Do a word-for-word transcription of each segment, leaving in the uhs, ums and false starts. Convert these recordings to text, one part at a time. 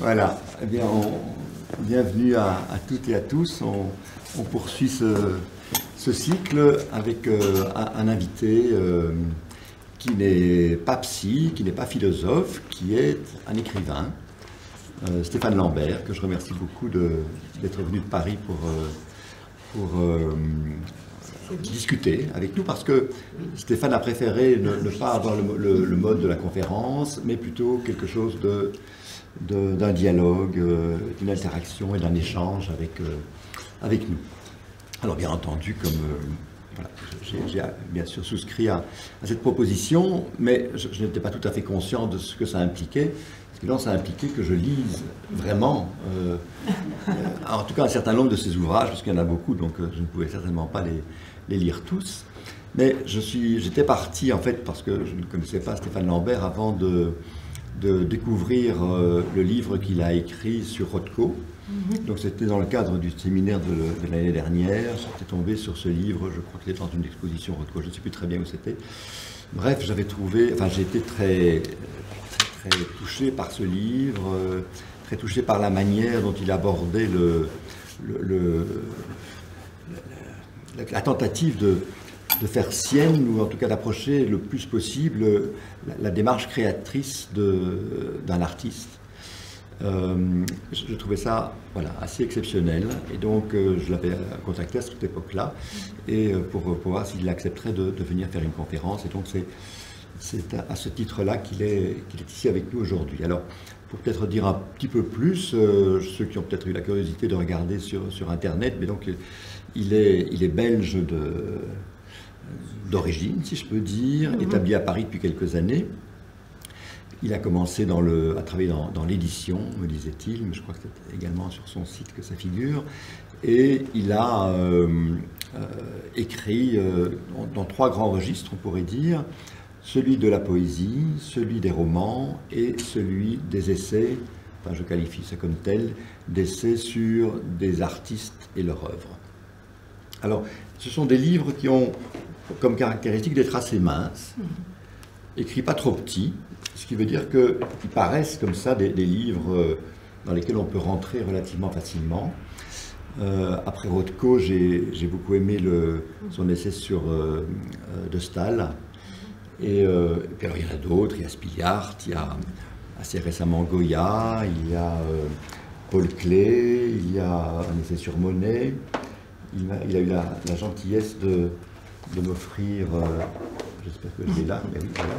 Voilà, eh bien, on... bienvenue à, à toutes et à tous. On, on poursuit ce, ce cycle avec euh, un, un invité euh, qui n'est pas psy, qui n'est pas philosophe, qui est un écrivain, euh, Stéphane Lambert, que je remercie beaucoup d'être venu de Paris pour, euh, pour euh, discuter avec nous, parce que Stéphane a préféré ne, ne pas avoir le, le, le mode de la conférence, mais plutôt quelque chose de... d'un dialogue, euh, d'une interaction et d'un échange avec, euh, avec nous. Alors bien entendu, comme euh, voilà, j'ai bien sûr souscrit à, à cette proposition, mais je, je n'étais pas tout à fait conscient de ce que ça impliquait, parce que là, ça impliquait que je lise vraiment, euh, euh, en tout cas un certain nombre de ces ouvrages, parce qu'il y en a beaucoup, donc euh, je ne pouvais certainement pas les, les lire tous. Mais je suis, j'étais parti, en fait, parce que je ne connaissais pas Stéphane Lambert avant de... de découvrir euh, le livre qu'il a écrit sur Rothko. Mm-hmm. Donc c'était dans le cadre du séminaire de, de l'année dernière. J'étais tombé sur ce livre, je crois qu'il était dans une exposition Rothko, je ne sais plus très bien où c'était. Bref, j'avais trouvé, enfin j'ai été très, très, très touché par ce livre, euh, très touché par la manière dont il abordait le, le, le, la, la tentative de... de faire sienne, ou en tout cas d'approcher le plus possible la, la démarche créatrice d'un artiste. Euh, je, je trouvais ça voilà, assez exceptionnel, et donc euh, je l'avais contacté à cette époque-là, et euh, pour, pour voir s'il accepterait de, de venir faire une conférence, et donc c'est à, à ce titre-là qu'il est, qu'il est ici avec nous aujourd'hui. Alors, pour peut-être dire un petit peu plus, euh, ceux qui ont peut-être eu la curiosité de regarder sur, sur Internet, mais donc il est, il est belge de... d'origine, si je peux dire, mmh. établi à Paris depuis quelques années. Il a commencé dans le, à travailler dans, dans l'édition, me disait-il, mais je crois que c'est également sur son site que ça figure. Et il a euh, euh, écrit euh, dans, dans trois grands registres, on pourrait dire, celui de la poésie, celui des romans et celui des essais, enfin je qualifie ça comme tel, d'essais sur des artistes et leur œuvre. Alors, ce sont des livres qui ont comme caractéristique d'être assez minces, écrits pas trop petits, ce qui veut dire qu'ils paraissent comme ça des, des livres dans lesquels on peut rentrer relativement facilement. Euh, après Rothko, j'ai j'ai beaucoup aimé le, son essai sur euh, de Staël. Et, euh, et puis alors, il y en a d'autres, il y a Spilliaert, il y a assez récemment Goya, il y a euh, Paul Klee, il y a un essai sur Monet. Il a, il a eu la, la gentillesse de, de m'offrir, euh, j'espère que je l'ai là, mais oui, voilà,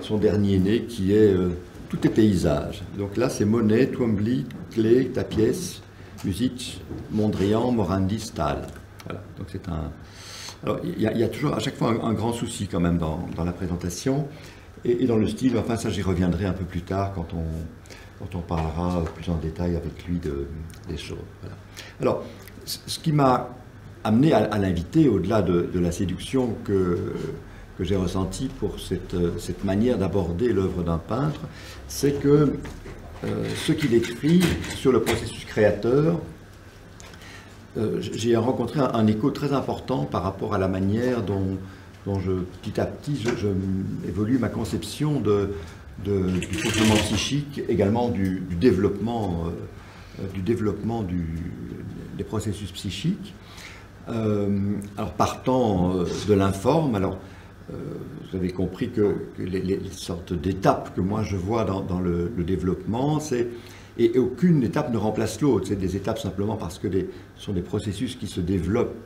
son dernier né qui est euh, Tout est paysage. Donc là, c'est Monet, Twombly, Klee, Tapies, Musique, Mondrian, Morandi, Staël. Voilà, donc c'est un... Alors, il y, y a toujours à chaque fois un, un grand souci quand même dans, dans la présentation et, et dans le style. Enfin, ça, j'y reviendrai un peu plus tard quand on, quand on parlera plus en détail avec lui de, des choses. Voilà. Alors, ce qui m'a amené à, à l'inviter, au-delà de, de la séduction que, que j'ai ressentie pour cette, cette manière d'aborder l'œuvre d'un peintre, c'est que euh, ce qu'il écrit sur le processus créateur, euh, j'ai rencontré un, un écho très important par rapport à la manière dont, dont je, petit à petit, je, je évolue ma conception de, de, du fonctionnement psychique, également du, du développement, euh, du développement du, des processus psychiques. Euh, alors partant euh, de l'informe, alors euh, vous avez compris que, que les, les sortes d'étapes que moi je vois dans, dans le, le développement, c'est et, et aucune étape ne remplace l'autre, c'est des étapes simplement parce que des, ce sont des processus qui se développent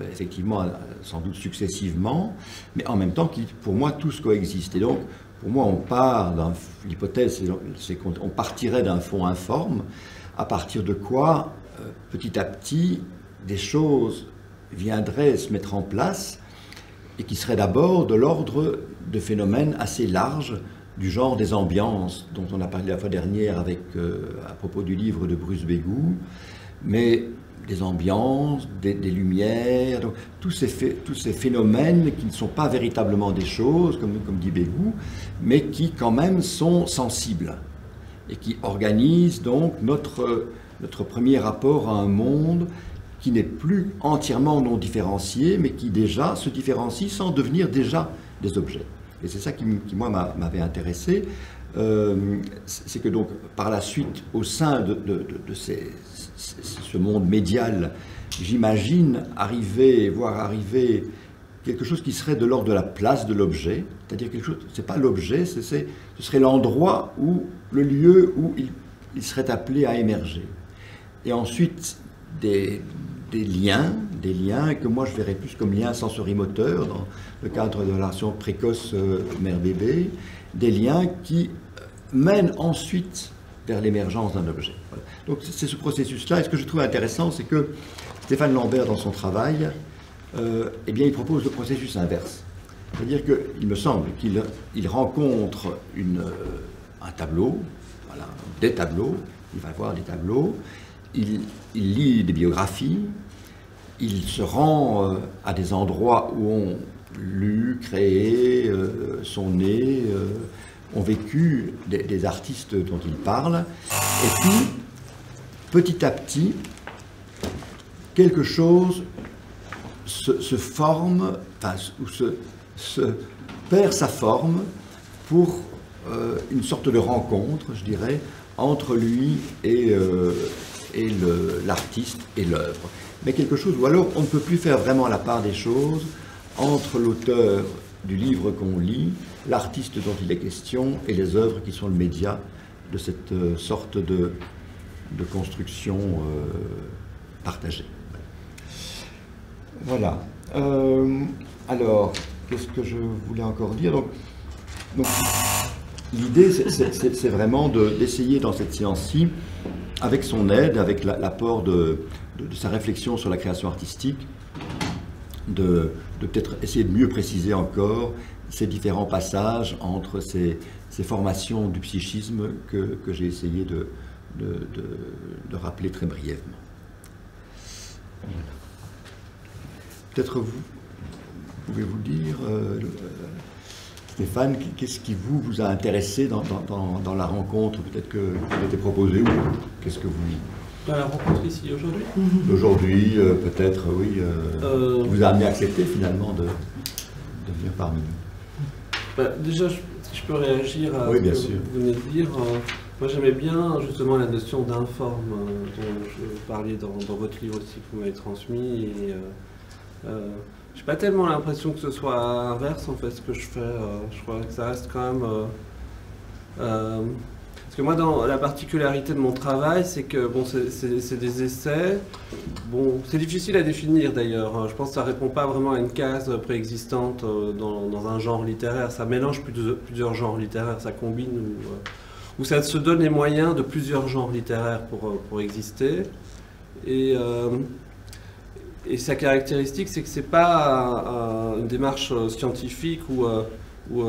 euh, effectivement sans doute successivement, mais en même temps qui pour moi tous coexistent. Et donc pour moi on part d'un, l'hypothèse c'est qu'on partirait d'un fond informe à partir de quoi euh, petit à petit des choses viendraient se mettre en place et qui seraient d'abord de l'ordre de phénomènes assez larges du genre des ambiances dont on a parlé la fois dernière avec, euh, à propos du livre de Bruce Bégout, mais des ambiances, des, des lumières, donc, tous, ces faits, tous ces phénomènes qui ne sont pas véritablement des choses, comme, comme dit Bégout, mais qui quand même sont sensibles et qui organise donc notre, notre premier rapport à un monde qui n'est plus entièrement non différencié, mais qui déjà se différencie sans devenir déjà des objets. Et c'est ça qui, qui moi, m'avait intéressé. Euh, c'est que donc, par la suite, au sein de, de, de, de ces, ce monde médial, j'imagine arriver, voir arriver quelque chose qui serait de l'ordre de la place de l'objet, c'est-à-dire quelque chose, c'est pas l'objet, ce serait l'endroit où, le lieu où il, il serait appelé à émerger. Et ensuite, des, des liens, des liens que moi je verrais plus comme liens sensorimoteurs dans le cadre de la relation précoce euh, mère-bébé, des liens qui mènent ensuite vers l'émergence d'un objet. Voilà. Donc c'est ce processus-là. Et ce que je trouve intéressant, c'est que Stéphane Lambert, dans son travail, euh, eh bien, il propose le processus inverse. C'est-à-dire qu'il me semble qu'il il rencontre une, euh, un tableau, voilà, des tableaux, il va voir des tableaux, il, il lit des biographies, il se rend euh, à des endroits où on lu, créé, euh, sont nés, euh, ont vécu des, des artistes dont il parle. Et puis, petit à petit, quelque chose se, se forme, enfin, ou se, se perd sa forme pour euh, une sorte de rencontre, je dirais, entre lui et, euh, et l'artiste et l'œuvre. Mais quelque chose où alors on ne peut plus faire vraiment la part des choses entre l'auteur du livre qu'on lit, l'artiste dont il est question et les œuvres qui sont le média de cette euh, sorte de, de construction euh, partagée. Voilà. Euh, alors, qu'est-ce que je voulais encore dire? Donc, donc, l'idée, c'est vraiment d'essayer de, dans cette séance-ci, avec son aide, avec l'apport la, de, de, de sa réflexion sur la création artistique, de, de peut-être essayer de mieux préciser encore ces différents passages entre ces, ces formations du psychisme que, que j'ai essayé de, de, de, de rappeler très brièvement. Voilà. Peut-être vous pouvez-vous dire, euh, Stéphane, qu'est-ce qui vous, vous a intéressé dans, dans, dans la rencontre peut-être que vous été proposée ou qu'est-ce que vous... Dans la rencontre ici aujourd'hui. Mmh. Aujourd'hui, euh, peut-être, oui. Euh, euh... Qui vous a amené à accepter finalement de, de venir parmi nous. Bah, déjà, je, si je peux réagir à oui, ce bien que sûr. vous venez de dire. Euh, moi, j'aimais bien justement la notion d'informe euh, dont je parlais dans, dans votre livre aussi que vous m'avez transmis. Et, euh, euh, j'ai pas tellement l'impression que ce soit inverse en fait ce que je fais. Euh, je crois que ça reste quand même. Euh, euh, Parce que moi, dans la particularité de mon travail, c'est que bon, c'est des essais. Bon, c'est difficile à définir d'ailleurs. Je pense que ça ne répond pas vraiment à une case préexistante dans, dans un genre littéraire. Ça mélange plusieurs, plusieurs genres littéraires, ça combine ou, ou ça se donne les moyens de plusieurs genres littéraires pour, pour exister. Et, euh, et sa caractéristique, c'est que ce n'est pas un, un, une démarche scientifique ou, ou,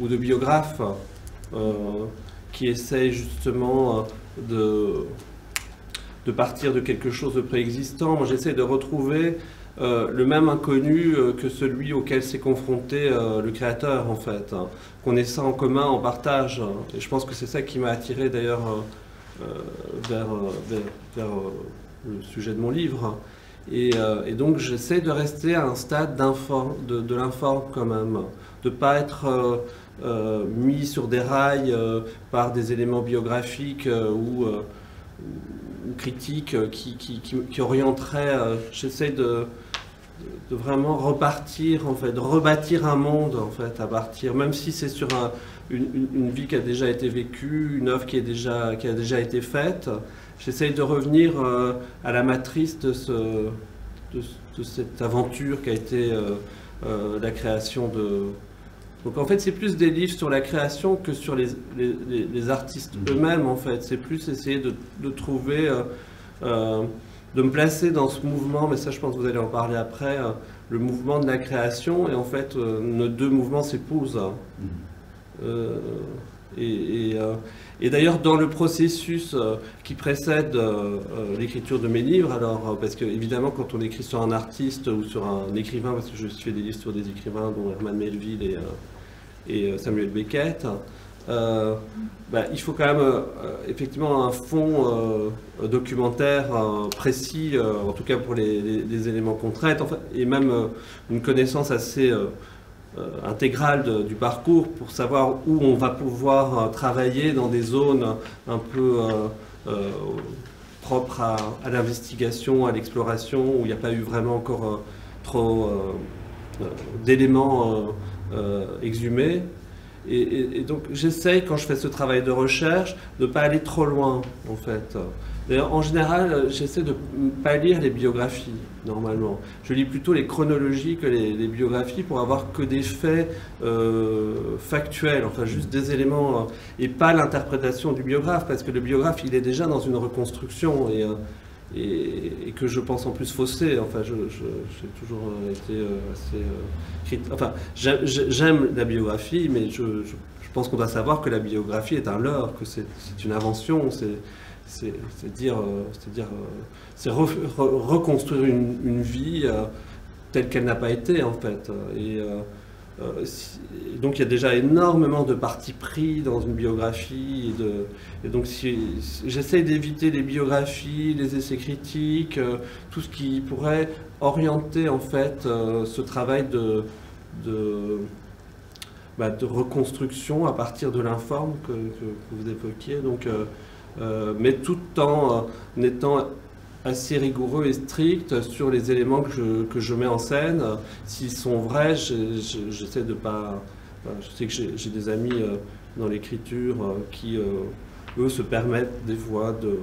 ou de biographe. Euh, qui essaye justement de, de partir de quelque chose de préexistant. Moi, j'essaie de retrouver euh, le même inconnu euh, que celui auquel s'est confronté euh, le créateur, en fait, hein, qu'on ait ça en commun, en partage. Et je pense que c'est ça qui m'a attiré, d'ailleurs, euh, vers, vers, vers euh, le sujet de mon livre. Et, euh, et donc, j'essaie de rester à un stade de, de l'informe, quand même, de ne pas être... Euh, Euh, mis sur des rails euh, par des éléments biographiques euh, ou, euh, ou critiques euh, qui, qui, qui, qui orienteraient. Euh, J'essaie de, de vraiment repartir, en fait, de rebâtir un monde, en fait, à partir, même si c'est sur un, une, une, une vie qui a déjà été vécue, une œuvre qui, est déjà, qui a déjà été faite. J'essaie de revenir euh, à la matrice de, ce, de, de cette aventure qui a été euh, euh, la création de... Donc en fait, c'est plus des livres sur la création que sur les, les, les, les artistes eux-mêmes, en fait. C'est plus essayer de, de trouver, euh, euh, de me placer dans ce mouvement, mais ça, je pense que vous allez en parler après, euh, le mouvement de la création, et en fait, euh, nos deux mouvements s'épousent. Hein. Euh, et et, euh, et d'ailleurs, dans le processus euh, qui précède euh, euh, l'écriture de mes livres, alors, euh, parce que évidemment, quand on écrit sur un artiste ou sur un écrivain, parce que je fais des livres sur des écrivains, dont Herman Melville et... Euh, et Samuel Beckett, euh, bah, il faut quand même euh, effectivement un fond euh, documentaire euh, précis, euh, en tout cas pour les, les, les éléments qu'on traite, en fait, et même euh, une connaissance assez euh, euh, intégrale de, du parcours pour savoir où on va pouvoir euh, travailler dans des zones un peu euh, euh, propres à, à l'investigation, à l'exploration, où il n'y a pas eu vraiment encore euh, trop euh, euh, d'éléments euh, euh, exhumés. Et, et, et donc j'essaye, quand je fais ce travail de recherche, de ne pas aller trop loin, en fait. D'ailleurs, en général, j'essaie de ne pas lire les biographies, normalement. Je lis plutôt les chronologies que les, les biographies pour avoir que des faits euh, factuels, enfin juste des éléments, et pas l'interprétation du biographe, parce que le biographe, il est déjà dans une reconstruction, et, et, et que je pense en plus faussée. Enfin, je, je, j'ai toujours été assez... Euh, Enfin, j'aime la biographie, mais je, je, je pense qu'on doit savoir que la biographie est un leurre, que c'est une invention, c'est dire, dire c'est re, re, reconstruire une, une vie euh, telle qu'elle n'a pas été, en fait. Et, euh, si, et donc il y a déjà énormément de partis pris dans une biographie, et, de, et donc si, si, j'essaye d'éviter les biographies, les essais critiques, euh, tout ce qui pourrait orienter en fait euh, ce travail de, de, bah, de reconstruction à partir de l'informe que, que, que vous évoquiez, donc, euh, euh, mais tout en euh, étant assez rigoureux et strict sur les éléments que je, que je mets en scène. S'ils sont vrais, j'essaie de pas... Enfin, je sais que j'ai des amis euh, dans l'écriture euh, qui, euh, eux, se permettent des fois de...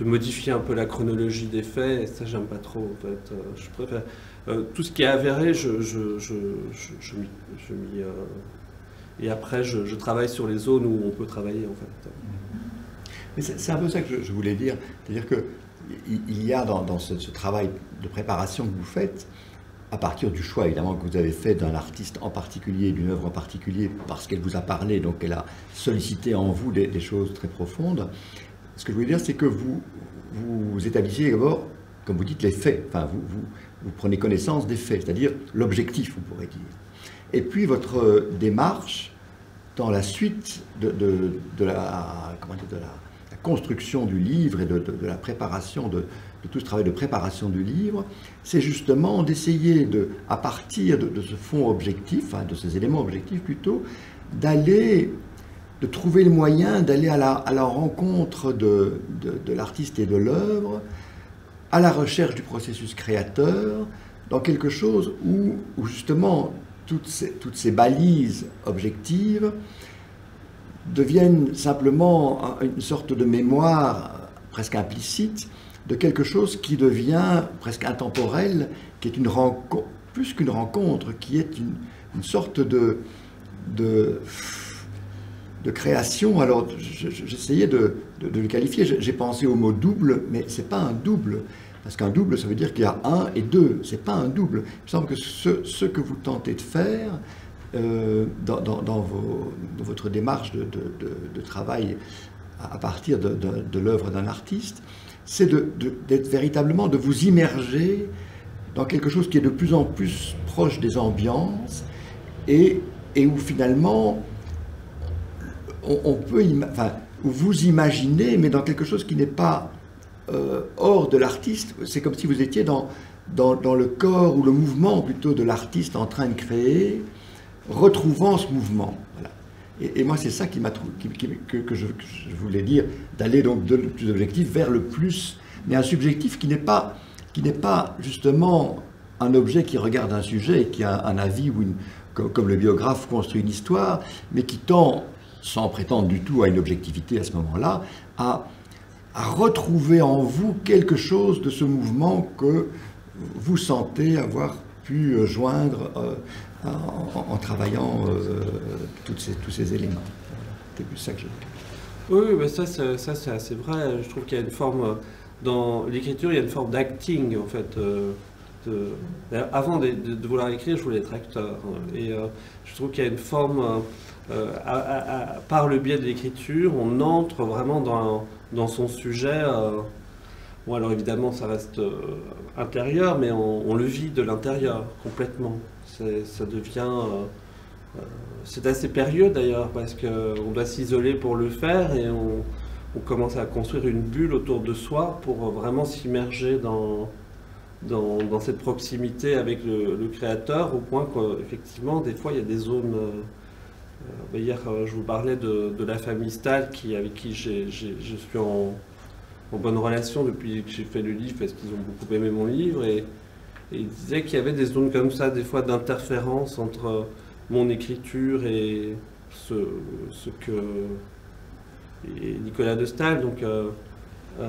de modifier un peu la chronologie des faits, et ça j'aime pas trop en fait. Euh, je préfère euh, tout ce qui est avéré, je, je, je, je, je, je m'y... Euh, et après je, je travaille sur les zones où on peut travailler en fait. Mais c'est un peu ça que je, je voulais dire, c'est-à-dire que il y a dans, dans ce, ce travail de préparation que vous faites, à partir du choix évidemment que vous avez fait d'un artiste en particulier, d'une œuvre en particulier, parce qu'elle vous a parlé, donc elle a sollicité en vous des, des choses très profondes. Ce que je voulais dire, c'est que vous, vous établissez d'abord, comme vous dites, les faits. Enfin, vous, vous, vous prenez connaissance des faits, c'est-à-dire l'objectif, on pourrait dire. Et puis, votre démarche, dans la suite de, de, de, la, comment dire, de la, la construction du livre et de, de, de la préparation, de, de tout ce travail de préparation du livre, c'est justement d'essayer, de, à partir de, de ce fond objectif, hein, de ces éléments objectifs plutôt, d'aller... de trouver le moyen d'aller à la, à la rencontre de, de, de l'artiste et de l'œuvre, à la recherche du processus créateur, dans quelque chose où, où justement toutes ces, toutes ces balises objectives deviennent simplement une sorte de mémoire presque implicite de quelque chose qui devient presque intemporel, qui est une rencontre, plus qu'une rencontre, qui est une, une sorte de... de de création. Alors j'essayais de, de, de le qualifier, j'ai pensé au mot double, mais c'est pas un double, parce qu'un double ça veut dire qu'il y a un et deux, c'est pas un double. Il me semble que ce, ce que vous tentez de faire euh, dans, dans, dans, vos, dans votre démarche de, de, de, de travail à partir de, de, de l'œuvre d'un artiste, c'est d'être de, de, véritablement, de vous immerger dans quelque chose qui est de plus en plus proche des ambiances, et, et où finalement on peut, enfin, vous imaginez, mais dans quelque chose qui n'est pas euh, hors de l'artiste. C'est comme si vous étiez dans, dans, dans le corps ou le mouvement plutôt de l'artiste en train de créer, retrouvant ce mouvement. Voilà. Et, et moi, c'est ça qui m'a qui, qui, que, que, je, que je voulais dire, d'aller donc de le plus objectif vers le plus, mais un subjectif qui n'est pas, qui n'est pas justement un objet qui regarde un sujet et qui a un avis ou une, comme, comme le biographe construit une histoire, mais qui tend, sans prétendre du tout à une objectivité à ce moment-là, à, à retrouver en vous quelque chose de ce mouvement que vous sentez avoir pu joindre euh, en, en travaillant euh, toutes ces, tous ces éléments. C'est plus ça que je voulais. Oui, mais ça c'est assez vrai. Je trouve qu'il y a une forme, dans l'écriture, il y a une forme d'acting, en fait. Euh, de, avant de, de vouloir écrire, je voulais être acteur. Et euh, je trouve qu'il y a une forme... Euh, Euh, à, à, à, par le biais de l'écriture, on entre vraiment dans, dans son sujet. Euh, bon, alors évidemment, ça reste euh, intérieur, mais on, on le vit de l'intérieur complètement. Ça devient euh, C'est assez périlleux d'ailleurs, parce qu'on doit s'isoler pour le faire et on, on commence à construire une bulle autour de soi pour vraiment s'immerger dans, dans, dans cette proximité avec le, le créateur, au point qu'effectivement, des fois, il y a des zones... Euh, hier, je vous parlais de, de la famille Staël, qui, avec qui j'ai, j'ai, je suis en, en bonne relation depuis que j'ai fait le livre, parce qu'ils ont beaucoup aimé mon livre, et, et ils disaient qu'il y avait des zones comme ça, des fois, d'interférence entre... mon écriture et ce, ce que et Nicolas de Staël, donc euh, euh,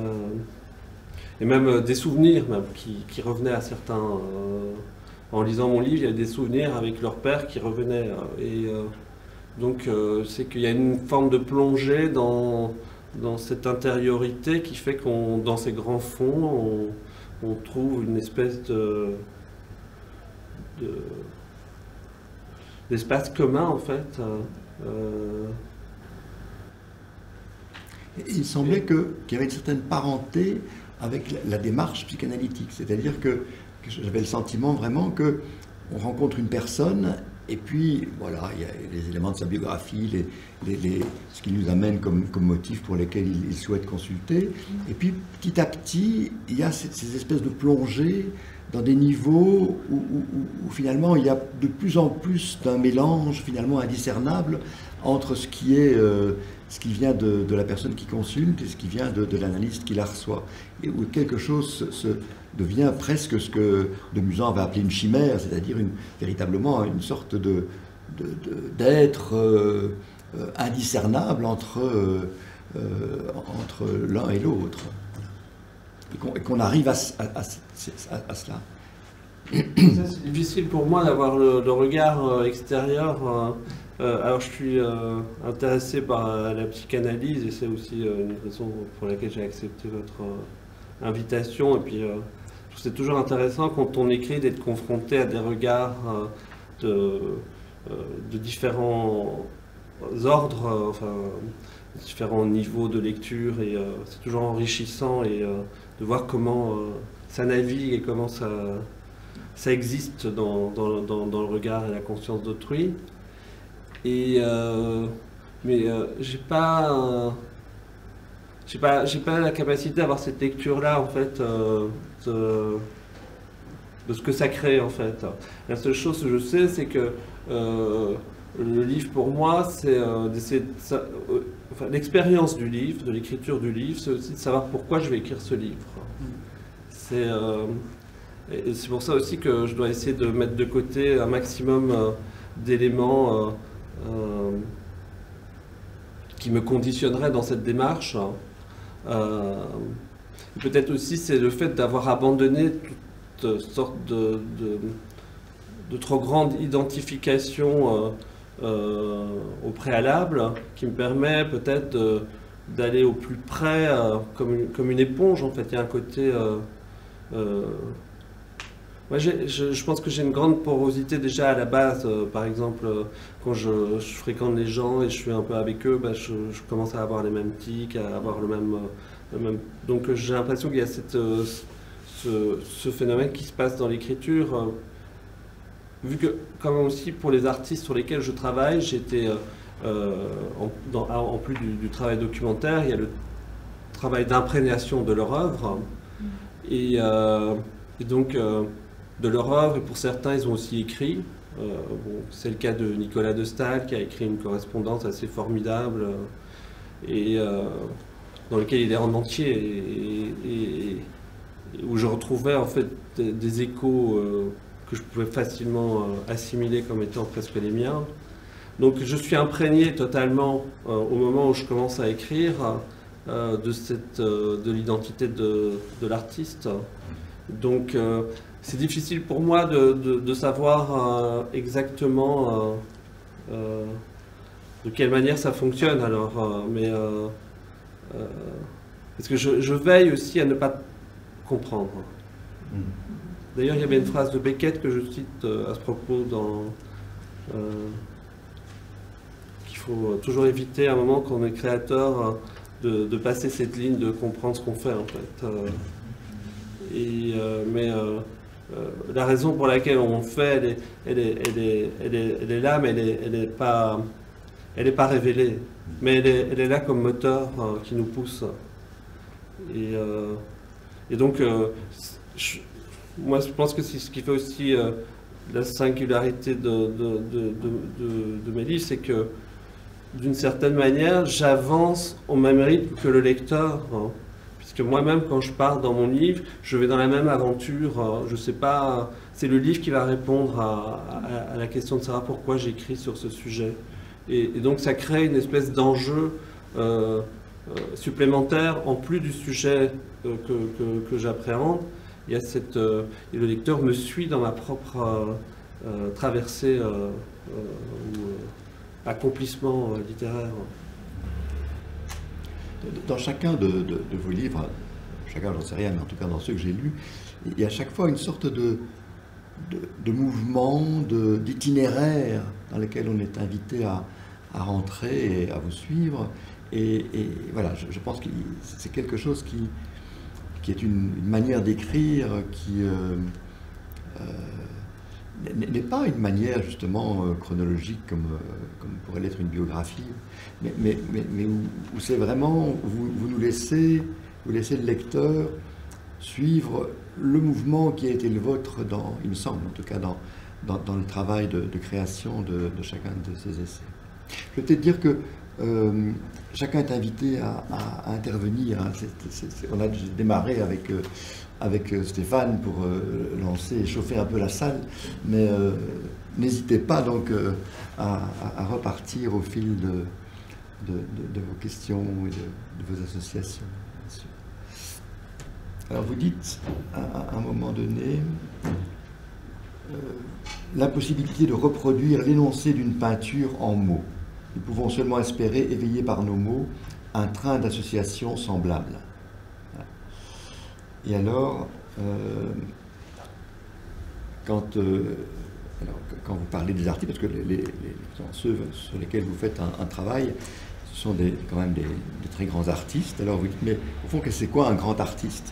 et même des souvenirs même, qui, qui revenaient à certains euh, en lisant mon livre, il y a des souvenirs avec leur père qui revenaient et euh, donc euh, c'est qu'il y a une forme de plongée dans, dans cette intériorité qui fait qu'on, dans ces grands fonds, on, on trouve une espèce de, de l'espace commun, en fait. Euh... Il semblait qu'il y avait une certaine parenté avec la, la démarche psychanalytique. C'est-à-dire que, que j'avais le sentiment vraiment qu'on rencontre une personne et puis, voilà, il y a les éléments de sa biographie, les, les, les, ce qui nous amène comme, comme motif pour lesquels il, il souhaite consulter. Et puis, petit à petit, il y a ces, ces espèces de plongées dans des niveaux où, où, où, où finalement il y a de plus en plus d'un mélange finalement indiscernable entre ce qui, est, euh, ce qui vient de, de la personne qui consulte et ce qui vient de, de l'analyste qui la reçoit. Et où quelque chose se devient presque ce que de Muzan va appeler une chimère, c'est-à-dire une, véritablement une sorte de, de, de, d'être euh, euh, indiscernable entre, euh, euh, entre l'un et l'autre. Et qu'on arrive à, à, à, à, à cela. C'est difficile pour moi d'avoir le, le regard extérieur. Alors je suis intéressé par la psychanalyse et c'est aussi une raison pour laquelle j'ai accepté votre invitation. Et puis c'est toujours intéressant quand on écrit d'être confronté à des regards de, de différents ordres, enfin différents niveaux de lecture et c'est toujours enrichissant et de voir comment euh, ça navigue et comment ça, ça existe dans, dans, dans, dans le regard et la conscience d'autrui. Et, euh, mais euh, j'ai pas, euh, j'ai pas, j'ai pas la capacité d'avoir cette lecture-là, en fait, euh, de, de ce que ça crée, en fait. La seule chose que je sais, c'est que euh, le livre, pour moi, c'est euh, d'essayer de... Ça, euh, Enfin, l'expérience du livre, de l'écriture du livre, c'est aussi de savoir pourquoi je vais écrire ce livre. C'est euh, c'est pour ça aussi que je dois essayer de mettre de côté un maximum euh, d'éléments euh, euh, qui me conditionneraient dans cette démarche. Euh, peut-être aussi c'est le fait d'avoir abandonné toute sorte de, de, de trop grande identification euh, Euh, au préalable, qui me permet peut-être d'aller au plus près, euh, comme, une, comme une éponge, en fait. Il y a un côté... Euh, euh... Moi, j'ai, je, je pense que j'ai une grande porosité déjà à la base. Euh, par exemple, euh, quand je, je fréquente les gens et je suis un peu avec eux, bah, je, je commence à avoir les mêmes tics, à avoir le même... Euh, le même... Donc j'ai l'impression qu'il y a cette, euh, ce, ce phénomène qui se passe dans l'écriture. Euh, Vu que, comme aussi pour les artistes sur lesquels je travaille, j'étais, euh, en, dans, en plus du, du travail documentaire, il y a le travail d'imprégnation de leur œuvre. Et, euh, et donc, euh, de leur œuvre, et pour certains, ils ont aussi écrit. Euh, bon, c'est le cas de Nicolas de Staël, qui a écrit une correspondance assez formidable, et, euh, dans laquelle il est en entier, et, et, et où je retrouvais en fait des, des échos... Euh, que je pouvais facilement euh, assimiler comme étant presque les miens. Donc je suis imprégné totalement, euh, au moment où je commence à écrire, euh, de, cette, euh, de l'identité de, de l'artiste. Donc euh, c'est difficile pour moi de, de, de savoir euh, exactement euh, euh, de quelle manière ça fonctionne. Alors, euh, mais, euh, euh, parce que je, je veille aussi à ne pas comprendre. Mmh. D'ailleurs, il y avait une phrase de Beckett que je cite à ce propos, dans euh, qu'il faut toujours éviter à un moment qu'on est créateur de, de passer cette ligne de comprendre ce qu'on fait en fait. Euh, et, euh, mais euh, euh, la raison pour laquelle on fait, elle est, elle est, elle est, elle est, elle est là, mais elle n'est elle est pas, pas révélée. Mais elle est, elle est là comme moteur hein, qui nous pousse. Et, euh, et donc, euh, je, moi je pense que c'est ce qui fait aussi euh, la singularité de, de, de, de, de, de mes livres, c'est que d'une certaine manière, j'avance au même rythme que le lecteur. Hein. Puisque moi-même, quand je pars dans mon livre, je vais dans la même aventure. Hein. Je sais pas, c'est le livre qui va répondre à, à, à la question de savoir pourquoi j'écris sur ce sujet. Et, et donc ça crée une espèce d'enjeu euh, euh, supplémentaire en plus du sujet euh, que, que, que j'appréhende. Il y a cette, euh, et le lecteur me suit dans ma propre euh, euh, traversée euh, euh, ou euh, accomplissement euh, littéraire. Dans chacun de, de, de vos livres, chacun j'en sais rien, mais en tout cas dans ceux que j'ai lus, il y a à chaque fois une sorte de, de, de mouvement, d'itinéraire dans lequel on est invité à, à rentrer et à vous suivre. Et, et voilà, je, je pense que c'est quelque chose qui... qui est une, une manière d'écrire qui euh, euh, n'est pas une manière justement chronologique comme, comme pourrait l'être une biographie, mais, mais, mais, mais où, où c'est vraiment, vous, vous nous laissez, vous laissez le lecteur suivre le mouvement qui a été le vôtre, dans, il me semble en tout cas, dans, dans, dans le travail de, de création de, de chacun de ces essais. Je vais peut-être dire que Euh, chacun est invité à, à, à intervenir. Hein. C'est, c'est, c'est, on a démarré avec, euh, avec Stéphane pour euh, lancer et chauffer un peu la salle, mais euh, n'hésitez pas donc euh, à, à repartir au fil de, de, de, de vos questions et de, de vos associations. Bien sûr. Alors vous dites à, à un moment donné euh, l'impossibilité de reproduire l'énoncé d'une peinture en mots. Nous pouvons seulement espérer éveiller par nos mots un train d'associations semblables. Et alors, euh, quand, euh, alors, quand vous parlez des artistes, parce que les, les, les, ceux sur lesquels vous faites un, un travail, ce sont des, quand même des, des très grands artistes, alors vous dites, mais au fond, c'est quoi un grand artiste?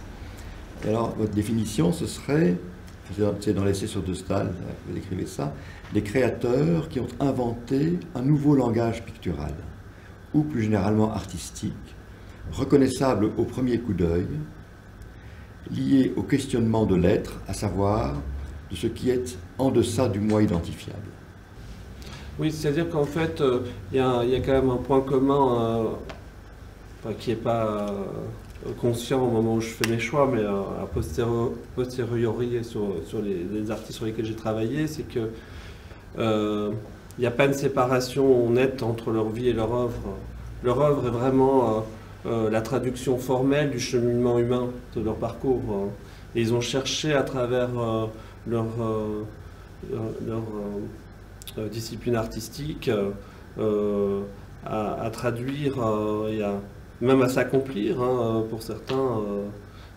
Et alors, votre définition, ce serait, c'est dans l'essai sur de Staël, vous écrivez ça, des créateurs qui ont inventé un nouveau langage pictural, ou plus généralement artistique, reconnaissable au premier coup d'œil, lié au questionnement de l'être, à savoir de ce qui est en deçà du moi identifiable. Oui, c'est-à-dire qu'en fait, il euh, y, y a quand même un point commun euh, qui n'est pas... Euh... conscient au moment où je fais mes choix, mais à posteriori sur, sur les, les artistes sur lesquels j'ai travaillé, c'est que euh, n'y a pas une séparation nette entre leur vie et leur œuvre. Leur œuvre est vraiment euh, la traduction formelle du cheminement humain, de leur parcours. Et ils ont cherché à travers euh, leur, euh, leur euh, discipline artistique euh, à, à traduire euh, et à même à s'accomplir, hein, pour certains, euh,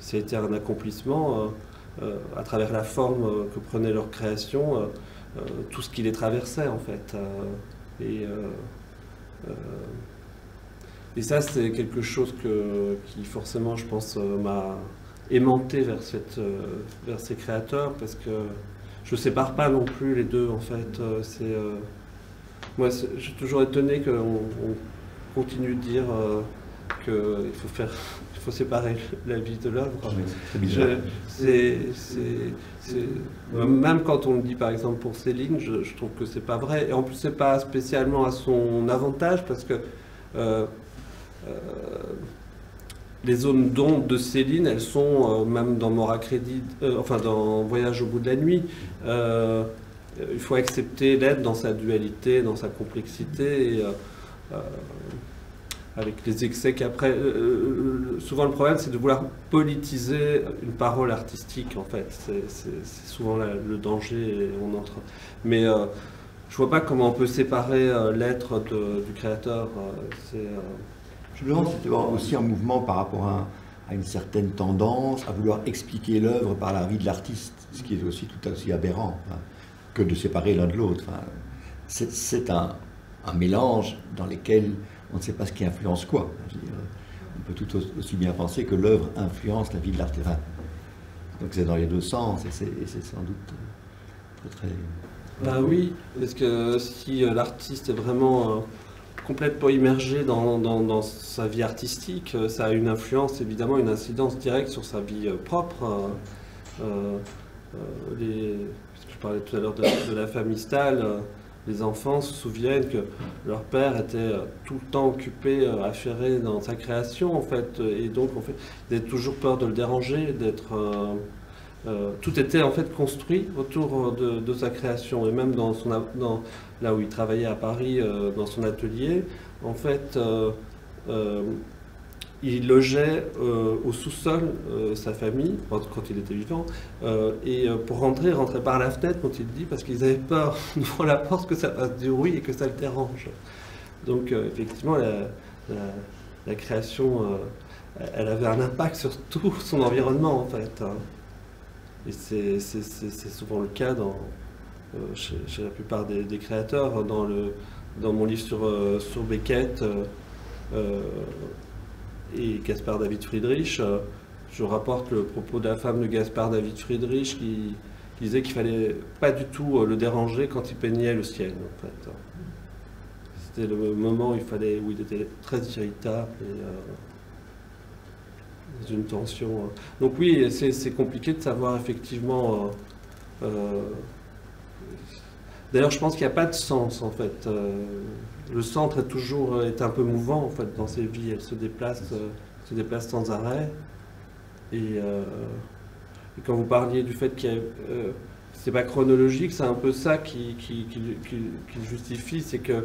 c'était un accomplissement euh, euh, à travers la forme euh, que prenait leur création, euh, euh, tout ce qui les traversait en fait. Euh, et, euh, euh, et ça, c'est quelque chose que, qui forcément, je pense, euh, m'a aimanté vers, cette, euh, vers ces créateurs, parce que je ne sépare pas non plus les deux en fait. Euh, c'est, euh, moi, j'ai toujours étonné qu'on continue de dire... Euh, qu'il faut faire, il faut séparer la vie de l'œuvre. Même quand on le dit par exemple pour Céline, je, je trouve que c'est pas vrai. Et en plus, c'est pas spécialement à son avantage parce que euh, euh, les zones d'ombre de Céline, elles sont euh, même dans Mort à Crédit, euh, enfin dans Voyage au bout de la nuit. Euh, il faut accepter l'être dans sa dualité, dans sa complexité. Et, euh, euh, avec les excès qu'après... Euh, souvent le problème, c'est de vouloir politiser une parole artistique, en fait. C'est souvent la, le danger, et on entre... Mais euh, je vois pas comment on peut séparer euh, l'être du créateur. Euh, euh... Je me demande si c'est aussi un mouvement par rapport à, à une certaine tendance à vouloir expliquer l'œuvre par la vie de l'artiste, ce qui est aussi tout aussi aberrant, hein, que de séparer l'un de l'autre. Hein. C'est un, un mélange dans lequel... on ne sait pas ce qui influence quoi. Je veux dire, on peut tout aussi bien penser que l'œuvre influence la vie de l'artiste. Enfin, Donc c'est dans les deux sens, et c'est sans doute très... Bah oui, parce que si l'artiste est vraiment euh, complètement immergé dans, dans, dans sa vie artistique, ça a une influence, évidemment, une incidence directe sur sa vie euh, propre. Euh, euh, les, je parlais tout à l'heure de, de la famille Staël, euh, les enfants se souviennent que leur père était euh, tout le temps occupé, euh, affairé dans sa création, en fait, et donc, en fait, ils avaient toujours peur de le déranger, d'être... Euh, Euh, tout était en fait construit autour de, de sa création, et même dans son, dans, là où il travaillait à Paris, euh, dans son atelier, en fait, euh, euh, il logeait euh, au sous-sol euh, sa famille, quand il était vivant, euh, et pour rentrer, il rentrait par la fenêtre, quand il dit, parce qu'ils avaient peur devant la porte que ça fasse du bruit et que ça le dérange. Donc euh, effectivement, la, la, la création, euh, elle avait un impact sur tout son environnement, en fait. Hein. Et c'est souvent le cas dans, euh, chez, chez la plupart des, des créateurs. Dans, le, dans mon livre sur, euh, sur Beckett euh, euh, et Caspar David Friedrich, euh, je rapporte le propos de la femme de Caspar David Friedrich qui, qui disait qu'il ne fallait pas du tout euh, le déranger quand il peignait le ciel. En fait. C'était le moment où il, fallait, où il était très irritable. Et, euh, une tension. Donc oui, c'est compliqué de savoir effectivement... Euh, euh, D'ailleurs, je pense qu'il n'y a pas de sens, en fait. Euh, le centre est toujours est un peu mouvant, en fait, dans ses vies. Elle se déplace, euh, se déplace sans arrêt. Et, euh, et quand vous parliez du fait qu'il y a... Euh, c'est pas chronologique, c'est un peu ça qui, qui, qui, qui, qui justifie, c'est que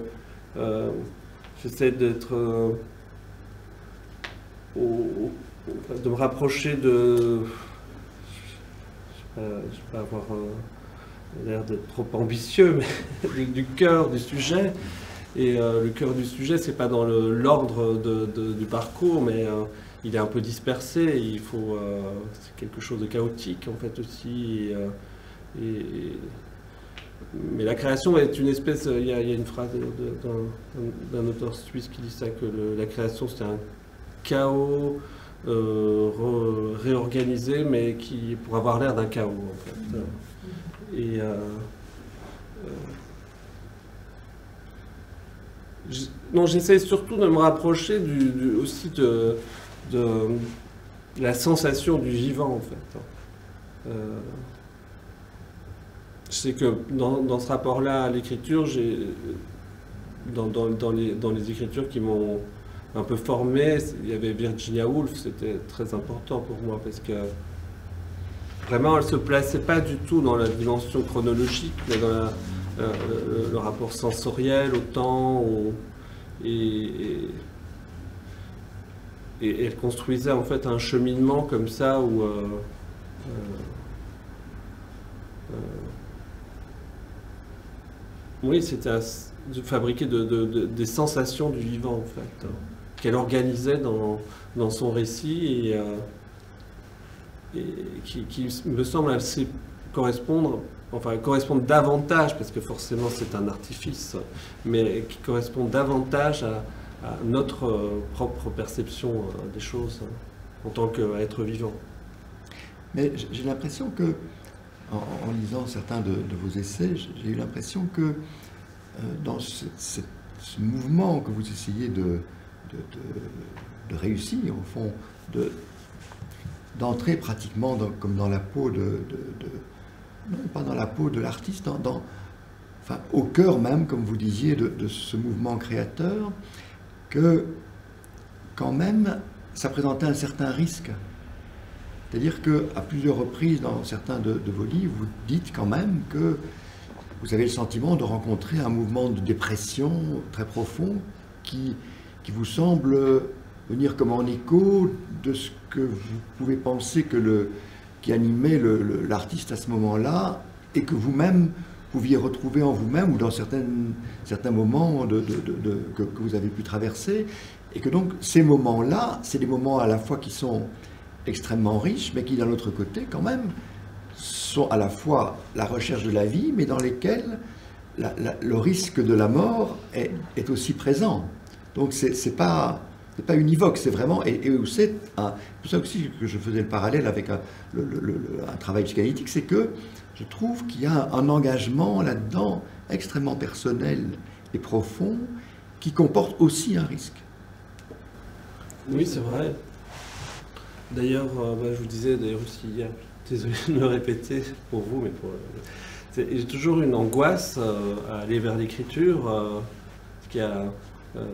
euh, j'essaie d'être... Euh, au... de me rapprocher de... Je ne vais pas avoir euh, l'air d'être trop ambitieux, mais du, du cœur du sujet. Et euh, le cœur du sujet, ce n'est pas dans l'ordre de, de, du parcours, mais euh, il est un peu dispersé. Et il faut... Euh, c'est quelque chose de chaotique, en fait, aussi. Et, euh, et, et, mais la création est une espèce... Il y a, il y a une phrase d'un auteur suisse qui dit ça, que le, la création, c'est un chaos... Euh, réorganisé, mais qui pour avoir l'air d'un chaos, en fait. Et euh, euh, je, non, j'essaie surtout de me rapprocher du, du, aussi de, de la sensation du vivant, en fait. Euh, je sais que dans, dans ce rapport-là à l'écriture, j'ai dans, dans, dans, les, dans les écritures qui m'ont un peu formé, il y avait Virginia Woolf, c'était très important pour moi parce que vraiment elle se plaçait pas du tout dans la dimension chronologique, mais dans la, euh, le, le rapport sensoriel au temps, au, et, et, et elle construisait en fait un cheminement comme ça où euh, euh, euh, oui, c'était de fabriquer de, de, de, des sensations du vivant, en fait, qu'elle organisait dans, dans son récit et, euh, et qui, qui me semble assez correspondre, enfin correspondre davantage, parce que forcément c'est un artifice, mais qui correspond davantage à, à notre euh, propre perception euh, des choses hein, en tant qu'être vivant. Mais j'ai l'impression que, en, en lisant certains de, de vos essais, j'ai eu l'impression que euh, dans ce, ce, ce mouvement que vous essayez de De, de, de réussir, au fond, d'entrer de, pratiquement dans, comme dans la peau de... de, de non, pas dans la peau de l'artiste, dans, dans, enfin, au cœur même, comme vous disiez, de, de ce mouvement créateur, que, quand même, ça présentait un certain risque. C'est-à-dire qu'à plusieurs reprises, dans certains de, de vos livres, vous dites quand même que vous avez le sentiment de rencontrer un mouvement de dépression très profond qui... qui vous semble venir comme en écho de ce que vous pouvez penser que le, qui animait l'artiste à ce moment-là, et que vous-même pouviez retrouver en vous-même, ou dans certaines, certains moments de, de, de, de, que, que vous avez pu traverser, et que donc ces moments-là, c'est des moments à la fois qui sont extrêmement riches, mais qui d'un autre côté, quand même, sont à la fois la recherche de la vie, mais dans lesquels la, la, le risque de la mort est, est aussi présent. Donc, c'est pas c'est pas univoque, c'est vraiment, et, et c'est pour ça aussi que je faisais le parallèle avec un, le, le, le, un travail psychanalytique, c'est que je trouve qu'il y a un engagement là-dedans extrêmement personnel et profond qui comporte aussi un risque. Oui, c'est vrai. D'ailleurs, euh, bah, je vous disais d'ailleurs aussi hier, désolé de le répéter pour vous, mais pour... Euh, j'ai toujours une angoisse euh, à aller vers l'écriture, euh, parce qu'il y a... Euh,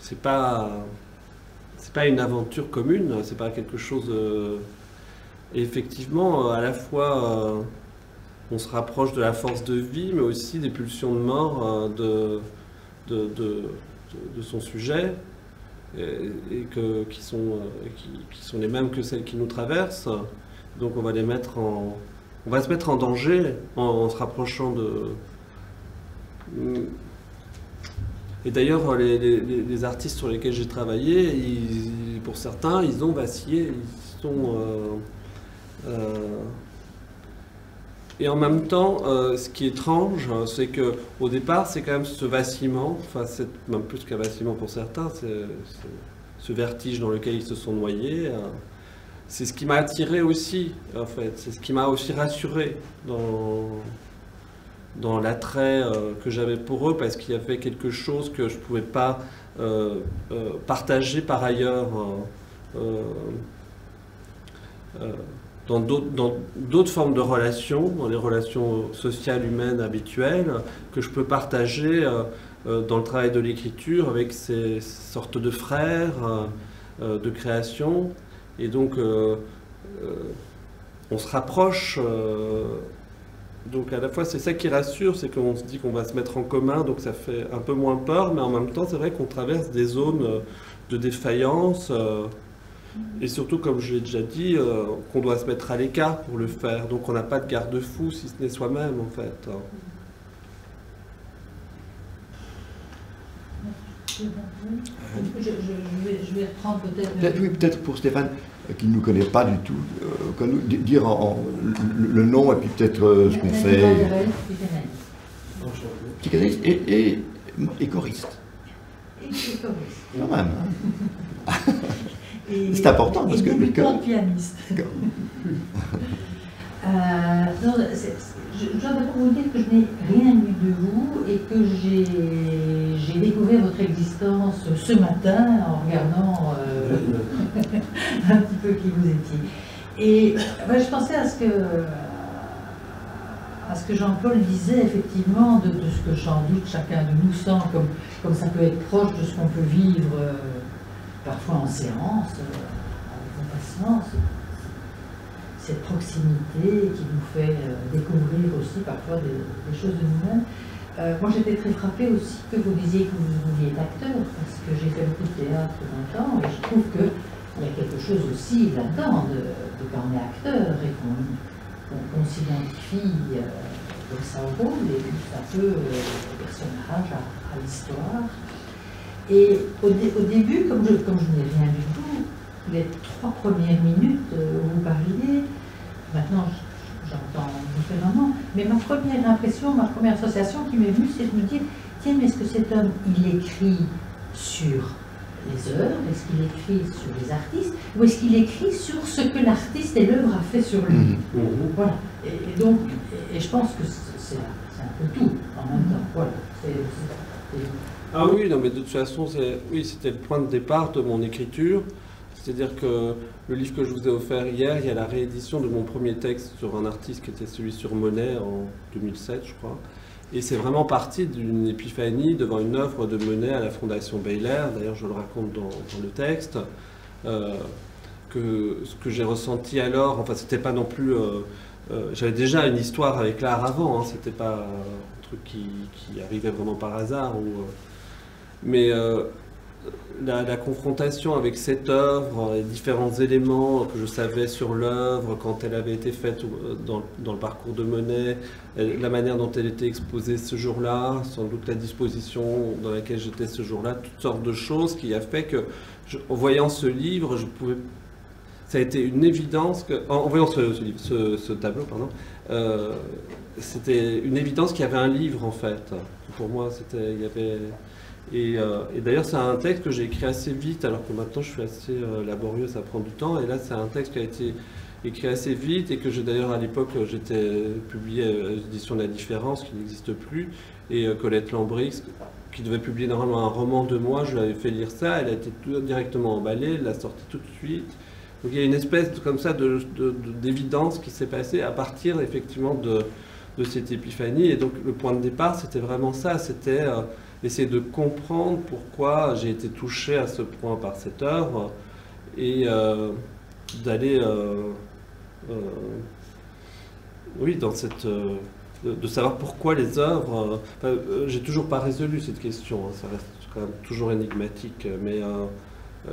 c'est pas... C'est pas une aventure commune, c'est pas quelque chose... Euh, effectivement, euh, à la fois, euh, on se rapproche de la force de vie, mais aussi des pulsions de mort euh, de, de, de, de son sujet, et que, qui, sont, qui, qui sont les mêmes que celles qui nous traversent, donc on va les mettre en, on va se mettre en danger en, en se rapprochant de... Et d'ailleurs les, les, les artistes sur lesquels j'ai travaillé, ils, pour certains, ils ont vacillé, ils sont... Euh, euh... Et en même temps, euh, ce qui est étrange, c'est que au départ, c'est quand même ce vacillement, enfin, c'est même plus qu'un vacillement pour certains, c'est ce vertige dans lequel ils se sont noyés. Euh, c'est ce qui m'a attiré aussi, en fait. C'est ce qui m'a aussi rassuré dans, dans l'attrait euh, que j'avais pour eux, parce qu'il y avait quelque chose que je ne pouvais pas euh, euh, partager par ailleurs. Euh, euh, euh, dans d'autres formes de relations, dans les relations sociales, humaines, habituelles, que je peux partager euh, dans le travail de l'écriture avec ces sortes de frères, euh, de création. Et donc, euh, euh, on se rapproche. Euh, donc, à la fois, c'est ça qui rassure, c'est qu'on se dit qu'on va se mettre en commun, donc ça fait un peu moins peur, mais en même temps, c'est vrai qu'on traverse des zones de défaillance, euh, et surtout, comme je l'ai déjà dit, euh, qu'on doit se mettre à l'écart pour le faire. Donc on n'a pas de garde-fou, si ce n'est soi-même, en fait. Je, je, vais, je vais reprendre peut-être... Peut-être, oui, peut-être pour Stéphane, qui ne nous connaît pas du tout, euh, dire en, en, le, le nom et puis peut-être euh, ce qu'on fait. Psychanalyste et, et, et choriste. Et, et choriste. Quand même, hein. C'est important parce que... Et débutant pianiste. euh, non, c'est, c'est, je dois d'abord vous dire que je n'ai rien lu de vous et que j'ai découvert votre existence ce matin en regardant euh, un petit peu qui vous étiez. Et bah, je pensais à ce que, à ce que Jean-Paul disait effectivement, de, de ce que sans doute chacun de nous sent, comme, comme ça peut être proche de ce qu'on peut vivre... Euh, parfois en séance, euh, avec compassion, cette proximité qui nous fait euh, découvrir aussi parfois des, des choses de nous-mêmes. Euh, moi j'étais très frappée aussi que vous disiez que vous vouliez être acteur, parce que j'ai fait beaucoup de théâtre longtemps, et je trouve qu'il y a quelque chose aussi là-dedans, de, de quand on est acteur et qu'on qu'on s'identifie euh, au cerveau, et tout un peu euh, au personnage, à, à l'histoire. Et au, dé au début, comme je, comme je n'ai rien du tout, les trois premières minutes euh, où vous parliez, maintenant j'entends différemment, mais ma première impression, ma première association qui m'est venue, c'est de me dire, tiens, mais est-ce que cet homme, il écrit sur les œuvres, est-ce qu'il écrit sur les artistes, ou est-ce qu'il écrit sur ce que l'artiste et l'œuvre a fait sur lui? Voilà. Et, et donc, et, et je pense que c'est un peu tout en même temps. Voilà. C'est, c'est, c'est, Ah oui, non, mais de toute façon, oui, c'était le point de départ de mon écriture. C'est-à-dire que le livre que je vous ai offert hier, il y a la réédition de mon premier texte sur un artiste qui était celui sur Monet en deux mille sept, je crois. Et c'est vraiment parti d'une épiphanie devant une œuvre de Monet à la Fondation Baylor. D'ailleurs, je le raconte dans, dans le texte. Euh, que ce que j'ai ressenti alors, enfin, c'était pas non plus... Euh, euh, j'avais déjà une histoire avec l'art avant, hein, c'était pas euh, un truc qui, qui arrivait vraiment par hasard. Ou, euh, Mais euh, la, la confrontation avec cette œuvre, les différents éléments que je savais sur l'œuvre, quand elle avait été faite dans, dans le parcours de Monet, la manière dont elle était exposée ce jour-là, sans doute la disposition dans laquelle j'étais ce jour-là, toutes sortes de choses qui a fait que, je, en voyant ce livre, je pouvais... Ça a été une évidence que, en voyant ce, ce, livre, ce, ce tableau, pardon, euh, c'était une évidence qu'il y avait un livre en fait. Pour moi, c'était, il y avait... Et, euh, et d'ailleurs, c'est un texte que j'ai écrit assez vite, alors que maintenant je suis assez euh, laborieux, ça prend du temps. Et là, c'est un texte qui a été écrit assez vite et que j'ai d'ailleurs à l'époque, j'étais publié à l'édition de La Différence, qui n'existe plus. Et euh, Colette Lambrix, qui devait publier normalement un roman de moi, je lui avais fait lire ça, elle a été tout, directement emballée, elle l'a sorti tout de suite. Donc il y a une espèce de, comme ça de, de, de, d'évidence qui s'est passée à partir effectivement de, de cette épiphanie. Et donc le point de départ, c'était vraiment ça, c'était euh, essayer de comprendre pourquoi j'ai été touché à ce point par cette œuvre et euh, d'aller euh, euh, oui, dans cette... Euh, De, de savoir pourquoi les œuvres... Euh, euh, j'ai toujours pas résolu cette question, hein, ça reste quand même toujours énigmatique, mais euh,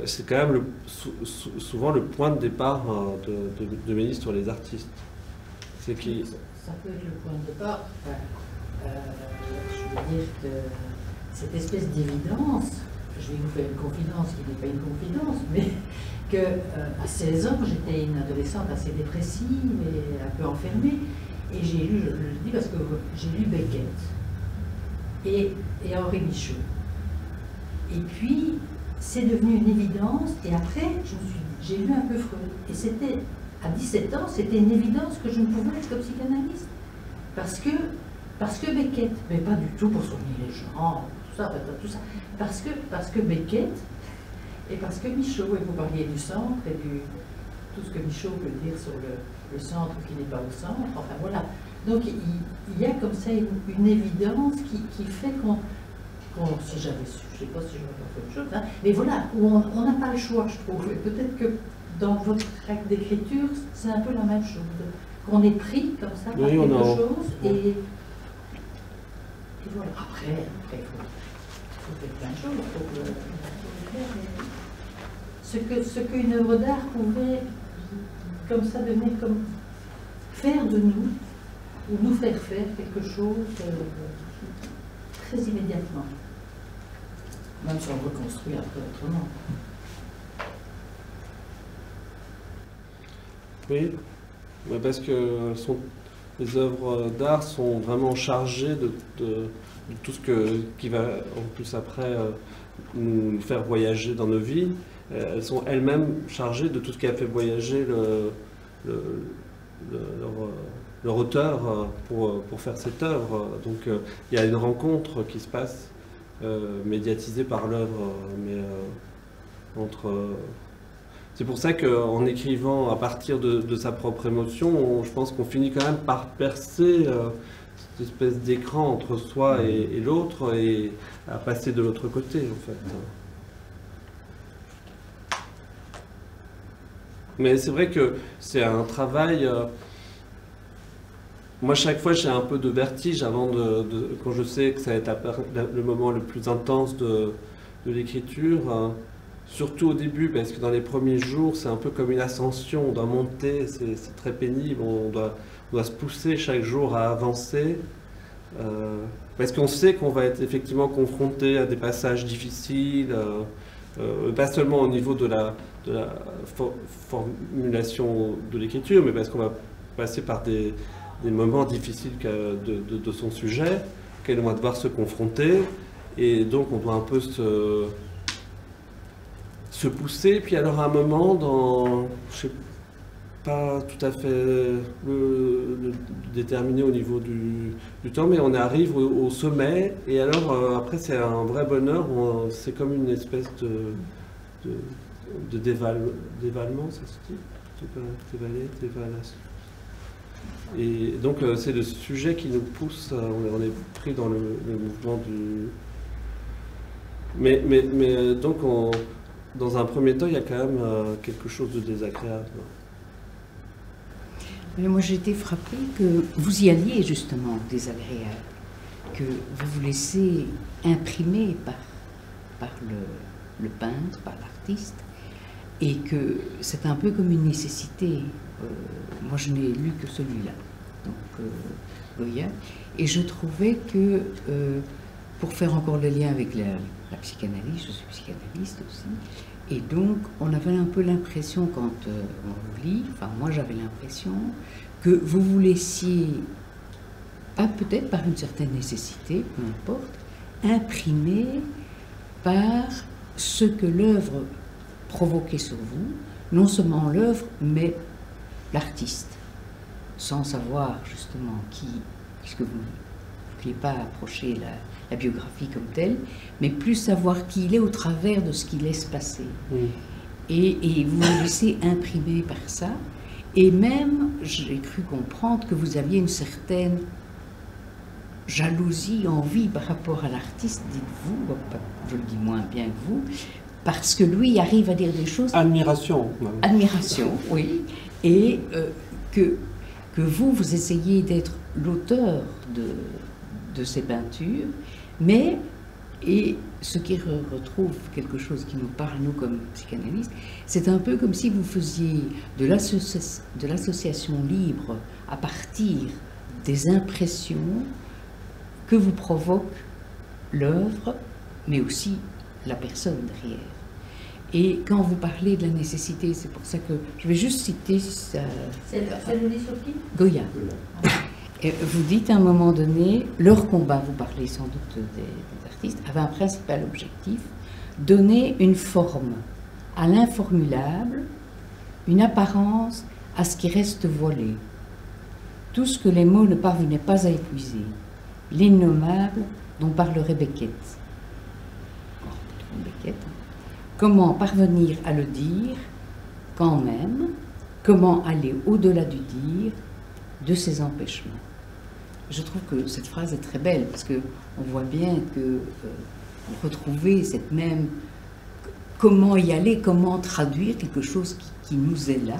c'est quand même le, sou, sou, souvent le point de départ hein, de, de, de mes livres sur les artistes. C'est qui... ça, ça peut être le point de départ, enfin, euh, je veux dire que cette espèce d'évidence, je vais vous faire une confidence qui n'est pas une confidence, mais qu'à euh, seize ans, j'étais une adolescente assez dépressive et un peu enfermée. Et j'ai lu, je le dis parce que j'ai lu Beckett et, et Henri Michaud. Et puis, c'est devenu une évidence. Et après, je me suis, j'ai lu un peu Freud. Et c'était, à dix-sept ans, c'était une évidence que je ne pouvais être que psychanalyste. Parce que, parce que Beckett, mais pas du tout pour souligner les genres, tout ça, tout ça. Parce que, parce que Beckett et parce que Michaud, et vous parliez du centre et du... tout ce que Michaud peut dire sur le, le centre qui n'est pas au centre, enfin voilà. Donc il, il y a comme ça une, une évidence qui, qui fait qu'on, qu'on, si j'avais su, je ne sais pas si j'aurais fait autre chose, hein, mais voilà, où on n'a pas le choix, je trouve. Et peut-être que dans votre acte d'écriture, c'est un peu la même chose, qu'on est pris comme ça par oui, quelque a... chose, et, et voilà. Après, après, il faut, faut faire plein de choses pour le, pour le faire, mais... ce que, ce qu'une œuvre d'art pouvait comme ça devenir, comme faire de nous, ou nous faire faire quelque chose euh, très immédiatement. Même si on reconstruit après autrement. Oui, mais parce que sont, les œuvres d'art sont vraiment chargées de, de, de tout ce que, qui va en plus après euh, nous faire voyager dans nos vies. Elles sont elles-mêmes chargées de tout ce qui a fait voyager le, le, le, leur, leur auteur pour, pour faire cette œuvre. Donc il euh, y a une rencontre qui se passe, euh, médiatisée par l'œuvre, mais euh, entre... Euh... C'est pour ça qu'en écrivant à partir de, de sa propre émotion, on, je pense qu'on finit quand même par percer euh, cette espèce d'écran entre soi et, et l'autre et à passer de l'autre côté, en fait. Mais c'est vrai que c'est un travail... Euh, moi, chaque fois, j'ai un peu de vertige avant de, de... Quand je sais que ça va être le moment le plus intense de, de l'écriture, hein, surtout au début, parce que dans les premiers jours, c'est un peu comme une ascension, on doit monter, c'est, c'est très pénible, on doit, on doit se pousser chaque jour à avancer. Euh, parce qu'on sait qu'on va être effectivement confronté à des passages difficiles, euh, Euh, pas seulement au niveau de la, de la for- formulation de l'écriture, mais parce qu'on va passer par des, des moments difficiles de, de, de son sujet, auxquels on va devoir se confronter, et donc on doit un peu se, se pousser, puis alors à un moment, dans, je sais pas tout à fait le, le déterminé au niveau du, du temps, mais on arrive au, au sommet, et alors euh, après c'est un vrai bonheur, on, c'est comme une espèce de, de, de déval, dévalement, ça se dit, dévaler, dévalation. Et donc euh, c'est le sujet qui nous pousse, on, on est pris dans le, le mouvement du... Mais, mais, mais donc on, dans un premier temps, il y a quand même euh, quelque chose de désagréable. Moi, j'ai été frappée que vous y alliez justement désagréable, que vous vous laissez imprimer par, par le, le peintre, par l'artiste, et que c'est un peu comme une nécessité. Euh, moi, je n'ai lu que celui-là, donc euh, Goya, et je trouvais que, euh, pour faire encore le lien avec la, la psychanalyse, je suis psychanalyste aussi, et donc, on avait un peu l'impression, quand euh, on lit, enfin moi j'avais l'impression, que vous vous laissiez, ah, peut-être par une certaine nécessité, peu importe, imprimer par ce que l'œuvre provoquait sur vous, non seulement l'œuvre, mais l'artiste, sans savoir justement qui, puisque vous ne pouviez pas approcher la, la biographie comme telle, mais plus savoir qui il est au travers de ce qu'il laisse passer. Oui. Et, et vous vous laissez imprimer par ça, et même, j'ai cru comprendre que vous aviez une certaine jalousie, envie par rapport à l'artiste, dites-vous, je le dis moins bien que vous, parce que lui arrive à dire des choses... Admiration. Même. Admiration, oui. Et euh, que, que vous, vous essayez d'être l'auteur de, de ces peintures, mais, et ce qui re retrouve quelque chose qui nous parle, nous, comme psychanalystes, c'est un peu comme si vous faisiez de l'association libre à partir des impressions que vous provoque l'œuvre, mais aussi la personne derrière. Et quand vous parlez de la nécessité, c'est pour ça que je vais juste citer... Ça, c'est le dit sur qui ? Goya. Et vous dites à un moment donné, leur combat, vous parlez sans doute des, des artistes, avait un principal objectif, donner une forme à l'informulable, une apparence à ce qui reste voilé. Tout ce que les mots ne parvenaient pas à épuiser, l'innommable dont parlerait Beckett. Beckett. Comment parvenir à le dire quand même, comment aller au-delà du dire, de ses empêchements. Je trouve que cette phrase est très belle parce que on voit bien que euh, retrouver cette même comment y aller, comment traduire quelque chose qui, qui nous est là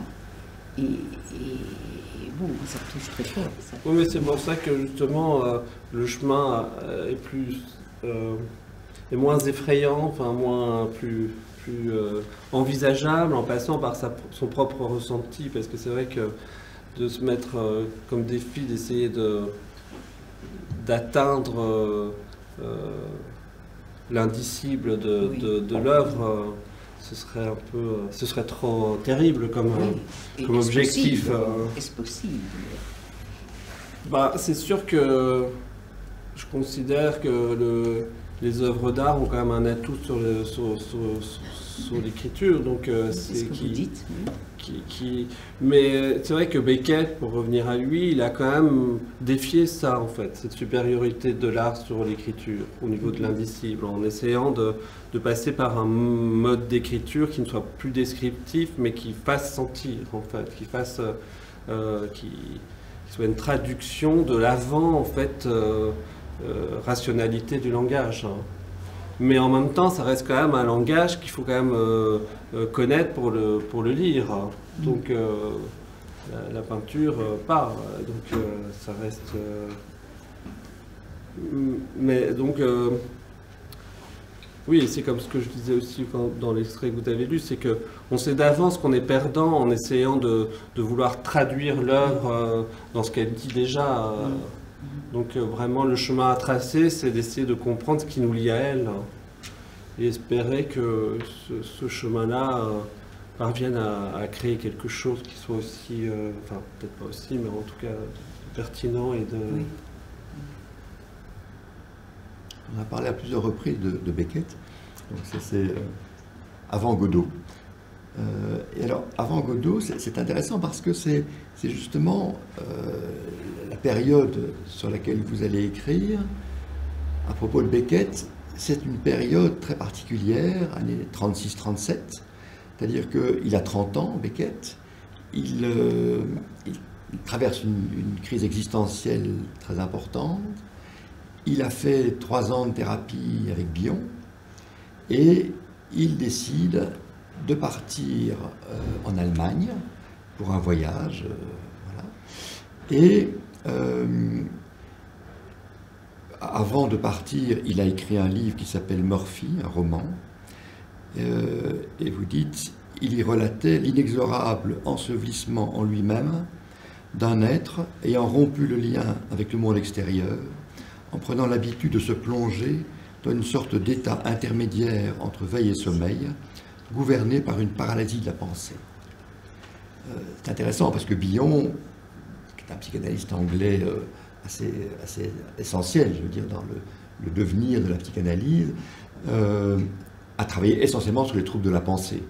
et, et, et bon, ça touche très fort. Ça. Oui, mais c'est pour ça que justement euh, le chemin est plus euh... et moins effrayant, enfin moins plus, plus euh, envisageable en passant par sa, son propre ressenti, parce que c'est vrai que de se mettre euh, comme défi d'essayer de d'atteindre euh, euh, l'indicible de, oui. de, de l'œuvre, euh, ce serait un peu, euh, ce serait trop terrible comme, oui. comme est-ce objectif. Possible euh, est-ce possible bah, c'est sûr que je considère que le les œuvres d'art ont quand même un atout sur, le, sur, sur, sur, sur l'écriture, donc euh, c'est qui, dites. Qui, qui. Mais c'est vrai que Beckett, pour revenir à lui, il a quand même défié ça en fait, cette supériorité de l'art sur l'écriture, au niveau de l'indicible, en essayant de, de passer par un mode d'écriture qui ne soit plus descriptif, mais qui fasse sentir en fait, qui fasse, euh, qui, qui soit une traduction de l'avant en fait. Euh, Euh, rationalité du langage, hein. Mais en même temps ça reste quand même un langage qu'il faut quand même euh, euh, connaître pour le, pour le lire, hein. Donc euh, la, la peinture euh, part, donc euh, ça reste euh... mais donc euh... oui, c'est comme ce que je disais aussi quand, dans l'extrait que vous avez lu, c'est que on sait d'avance qu'on est perdant en essayant de, de vouloir traduire l'œuvre euh, dans ce qu'elle dit déjà euh... Donc euh, vraiment le chemin à tracer, c'est d'essayer de comprendre ce qui nous lie à elle et espérer que ce, ce chemin-là euh, parvienne à, à créer quelque chose qui soit aussi, euh, enfin peut-être pas aussi, mais en tout cas pertinent et de... Oui. On a parlé à plusieurs reprises de, de Beckett, donc ça c'est euh, avant Godot. Euh, et alors avant Godot, c'est intéressant parce que c'est justement... Euh, la période sur laquelle vous allez écrire, à propos de Beckett, c'est une période très particulière, années trente-six trente-sept, c'est-à-dire qu'il a trente ans, Beckett, il, euh, il, il traverse une, une crise existentielle très importante, il a fait trois ans de thérapie avec Bion, et il décide de partir euh, en Allemagne pour un voyage, euh, voilà, et Euh, avant de partir, il a écrit un livre qui s'appelle Murphy, un roman, euh, et vous dites, il y relatait l'inexorable ensevelissement en lui-même d'un être ayant rompu le lien avec le monde extérieur, en prenant l'habitude de se plonger dans une sorte d'état intermédiaire entre veille et sommeil, gouverné par une paralysie de la pensée. Euh, c'est intéressant parce que Bion, un psychanalyste anglais assez, assez essentiel, je veux dire, dans le, le devenir de la psychanalyse, euh, a travaillé essentiellement sur les troubles de la pensée.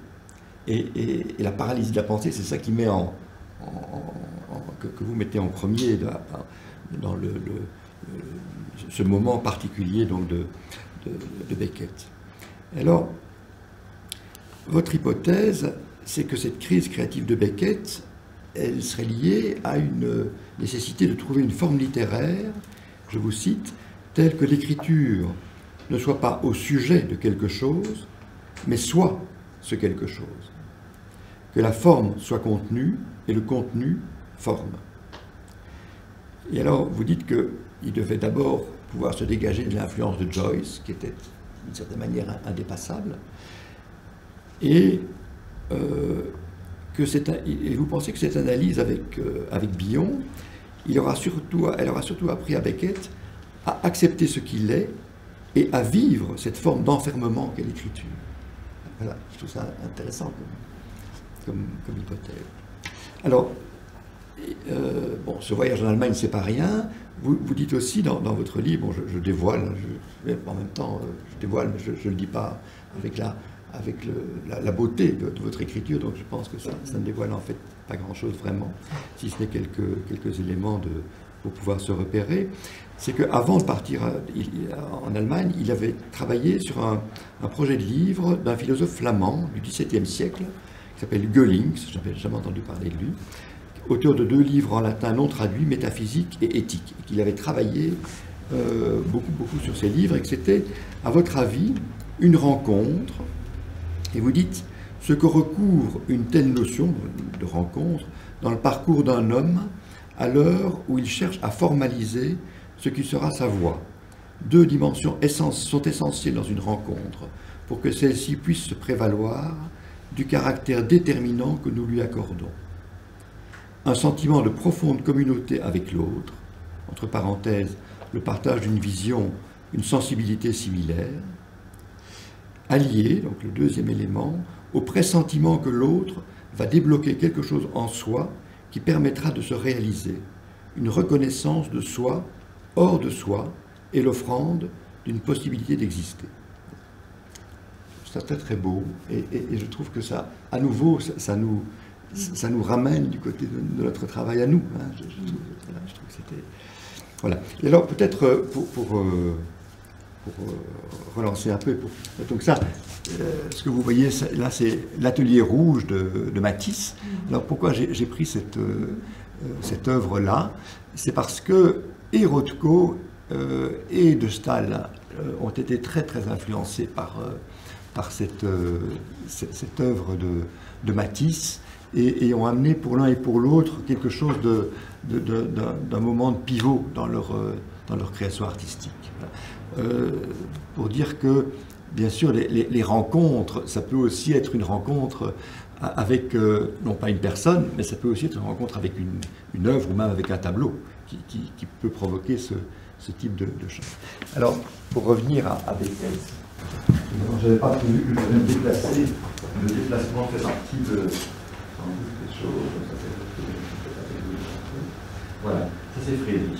Et, et, et la paralysie de la pensée, c'est ça qui met en, en, en, que, que vous mettez en premier là, dans le, le, le, ce moment particulier donc, de, de, de Beckett. Alors, votre hypothèse, c'est que cette crise créative de Beckett, elle serait liée à une nécessité de trouver une forme littéraire, je vous cite, telle que l'écriture ne soit pas au sujet de quelque chose, mais soit ce quelque chose. Que la forme soit contenue et le contenu forme. Et alors, vous dites qu'il devait d'abord pouvoir se dégager de l'influence de Joyce, qui était d'une certaine manière indépassable, et euh, que cette, et vous pensez que cette analyse avec, euh, avec Bion, il aura surtout, elle aura surtout appris à Beckett à accepter ce qu'il est et à vivre cette forme d'enfermement qu'est l'écriture. Voilà, je trouve ça intéressant comme, comme, comme hypothèse. Alors, euh, bon, ce voyage en Allemagne, c'est pas rien. Vous, vous dites aussi dans, dans votre livre, bon, je, je dévoile, je, en même temps, je dévoile, mais je ne le dis pas avec la... avec le, la, la beauté de, de votre écriture, donc je pense que ça, ça ne dévoile en fait pas grand-chose vraiment, si ce n'est quelques, quelques éléments de, pour pouvoir se repérer, c'est qu'avant de partir à, il, en Allemagne, il avait travaillé sur un, un projet de livre d'un philosophe flamand du dix-septième siècle, qui s'appelle Geulincx, je n'avais jamais entendu parler de lui, auteur de deux livres en latin non traduits, Métaphysique et Éthique, et qu'il avait travaillé euh, beaucoup, beaucoup sur ces livres, et que c'était, à votre avis, une rencontre. Et vous dites, ce que recouvre une telle notion de rencontre dans le parcours d'un homme à l'heure où il cherche à formaliser ce qui sera sa voix. Deux dimensions sont essentielles dans une rencontre pour que celle-ci puisse se prévaloir du caractère déterminant que nous lui accordons. Un sentiment de profonde communauté avec l'autre, entre parenthèses, le partage d'une vision, une sensibilité similaire, allié, donc le deuxième élément, au pressentiment que l'autre va débloquer quelque chose en soi qui permettra de se réaliser, une reconnaissance de soi, hors de soi, et l'offrande d'une possibilité d'exister. C'est très très beau, et, et, et je trouve que ça, à nouveau, ça, ça, nous, ça nous ramène du côté de, de notre travail à nous. Hein. Je, je, trouve, je trouve que c'était... Voilà. Et alors peut-être pour... pour euh, pour relancer un peu. Pour... Donc ça, euh, ce que vous voyez là, c'est l'atelier rouge de, de Matisse. Alors pourquoi j'ai pris cette, euh, cette œuvre-là? C'est parce que et Rothko euh, et de Staël euh, ont été très très influencés par, euh, par cette, euh, cette, cette œuvre de, de Matisse et, et ont amené pour l'un et pour l'autre quelque chose de, de, de, d'un moment de pivot dans leur, dans leur création artistique. Voilà. Euh, pour dire que, bien sûr, les, les, les rencontres, ça peut aussi être une rencontre avec, euh, non pas une personne, mais ça peut aussi être une rencontre avec une, une œuvre ou même avec un tableau qui, qui, qui peut provoquer ce, ce type de, de choses. Alors, pour revenir à, à Beckett, je n'avais pas prévu que je me déplacer. Le déplacement fait partie de... des choses. Voilà, ça c'est Friedrich.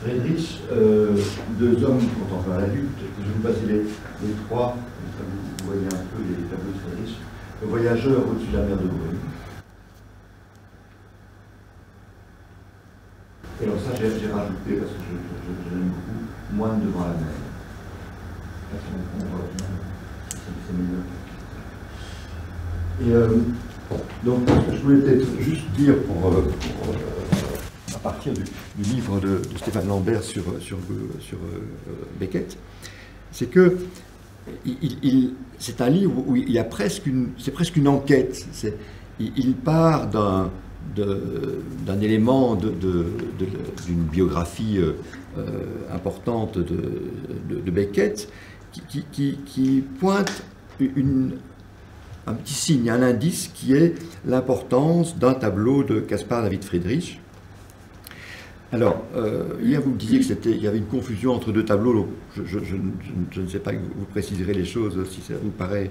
Friedrich, euh, deux hommes contemporains adultes, je vais vous passer les, les trois, ça vous voyez un peu les tableaux de Friedrich. Le voyageur au-dessus de la mer de Brune. Et alors ça, j'ai rajouté, parce que je, je, je, je l'aime beaucoup, Moine devant la mer. Là, on, on voit bien, c'est meilleur. Et euh, donc, je voulais peut-être juste dire pour... Euh, pour euh, à partir du, du livre de, de Stéphane Lambert sur, sur, sur euh, Beckett, c'est que il, il, c'est un livre où il y a presque une, c'est presque une enquête. Il, il part d'un d'un élément de, de, de, d'une biographie euh, importante de, de, de Beckett qui, qui, qui, qui pointe une, un petit signe, un indice qui est l'importance d'un tableau de Caspar David Friedrich. Alors, euh, hier vous me disiez qu'il y avait une confusion entre deux tableaux, donc je, je, je, je ne sais pas que vous préciserez les choses si ça vous paraît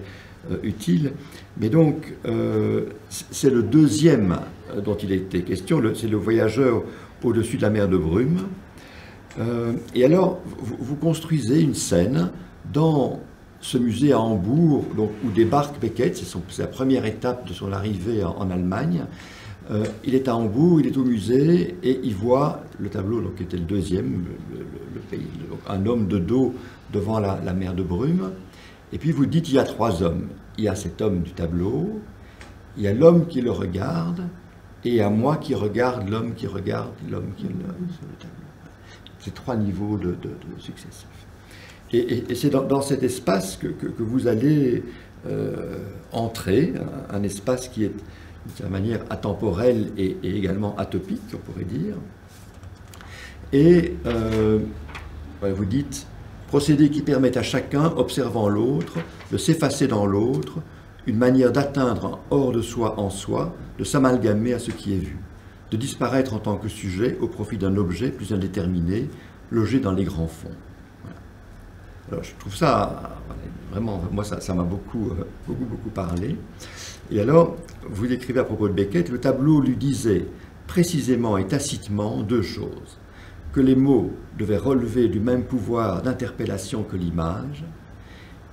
euh, utile, mais donc euh, c'est le deuxième dont il était question, c'est le voyageur au-dessus de la mer de brume, euh, et alors vous, vous construisez une scène dans ce musée à Hambourg, donc, où débarque Beckett, c'est la première étape de son arrivée en, en Allemagne. Euh, il est à Hambourg, il est au musée et il voit le tableau, donc, qui était le deuxième, le, le, le pays, donc, un homme de dos devant la, la mer de brume. Et puis vous dites, il y a trois hommes. Il y a cet homme du tableau, il y a l'homme qui le regarde, et il y a moi qui regarde l'homme qui regarde l'homme qui est là sur le tableau. C'est trois niveaux de, de, de successifs. Et, et, et c'est dans, dans cet espace que, que, que vous allez euh, entrer, un, un espace qui est de sa manière atemporel et, et également atopique, on pourrait dire. Et euh, vous dites, procédé qui permet à chacun, observant l'autre, de s'effacer dans l'autre, une manière d'atteindre hors de soi en soi, de s'amalgamer à ce qui est vu, de disparaître en tant que sujet au profit d'un objet plus indéterminé, logé dans les grands fonds. Alors, je trouve ça, vraiment, moi, ça m'a beaucoup, beaucoup, beaucoup parlé. Et alors, vous écrivez à propos de Beckett, le tableau lui disait précisément et tacitement deux choses. Que les mots devaient relever du même pouvoir d'interpellation que l'image,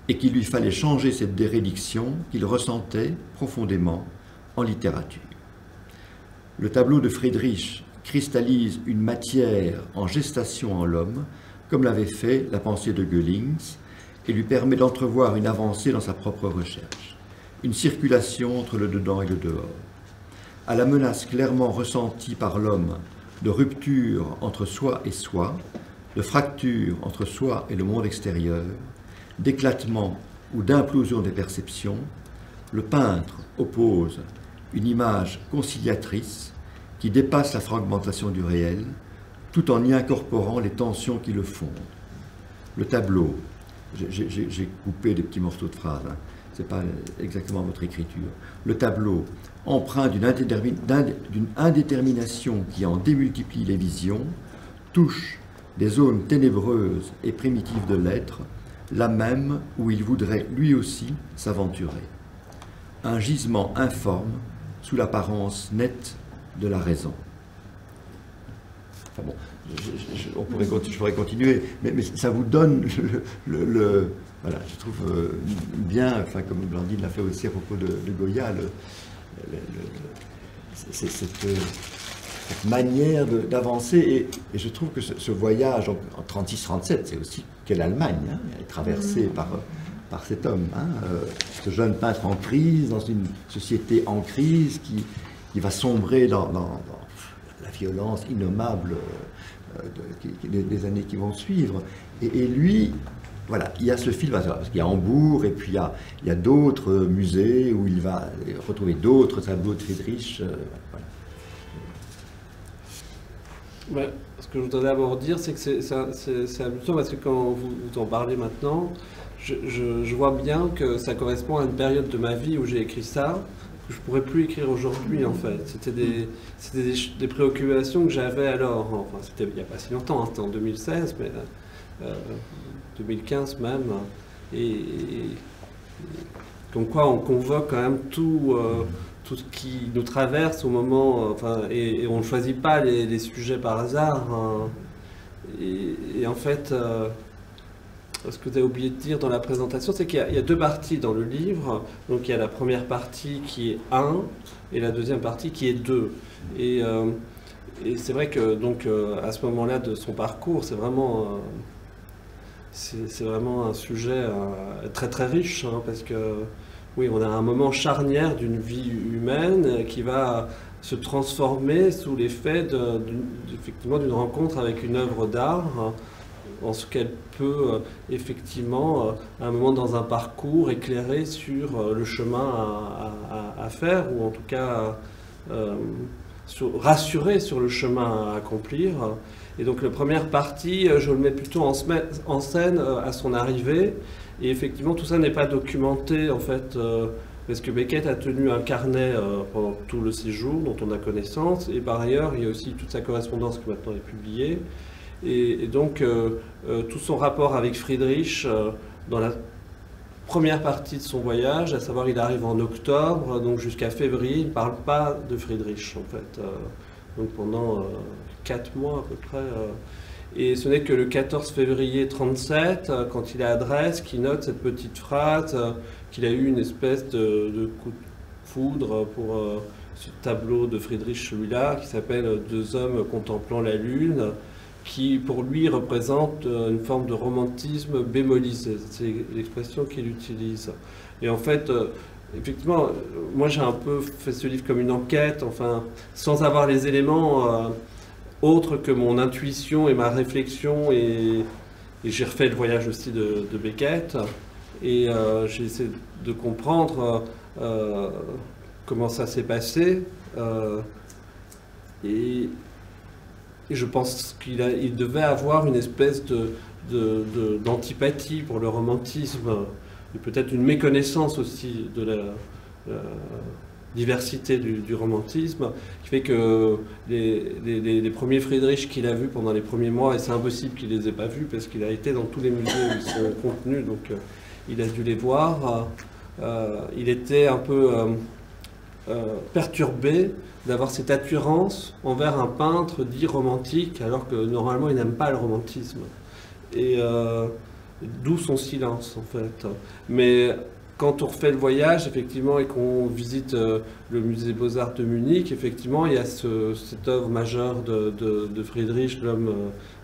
et qu'il lui fallait changer cette dérédiction qu'il ressentait profondément en littérature. Le tableau de Friedrich cristallise une matière en gestation en l'homme, comme l'avait fait la pensée de Geulincx, et lui permet d'entrevoir une avancée dans sa propre recherche, une circulation entre le dedans et le dehors. À la menace clairement ressentie par l'homme de rupture entre soi et soi, de fracture entre soi et le monde extérieur, d'éclatement ou d'implosion des perceptions, le peintre oppose une image conciliatrice qui dépasse la fragmentation du réel, tout en y incorporant les tensions qui le fondent. Le tableau, j'ai coupé des petits morceaux de phrases, hein. Ce n'est pas exactement votre écriture. Le tableau, empreint d'une indétermin, indétermination qui en démultiplie les visions, touche des zones ténébreuses et primitives de l'être, là même où il voudrait lui aussi s'aventurer. Un gisement informe sous l'apparence nette de la raison. Enfin bon, je, je, on pourrait, je pourrais continuer, mais, mais ça vous donne le... le, le voilà, je trouve euh, bien, enfin, comme Blandine l'a fait aussi à propos de, de Goya, le, le, le, c'est, cette, cette manière d'avancer. Et, et je trouve que ce, ce voyage en, en trente-six trente-sept, c'est aussi quelle Allemagne, hein, elle est traversée par, par cet homme, hein, euh, ce jeune peintre en crise, dans une société en crise qui, qui va sombrer dans... dans, dans la violence innommable euh, de, qui, des, des années qui vont suivre. Et, et lui, voilà, il y a ce film, parce qu'il y a Hambourg, et puis il y a, il y a d'autres musées où il va retrouver d'autres tableaux de Friedrich. Euh, voilà. Ouais, ce que je voudrais d'abord dire, c'est que c'est amusant, parce que quand vous, vous en parlez maintenant, je, je, je vois bien que ça correspond à une période de ma vie où j'ai écrit ça, que je pourrais plus écrire aujourd'hui, en fait. C'était des, des, des préoccupations que j'avais alors, enfin c'était il n'y a pas si longtemps, hein, c'était en deux mille seize, mais euh, deux mille quinze même, et, et, et comme quoi on convoque quand même tout, euh, tout ce qui nous traverse au moment, enfin, et, et on ne choisit pas les, les sujets par hasard, hein. et, et en fait, euh, ce que vous avez oublié de dire dans la présentation, c'est qu'il y, y a deux parties dans le livre. Donc il y a la première partie qui est un et la deuxième partie qui est deux. Et, euh, et c'est vrai que donc euh, à ce moment-là de son parcours, c'est vraiment, euh, c'est vraiment un sujet euh, très très riche, hein, parce que oui, on a un moment charnière d'une vie humaine qui va se transformer sous l'effet de, effectivement d'une rencontre avec une œuvre d'art, hein, en ce qu'elle peut euh, effectivement, euh, à un moment dans un parcours, éclairer sur euh, le chemin à, à, à faire, ou en tout cas euh, sur, rassurer sur le chemin à accomplir. Et donc la première partie, je le mets plutôt en, en scène euh, à son arrivée, et effectivement tout ça n'est pas documenté en fait, euh, parce que Beckett a tenu un carnet euh, pendant tout le séjour dont on a connaissance, et par ailleurs il y a aussi toute sa correspondance qui maintenant est publiée. Et, et donc, euh, euh, tout son rapport avec Friedrich euh, dans la première partie de son voyage, à savoir il arrive en octobre, donc jusqu'à février, il ne parle pas de Friedrich en fait, euh, donc pendant euh, quatre mois à peu près. Euh, Et ce n'est que le quatorze février mille neuf cent trente-sept, quand il est à Dresde, qu'il note cette petite phrase, qu'il a eu une espèce de, de coup de foudre pour euh, ce tableau de Friedrich, celui-là, qui s'appelle « Deux hommes contemplant la lune », qui pour lui représente une forme de romantisme bémolisé. C'est l'expression qu'il utilise. Et en fait, effectivement, moi j'ai un peu fait ce livre comme une enquête, enfin, sans avoir les éléments euh, autres que mon intuition et ma réflexion, et, et j'ai refait le voyage aussi de, de Beckett, et euh, j'ai essayé de comprendre euh, comment ça s'est passé, euh, et... Et je pense qu'il il devait avoir une espèce de, de, de, d'antipathie pour le romantisme, et peut-être une méconnaissance aussi de la, la diversité du, du romantisme, qui fait que les, les, les premiers Friedrich qu'il a vus pendant les premiers mois, et c'est impossible qu'il ne les ait pas vus, parce qu'il a été dans tous les musées où ils sont contenus, donc euh, il a dû les voir, euh, il était un peu euh, euh, perturbé d'avoir cette attirance envers un peintre dit romantique, alors que normalement il n'aime pas le romantisme. Et euh, d'où son silence, en fait. Mais quand on refait le voyage, effectivement, et qu'on visite euh, le musée Beaux-Arts de Munich, effectivement, il y a ce, cette œuvre majeure de, de, de Friedrich, l'homme, euh,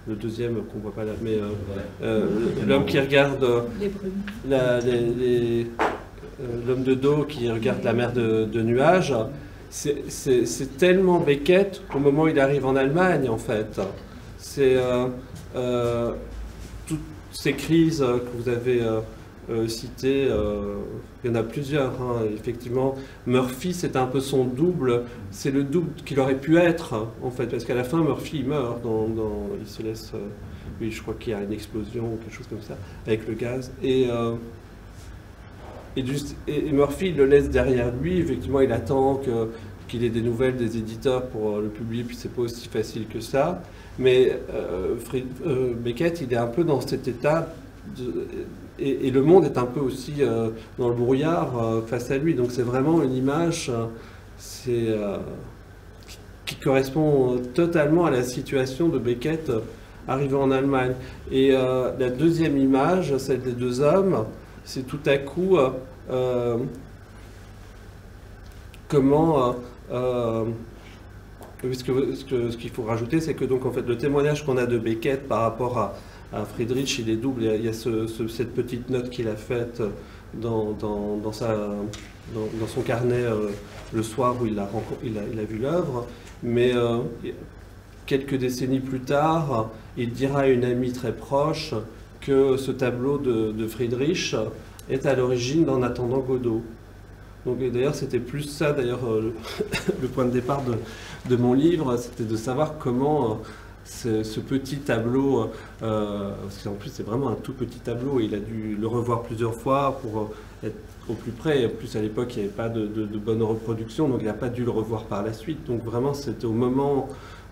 le deuxième qu'on ne voit pas là, mais euh, euh, l'homme qui regarde euh, la, les, les, euh, l'homme de dos qui regarde la mer de, de nuages. C'est tellement Beckett qu'au moment où il arrive en Allemagne, en fait. C'est euh, euh, toutes ces crises que vous avez euh, citées, euh, il y en a plusieurs, hein, effectivement. Murphy, c'est un peu son double, c'est le double qu'il aurait pu être, en fait, parce qu'à la fin, Murphy, il meurt, dans, dans, il se laisse... Euh, oui, je crois qu'il y a une explosion ou quelque chose comme ça, avec le gaz. Et... Euh, Et, juste, et Murphy, il le laisse derrière lui, effectivement, il attend qu'il ait des nouvelles des éditeurs pour le publier, puis c'est pas aussi facile que ça. Mais euh, Fried, euh, Beckett, il est un peu dans cet état, de, et, et le monde est un peu aussi euh, dans le brouillard euh, face à lui. Donc c'est vraiment une image euh, qui, qui correspond totalement à la situation de Beckett euh, arrivé en Allemagne. Et euh, la deuxième image, celle des deux hommes, c'est tout à coup euh, comment, euh, ce qu'il ce que, ce qu'il faut rajouter, c'est que donc en fait le témoignage qu'on a de Beckett par rapport à, à Friedrich, il est double. Il y a ce, ce, cette petite note qu'il a faite dans, dans, dans, sa, dans, dans son carnet euh, le soir où il a, il a, il a vu l'œuvre, mais euh, quelques décennies plus tard, il dira à une amie très proche que ce tableau de, de Friedrich est à l'origine d'En attendant Godot. Donc d'ailleurs c'était plus ça d'ailleurs le, le point de départ de, de mon livre, c'était de savoir comment euh, ce, ce petit tableau, euh, parce qu'en plus c'est vraiment un tout petit tableau, et il a dû le revoir plusieurs fois pour être au plus près, et en plus à l'époque il n'y avait pas de, de, de bonne reproduction, donc il n'a pas dû le revoir par la suite, donc vraiment c'était au moment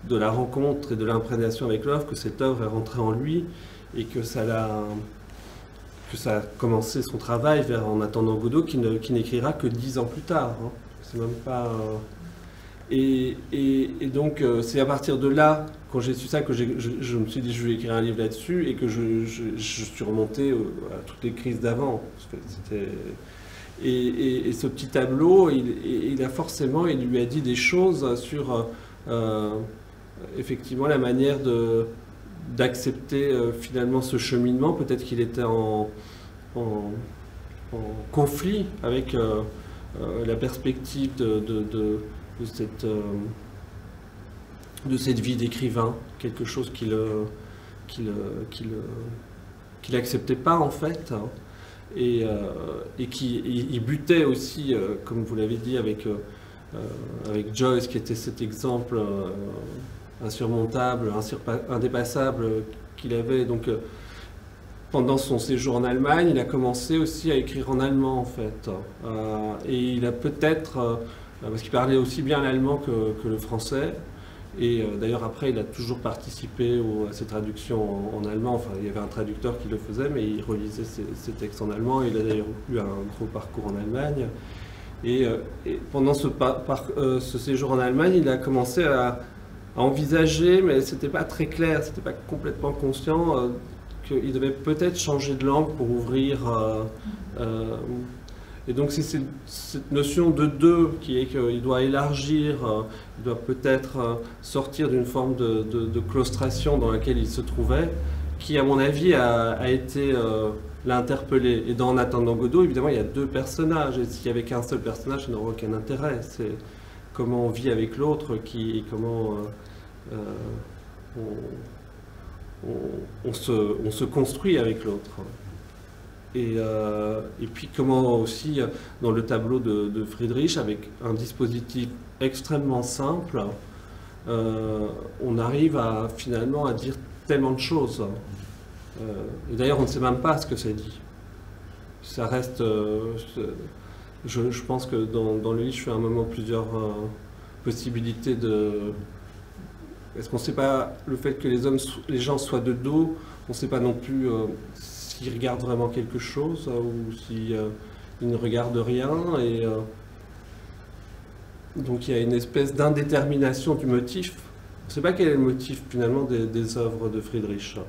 de la rencontre et de l'imprégnation avec l'œuvre que cette œuvre est rentrée en lui, et que ça, a, que ça a commencé son travail vers En attendant Godot, qui n'écrira qui que dix ans plus tard. Hein. C'est même pas... Euh... Et, et, et donc, euh, c'est à partir de là, quand j'ai su ça, que je, je me suis dit je vais écrire un livre là-dessus, et que je, je, je suis remonté à toutes les crises d'avant. Et, et, et ce petit tableau, il, il a forcément, il lui a dit des choses sur, euh, effectivement, la manière de... d'accepter euh, finalement ce cheminement. Peut-être qu'il était en, en, en conflit avec euh, euh, la perspective de, de, de, de, cette, euh, de cette vie d'écrivain, quelque chose qu'il qu'il qu'il qu'il acceptait pas en fait, hein, et, euh, et qui il, il butait aussi, euh, comme vous l'avez dit, avec, euh, avec Joyce, qui était cet exemple euh, insurmontable, indépassable qu'il avait. Donc euh, pendant son séjour en Allemagne, il a commencé aussi à écrire en allemand en fait, euh, et il a peut-être, euh, parce qu'il parlait aussi bien l'allemand que, que le français, et euh, d'ailleurs après il a toujours participé au, à ses traductions en, en allemand, enfin il y avait un traducteur qui le faisait, mais il relisait ses, ses textes en allemand, il a d'ailleurs eu un gros parcours en Allemagne, et, euh, et pendant ce, par, par, euh, ce séjour en Allemagne, il a commencé à à envisager, mais ce n'était pas très clair, ce n'était pas complètement conscient euh, qu'il devait peut-être changer de langue pour ouvrir. Euh, euh, et donc c'est cette notion de deux qui est qu'il doit élargir, euh, il doit peut-être euh, sortir d'une forme de, de, de claustration dans laquelle il se trouvait, qui à mon avis a, a été... Euh, l'a interpellé. Et dans En attendant Godot, évidemment, il y a deux personnages. Et s'il n'y avait qu'un seul personnage, ça n'aurait aucun intérêt. C'est comment on vit avec l'autre qui, et comment euh, euh, on, on, on, se, on se construit avec l'autre. Et, euh, et puis comment aussi, dans le tableau de, de Friedrich, avec un dispositif extrêmement simple, euh, on arrive à, finalement à dire tellement de choses. Et d'ailleurs, on ne sait même pas ce que c'est dit. Ça reste... Euh, je, je pense que dans, dans le livre, je fais à un moment plusieurs euh, possibilités de... Est-ce qu'on ne sait pas le fait que les, hommes, les gens soient de dos? On ne sait pas non plus euh, s'ils regardent vraiment quelque chose euh, ou s'ils euh, ne regardent rien. Et, euh, donc il y a une espèce d'indétermination du motif. On ne sait pas quel est le motif finalement des, des œuvres de Friedrich.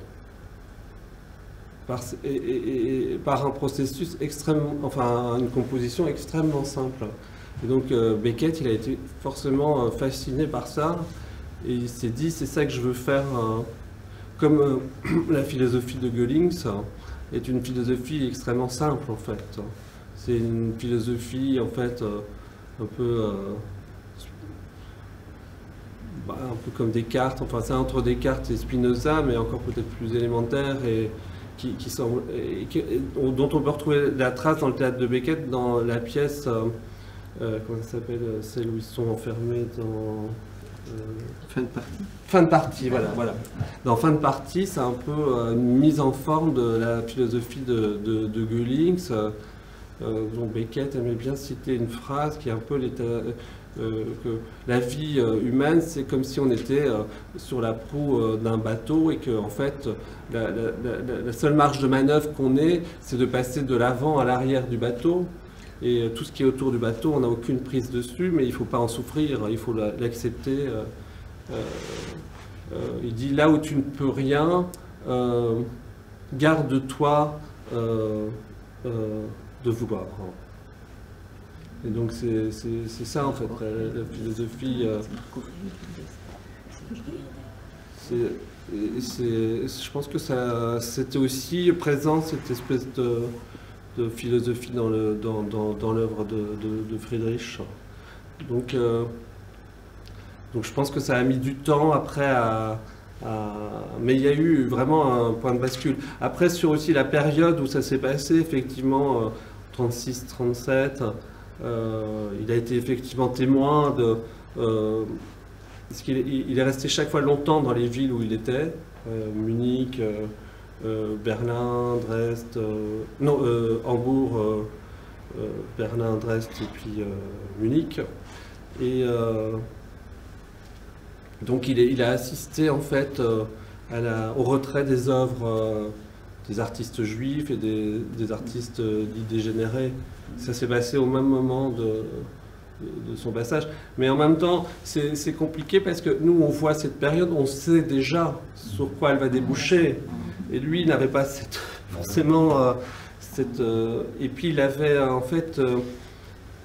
Par, et, et, et par un processus extrêmement, enfin une composition extrêmement simple. Et donc euh, Beckett, il a été forcément euh, fasciné par ça, et il s'est dit c'est ça que je veux faire. Euh, comme euh, la philosophie de Geulincx est une philosophie extrêmement simple en fait. C'est une philosophie en fait euh, un peu, euh, bah, un peu comme Descartes. Enfin c'est entre Descartes et Spinoza, mais encore peut-être plus élémentaire et Qui, qui sont, et qui, et dont on peut retrouver la trace dans le théâtre de Beckett, dans la pièce, euh, euh, comment ça s'appelle, celle où ils sont enfermés dans... Euh, fin de partie. Fin de partie, voilà, voilà. Dans Fin de partie, c'est un peu euh, une mise en forme de la philosophie de, de, de Geulincx, euh, dont Beckett aimait bien citer une phrase qui est un peu l'état... Euh, que la vie euh, humaine, c'est comme si on était euh, sur la proue euh, d'un bateau et que, en fait, la, la, la, la seule marge de manœuvre qu'on ait, c'est de passer de l'avant à l'arrière du bateau. Et euh, tout ce qui est autour du bateau, on n'a aucune prise dessus, mais il ne faut pas en souffrir, il faut l'accepter. Euh, euh, euh, il dit, là où tu ne peux rien, euh, garde-toi euh, euh, de vouloir. Et donc c'est ça en fait, la, la philosophie, euh, c'est, c'est, je pense que c'était aussi présent cette espèce de, de philosophie dans l'œuvre dans, dans, dans de, de, de Friedrich. Donc, euh, donc je pense que ça a mis du temps après à... Mais il y a eu vraiment un point de bascule. Après sur aussi la période où ça s'est passé, effectivement, trente-six trente-sept... Euh, il a été effectivement témoin de... Euh, parce qu'il, il est resté chaque fois longtemps dans les villes où il était, euh, Munich, euh, euh, Berlin, Dresde, euh, non, euh, Hambourg, euh, euh, Berlin, Dresde et puis euh, Munich. Et euh, donc il, est, il a assisté en fait euh, à la, au retrait des œuvres euh, des artistes juifs et des, des artistes euh, dits dégénérés. Ça s'est passé au même moment de, de, de son passage. Mais en même temps, c'est compliqué parce que nous, on voit cette période, on sait déjà sur quoi elle va déboucher. Et lui, il n'avait pas cette, forcément euh, cette... Euh, et puis, il avait en fait euh,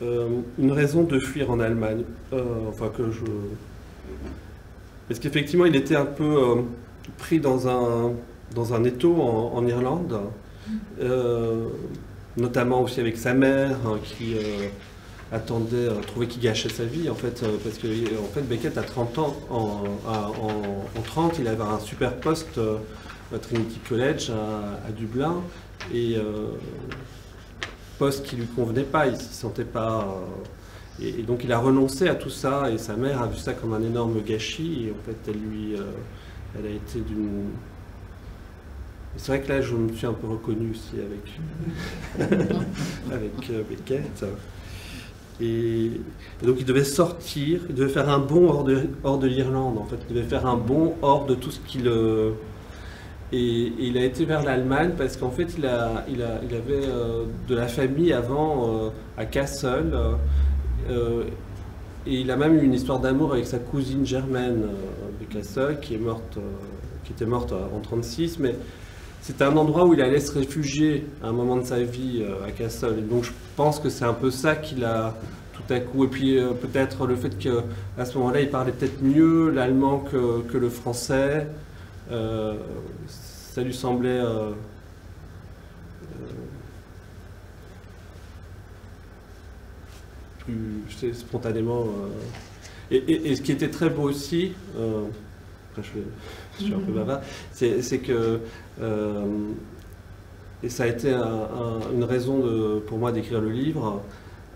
euh, une raison de fuir en Allemagne. Euh, enfin, que je... Parce qu'effectivement, il était un peu euh, pris dans un, dans un étau en, en Irlande. Euh, notamment aussi avec sa mère hein, qui euh, attendait, euh, trouvait qu'il gâchait sa vie en fait, euh, parce que en fait, Beckett à trente ans, en, en, en trente, il avait un super poste euh, à Trinity College à, à Dublin, et euh, poste qui lui convenait pas, il s'y sentait pas, euh, et, et donc il a renoncé à tout ça, et sa mère a vu ça comme un énorme gâchis, et en fait elle lui, euh, elle a été d'une... C'est vrai que là, je me suis un peu reconnu aussi avec, avec euh, Beckett. Et, et donc, il devait sortir, il devait faire un bond hors de, hors de l'Irlande, en fait. Il devait faire un bond hors de tout ce qu'il... Euh, et, et il a été vers l'Allemagne parce qu'en fait, il, a, il, a, il avait euh, de la famille avant euh, à Kassel. Euh, Et il a même eu une histoire d'amour avec sa cousine germaine euh, de Cassel, qui est morte, euh, qui était morte euh, en mille neuf cent trente-six. Mais c'était un endroit où il allait se réfugier à un moment de sa vie euh, à Cassel. Et donc je pense que c'est un peu ça qu'il a tout à coup. Et puis euh, peut-être le fait qu'à ce moment-là, il parlait peut-être mieux l'allemand que, que le français. Euh, ça lui semblait... Euh, Plus spontanément. Euh, et, et, et ce qui était très beau aussi, euh, après je, je suis un peu bavard, c'est que, euh, et ça a été un, un, une raison de, pour moi d'écrire le livre.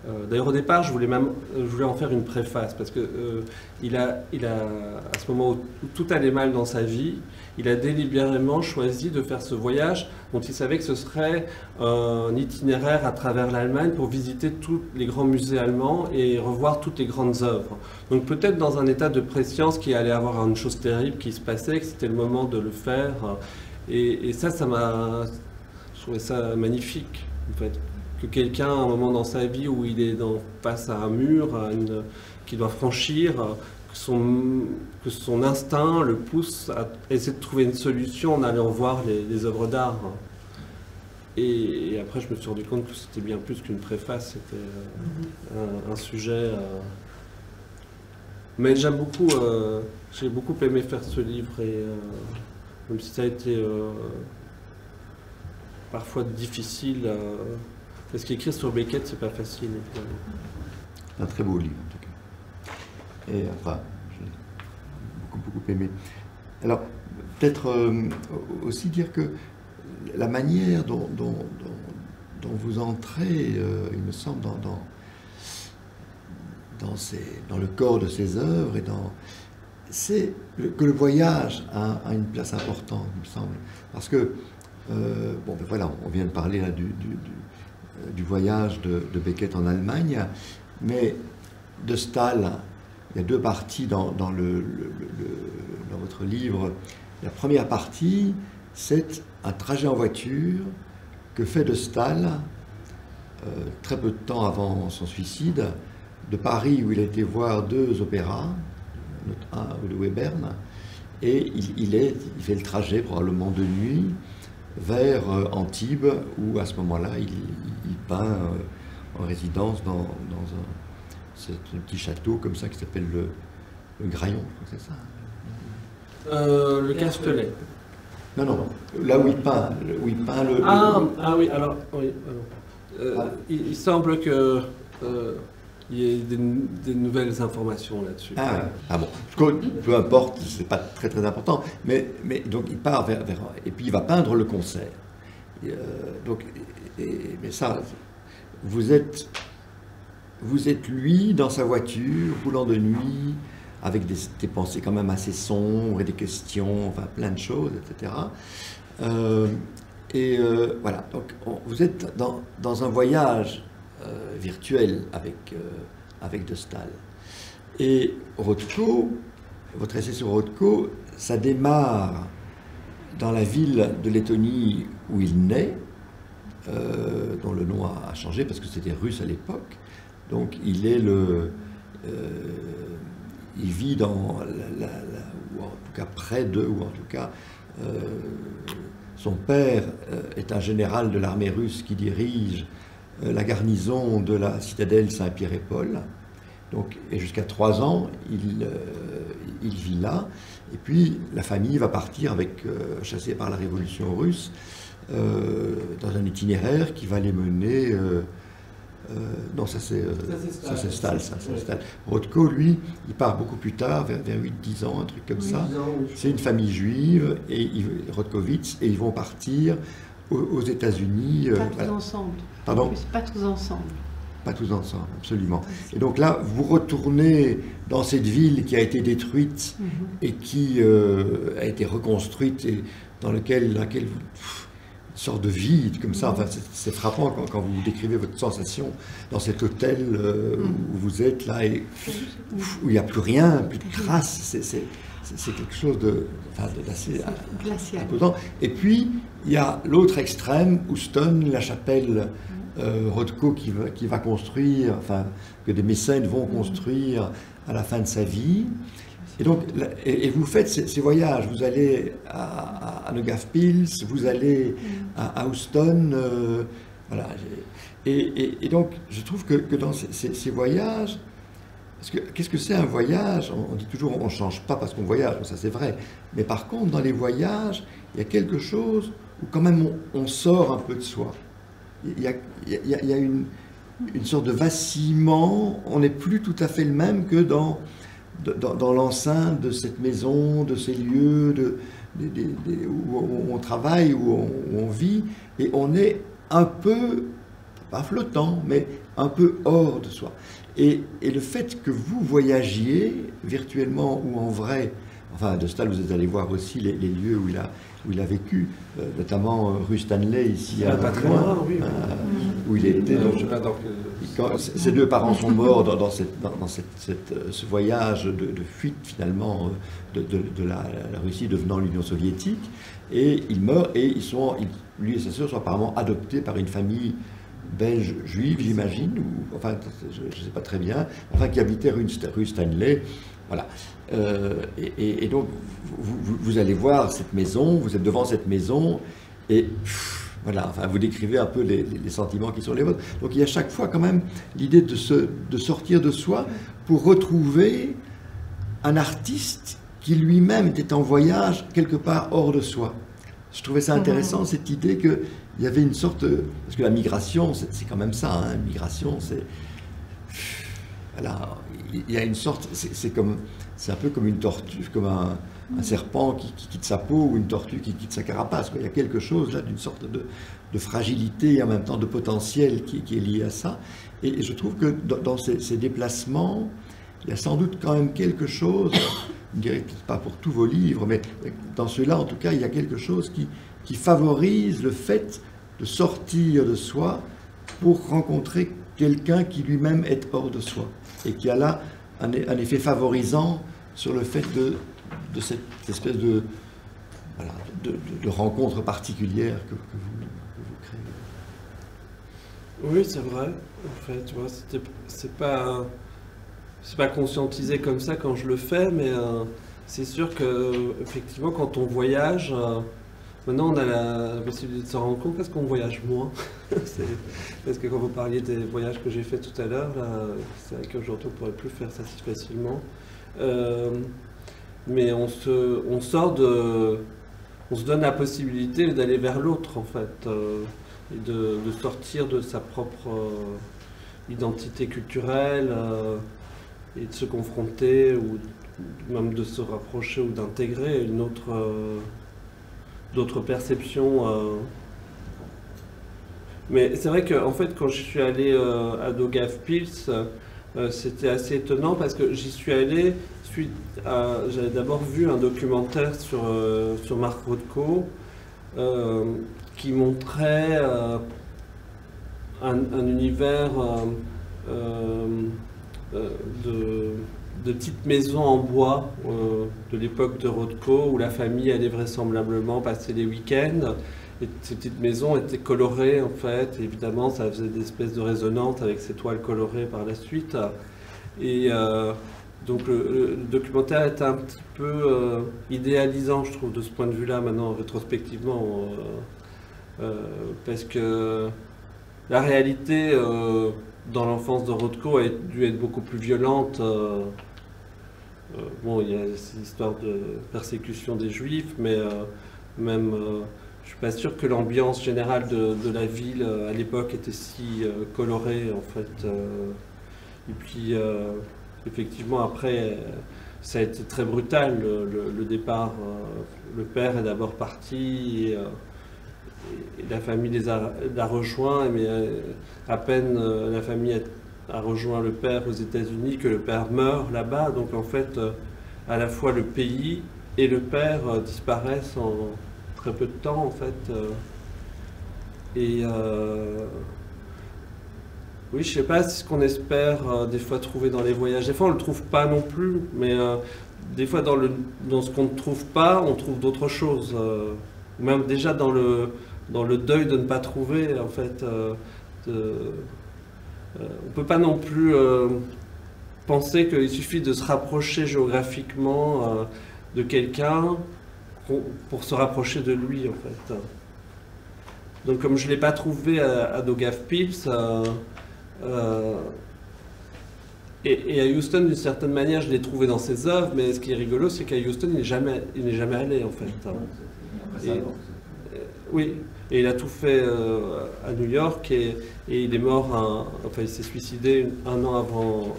Euh, D'ailleurs au départ, je voulais même, je voulais en faire une préface parce que euh, il a, il a, à ce moment où tout allait mal dans sa vie, il a délibérément choisi de faire ce voyage dont il savait que ce serait euh, un itinéraire à travers l'Allemagne pour visiter tous les grands musées allemands et revoir toutes les grandes œuvres. Donc peut-être dans un état de préscience qu'il allait avoir une chose terrible qui se passait, que c'était le moment de le faire. Et, et ça, ça m'a, je trouvais ça magnifique en fait. Que quelqu'un, à un moment dans sa vie où il est dans, face à un mur, à une, qu'il doit franchir, que son, que son instinct le pousse à essayer de trouver une solution en allant voir les, les œuvres d'art. Et, et après, je me suis rendu compte que c'était bien plus qu'une préface, c'était euh, mm-hmm. un, un sujet... Euh... Mais j'aime beaucoup, euh, j'ai beaucoup aimé faire ce livre, et euh, même si ça a été euh, parfois difficile... Euh, Parce qu'écrire sur Beckett, c'est pas facile. C'est un très beau livre, en tout cas. Et enfin, j'ai beaucoup, beaucoup aimé. Alors, peut-être euh, aussi dire que la manière dont, dont, dont, dont vous entrez, euh, il me semble, dans, dans, dans, ces, dans le corps de ces œuvres, et dans, c'est que le voyage a, a une place importante, il me semble. Parce que, euh, bon, ben voilà, on vient de parler là, du... du, du du voyage de, de Beckett en Allemagne, mais de Staël, il y a deux parties dans, dans, le, le, le, dans votre livre. La première partie, c'est un trajet en voiture que fait de Staël, euh, très peu de temps avant son suicide, de Paris où il a été voir deux opéras, un de Webern, et il, il, est, il fait le trajet probablement de nuit vers Antibes, où à ce moment-là, il, il peint en résidence dans, dans un, un petit château comme ça qui s'appelle le, le Graillon, c'est ça euh, Le Castelet. Non, non, là où il peint, où il peint le... Ah, le... ah oui, alors, oui, alors. Euh, ah. Il, il semble que... Euh... Il y a des, des nouvelles informations là-dessus. Ah, ah bon, peu importe, c'est pas très très important. Mais, mais donc il part vers, vers... Et puis il va peindre le concert. Et, euh, donc, et, mais ça, vous êtes, vous êtes lui dans sa voiture, roulant de nuit, avec des, des pensées quand même assez sombres et des questions, enfin plein de choses, et cetera. Euh, et euh, voilà, donc on, vous êtes dans, dans un voyage... Euh, virtuel avec, euh, avec de Staël. Et Rothko, votre essai sur Rothko, ça démarre dans la ville de Lettonie où il naît, euh, dont le nom a changé parce que c'était russe à l'époque. Donc il est le... Euh, il vit dans la, la, la, ou en tout cas près de, ou en tout cas euh, son père euh, est un général de l'armée russe qui dirige la garnison de la citadelle Saint-Pierre-et-Paul. Donc, et jusqu'à trois ans, il, euh, il vit là. Et puis, la famille va partir, avec, euh, chassée par la révolution russe, euh, dans un itinéraire qui va les mener... Euh, euh, non, ça c'est euh, ça c'est Staël. Ça, oui. Rothko, lui, il part beaucoup plus tard, vers, vers huit dix ans, un truc comme ça. C'est une famille juive, et Rothkowitz, et ils vont partir... aux États-Unis. Pas euh, tous voilà. ensemble. Pardon ? Pas tous ensemble. Pas tous ensemble, absolument. Et donc là, vous retournez dans cette ville qui a été détruite mm-hmm. et qui euh, a été reconstruite et dans laquelle, laquelle vous, pff, une sorte de vide comme ça. Mm-hmm. Enfin, c'est frappant quand, quand vous décrivez votre sensation dans cet hôtel euh, mm-hmm. où vous êtes là et pff, où il n'y a plus rien, plus de traces. C'est quelque chose de, d'assez glacial. Et puis, il y a l'autre extrême, Houston, la chapelle euh, Rothko qui, qui va construire, enfin, que des mécènes vont construire à la fin de sa vie. Et donc, et, et vous faites ces, ces voyages, vous allez à, à Neugaaf-Pils, vous allez à, à Houston, euh, voilà. Et, et, et donc, je trouve que, que dans ces, ces, ces voyages, qu'est-ce que c'est un voyage? On dit toujours on ne change pas parce qu'on voyage, ça c'est vrai. Mais par contre, dans les voyages, il y a quelque chose où quand même on, on sort un peu de soi. Il y a, il y a, il y a une, une sorte de vacillement, on n'est plus tout à fait le même que dans, dans, dans l'enceinte de cette maison, de ces lieux de, de, de, de, où on travaille, où on, où on vit, et on est un peu, pas flottant, mais un peu hors de soi. Et, et le fait que vous voyagiez, virtuellement ou en vrai, enfin de Staël, vous êtes allé voir aussi les, les lieux où il a, où il a vécu, euh, notamment euh, rue Stanley, ici à Patrimoine, oui, oui. euh, où il était. Euh, Ses deux parents sont morts dans, dans, cette, dans, dans cette, cette, ce voyage de, de fuite, finalement, de, de, de la, la Russie devenant l'Union soviétique. Et il meurt, et ils sont, ils, lui et sa sœur sont apparemment adoptés par une famille belge juive, j'imagine, ou enfin, je ne sais pas très bien, enfin, qui habitait rue, rue Stanley, voilà. Euh, et, et donc, vous, vous, vous allez voir cette maison, vous êtes devant cette maison, et pff, voilà, enfin, vous décrivez un peu les, les sentiments qui sont les vôtres. Donc, il y a chaque fois quand même l'idée de, se, de sortir de soi pour retrouver un artiste qui lui-même était en voyage quelque part hors de soi. Je trouvais ça intéressant, cette idée que il y avait une sorte... Parce que la migration, c'est quand même ça, hein, migration, c'est... Voilà, il y a une sorte... C'est comme... C'est un peu comme une tortue, comme un, un serpent qui, qui quitte sa peau ou une tortue qui quitte sa carapace, quoi. Il y a quelque chose, là, d'une sorte de, de fragilité et en même temps de potentiel qui, qui est lié à ça. Et, et je trouve que dans, dans ces, ces déplacements, il y a sans doute quand même quelque chose... Je ne dirais pas pour tous vos livres, mais dans ceux-là, en tout cas, il y a quelque chose qui... qui favorise le fait de sortir de soi pour rencontrer quelqu'un qui lui-même est hors de soi et qui a là un, un effet favorisant sur le fait de, de cette espèce de, voilà, de, de, de rencontre particulière que, que, vous, que vous créez. Oui, c'est vrai. En fait, moi, c'est pas, c'est pas conscientisé comme ça quand je le fais, mais euh, c'est sûr que effectivement, quand on voyage. Euh, Maintenant, on a la possibilité de se rendre compte parce qu'on voyage moins. Parce que quand vous parliez des voyages que j'ai fait tout à l'heure, c'est vrai qu'aujourd'hui, on ne pourrait plus faire ça si facilement. Euh, mais on se, on sort de... On se donne la possibilité d'aller vers l'autre, en fait, euh, et de, de sortir de sa propre euh, identité culturelle euh, et de se confronter, ou même de se rapprocher ou d'intégrer une autre... Euh, d'autres perceptions. Euh... Mais c'est vrai que en fait, quand je suis allé euh, à Neugaaf-Pils, euh, c'était assez étonnant parce que j'y suis allé suite à... J'avais d'abord vu un documentaire sur, euh, sur Mark Rothko euh, qui montrait euh, un, un univers euh, euh, de... de petites maisons en bois euh, de l'époque de Rothko, où la famille allait vraisemblablement passer les week-ends. Et ces petites maisons étaient colorées, en fait. Et évidemment, ça faisait des espèces de résonances avec ces toiles colorées par la suite. Et euh, donc, le, le documentaire était un petit peu euh, idéalisant, je trouve, de ce point de vue-là, maintenant, rétrospectivement. Euh, euh, parce que la réalité, euh, dans l'enfance de Rothko, a dû être beaucoup plus violente. Euh, Euh, bon, il y a cette histoire de persécution des Juifs, mais euh, même, euh, je suis pas sûr que l'ambiance générale de, de la ville euh, à l'époque était si euh, colorée, en fait. Euh, et puis, euh, effectivement, après, ça a été très brutal, le, le, le départ. Euh, le père est d'abord parti, et, euh, et la famille les a, l'a rejoint, mais euh, à peine euh, la famille a a rejoint le père aux États-Unis que le père meurt là-bas. Donc en fait, euh, à la fois le pays et le père euh, disparaissent en très peu de temps, en fait. Euh, et euh, oui, je sais pas si ce qu'on espère euh, des fois trouver dans les voyages. Des fois, on le trouve pas non plus, mais euh, des fois dans le dans ce qu'on ne trouve pas, on trouve d'autres choses. Euh, même déjà dans le dans le deuil de ne pas trouver, en fait. Euh, de, euh, on ne peut pas non plus euh, penser qu'il suffit de se rapprocher géographiquement euh, de quelqu'un pour, pour se rapprocher de lui, en fait. Donc comme je ne l'ai pas trouvé à, à Daugavpils, euh, euh, et, et à Houston, d'une certaine manière, je l'ai trouvé dans ses œuvres, mais ce qui est rigolo, c'est qu'à Houston, il n'est jamais, il n'est jamais allé, en fait. Et, et, oui, et il a tout fait euh, à New York, et, et il est mort, un, enfin il s'est suicidé un an avant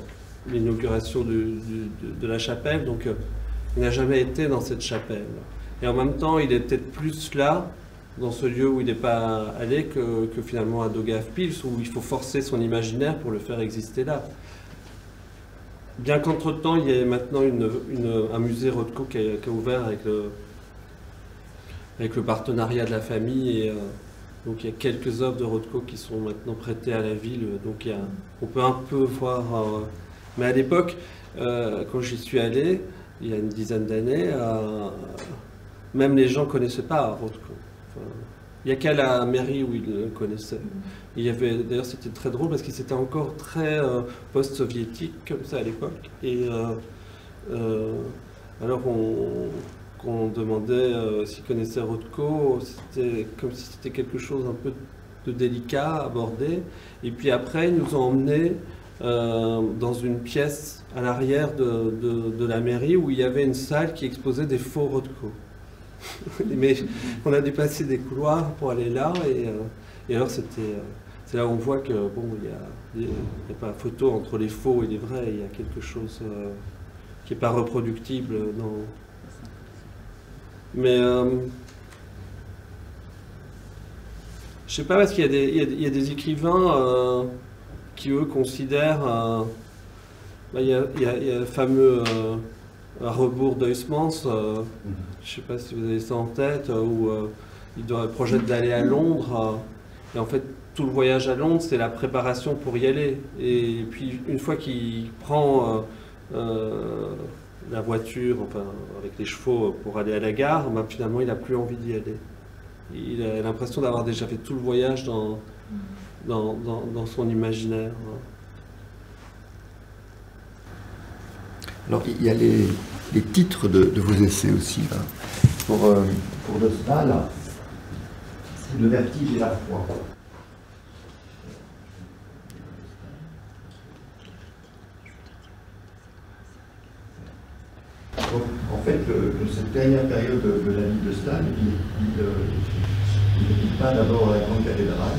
l'inauguration de, de, de la chapelle, donc euh, il n'a jamais été dans cette chapelle. Et en même temps, il est peut-être plus là, dans ce lieu où il n'est pas allé, que, que finalement à Daugavpils, où il faut forcer son imaginaire pour le faire exister là. Bien qu'entre-temps, il y ait maintenant une, une, un musée Rothko qui a, qui a ouvert avec le, avec le partenariat de la famille, et euh, donc il y a quelques œuvres de Rothko qui sont maintenant prêtées à la ville, donc il y a, on peut un peu voir, euh, mais à l'époque, euh, quand j'y suis allé, il y a une dizaine d'années, euh, même les gens ne connaissaient pas Rothko. Enfin, il n'y a qu'à la mairie où ils le connaissaient. Il y avait, d'ailleurs, c'était très drôle parce qu'il s'était encore très euh, post-soviétique comme ça à l'époque. Et euh, euh, alors on, qu'on demandait euh, s'ils connaissaient Rothko, c'était comme si c'était quelque chose un peu de délicat à aborder. Et puis après, ils nous ont emmenés euh, dans une pièce à l'arrière de, de, de la mairie où il y avait une salle qui exposait des faux Rothko. Mais on a dû passer des couloirs pour aller là, et, euh, et alors c'était, euh, c'est là où on voit que bon, il n'y a, a pas photo entre les faux et les vrais, il y a quelque chose euh, qui n'est pas reproductible. Dans... Mais euh, je sais pas, parce qu'il y a des, il y a, il y a des écrivains euh, qui eux considèrent, euh, bah, il, y a, il, y a, il y a le fameux euh, à rebours d'Huysmans, euh, mm-hmm. je ne sais pas si vous avez ça en tête, euh, où euh, il projette d'aller à Londres, euh, et en fait tout le voyage à Londres c'est la préparation pour y aller, et puis une fois qu'il prend euh, euh, la voiture, enfin avec les chevaux pour aller à la gare, bah, finalement il n'a plus envie d'y aller. Il a l'impression d'avoir déjà fait tout le voyage dans, dans, dans, dans son imaginaire. Alors il y a les, les titres de, de vos essais aussi, là. Pour, euh, pour de Staël, c'est le vertige et la foi. Donc, en fait, le, cette dernière période de, de la vie de Staël, il ne quitte pas d'abord la grande cathédrale,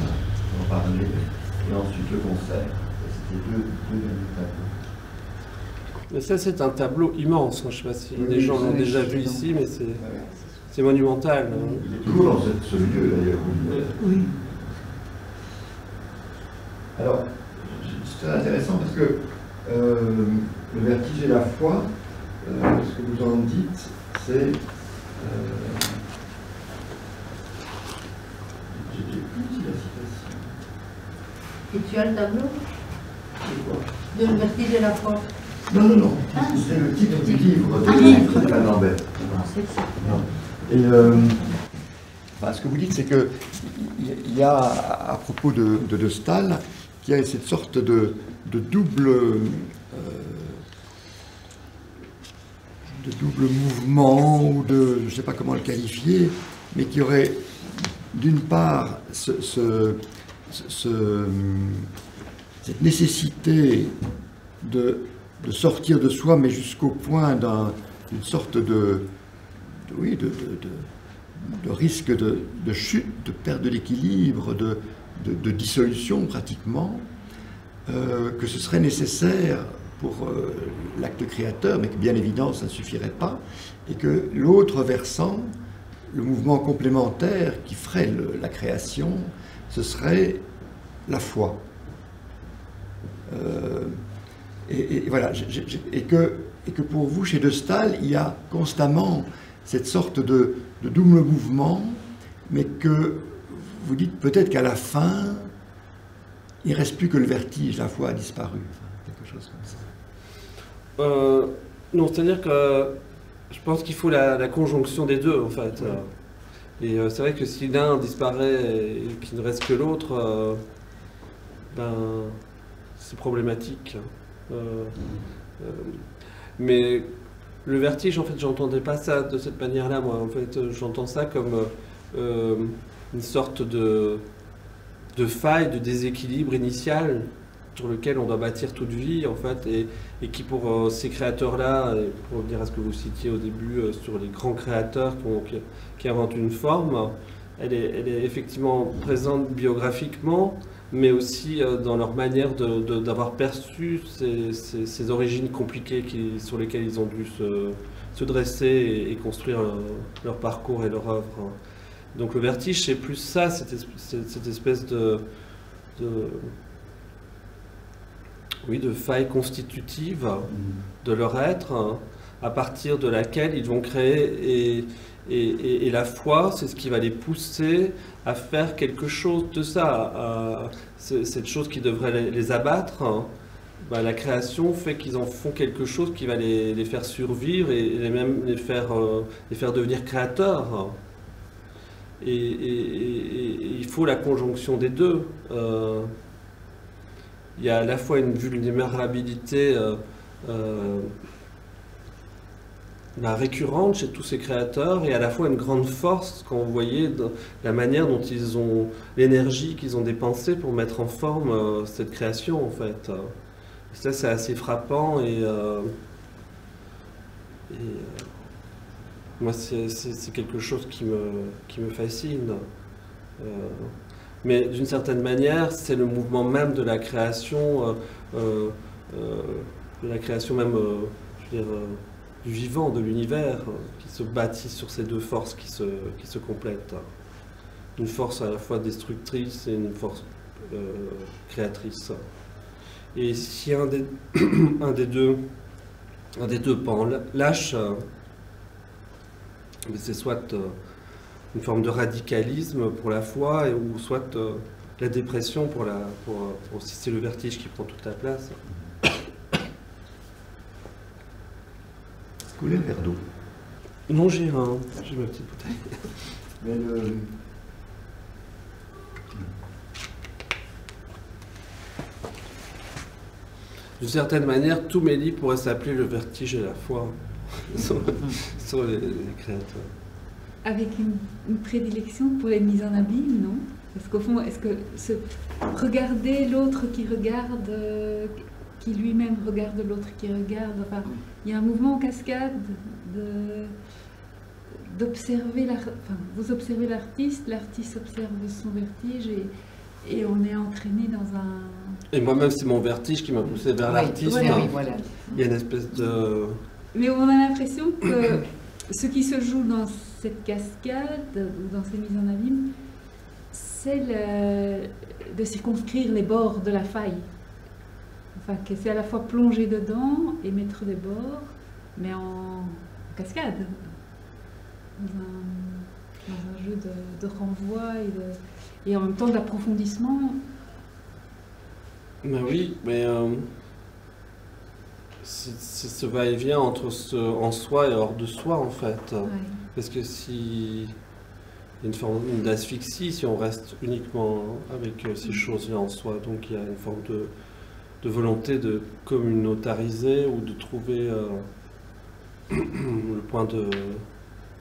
on en parlait, et ensuite le concert. C'était deux derniers tableaux. Mais ça, c'est un tableau immense. Je ne sais pas si oui, les gens l'ont déjà vu ici, mais c'est ouais. monumental. Il est toujours dans ce lieu, d'ailleurs. Oui. Alors, c'est intéressant parce que euh, le vertige et la foi, euh, ce que vous en dites, c'est... Euh, J'ai plus dit la citation. Et tu as le tableau ? De le vertige et la foi. Non, non, non, c'est le titre du livre de Stéphane Lambert. Et euh, ben, ce que vous dites, c'est qu'il y a, à propos de de, de Staël, qu'il y a cette sorte de, de double euh, de double mouvement, ou de, je ne sais pas comment le qualifier, mais qui aurait d'une part ce, ce, ce, cette nécessité de de sortir de soi, mais jusqu'au point d'une un, sorte de, de, oui, de, de, de, de risque de, de chute, de perte de l'équilibre, de, de, de dissolution pratiquement, euh, que ce serait nécessaire pour euh, l'acte créateur, mais que bien évidemment ça ne suffirait pas, et que l'autre versant, le mouvement complémentaire qui ferait le, la création, ce serait la foi. Euh, Et, et, voilà, je, je, et, que, et que pour vous, chez de Staël, il y a constamment cette sorte de, de double mouvement, mais que vous dites peut-être qu'à la fin, il ne reste plus que le vertige, la foi a disparu, enfin, quelque chose comme ça. Euh, non, c'est-à-dire que je pense qu'il faut la, la conjonction des deux, en fait. Ouais. Et euh, c'est vrai que si l'un disparaît et qu'il ne reste que l'autre... Euh... ben, c'est problématique. Euh, euh, mais le vertige, en fait, j'entendais pas ça de cette manière-là, moi. En fait, j'entends ça comme euh, une sorte de, de faille, de déséquilibre initial sur lequel on doit bâtir toute vie, en fait, et, et qui, pour euh, ces créateurs-là, pour revenir à ce que vous citiez au début euh, sur les grands créateurs qui, ont, qui, qui inventent une forme, elle est, elle est effectivement présente biographiquement, mais aussi euh, dans leur manière de, de, d'avoir perçu ces, ces, ces origines compliquées qui, sur lesquelles ils ont dû se, se dresser et, et construire euh, leur parcours et leur œuvre. Donc le vertige, c'est plus ça, cette espèce, cette espèce de... de Oui, de failles constitutives de leur être, hein, à partir de laquelle ils vont créer, et, et, et, et la foi, c'est ce qui va les pousser à faire quelque chose de ça, à, à, cette chose qui devrait les, les abattre, hein, bah, la création fait qu'ils en font quelque chose qui va les, les faire survivre et, et même les faire, euh, les faire devenir créateurs, hein. Et, et, et, et il faut la conjonction des deux. Euh, Il y a à la fois une vulnérabilité euh, euh, bah, récurrente chez tous ces créateurs, et à la fois une grande force quand vous voyez de, la manière dont ils ont, l'énergie qu'ils ont dépensée pour mettre en forme euh, cette création, en fait. Et ça, c'est assez frappant, et, euh, et euh, moi, c'est quelque chose qui me, qui me fascine. Euh, Mais d'une certaine manière, c'est le mouvement même de la création, euh, euh, de la création même, euh, je veux dire, euh, du vivant, de l'univers, euh, qui se bâtit sur ces deux forces qui se, qui se complètent. Une force à la fois destructrice et une force euh, créatrice. Et si un des, un des deux, un des deux pans lâche, euh, c'est soit... Euh, une forme de radicalisme pour la foi, et, ou soit euh, la dépression pour la... Pour, pour, si c'est le vertige qui prend toute la place. Est-ce que vous voulez le verre d'eau? Non, j'ai un... J'ai ma petite bouteille. Mais le... D'une certaine manière, tous mes livres pourraient s'appeler Le vertige et la foi, sur, sur les, les créateurs. Avec une, une prédilection pour les mises en abîme, non? Parce qu'au fond, est-ce que ce, regarder l'autre qui regarde, euh, qui lui-même regarde l'autre qui regarde, enfin, il y a un mouvement en cascade d'observer, enfin, vous observez l'artiste, l'artiste observe son vertige, et, et on est entraîné dans un... Et moi-même, c'est mon vertige qui m'a poussé vers oui, l'artiste. Voilà, hein. Oui, voilà. Il y a une espèce de... Mais on a l'impression que ce qui se joue dans cette cascade, dans ces mises en abîme, c'est de circonscrire les bords de la faille. Enfin, c'est à la fois plonger dedans et mettre des bords, mais en, en cascade, dans un, dans un jeu de, de renvoi et, de, et en même temps d'approfondissement. Ben oui, mais... Euh... c'est ce va-et-vient entre ce en soi et hors de soi, en fait. Ouais. Parce que si il y a une forme d'asphyxie si on reste uniquement avec ces choses-là en soi, donc il y a une forme de, de volonté de communautariser ou de trouver euh, le point de,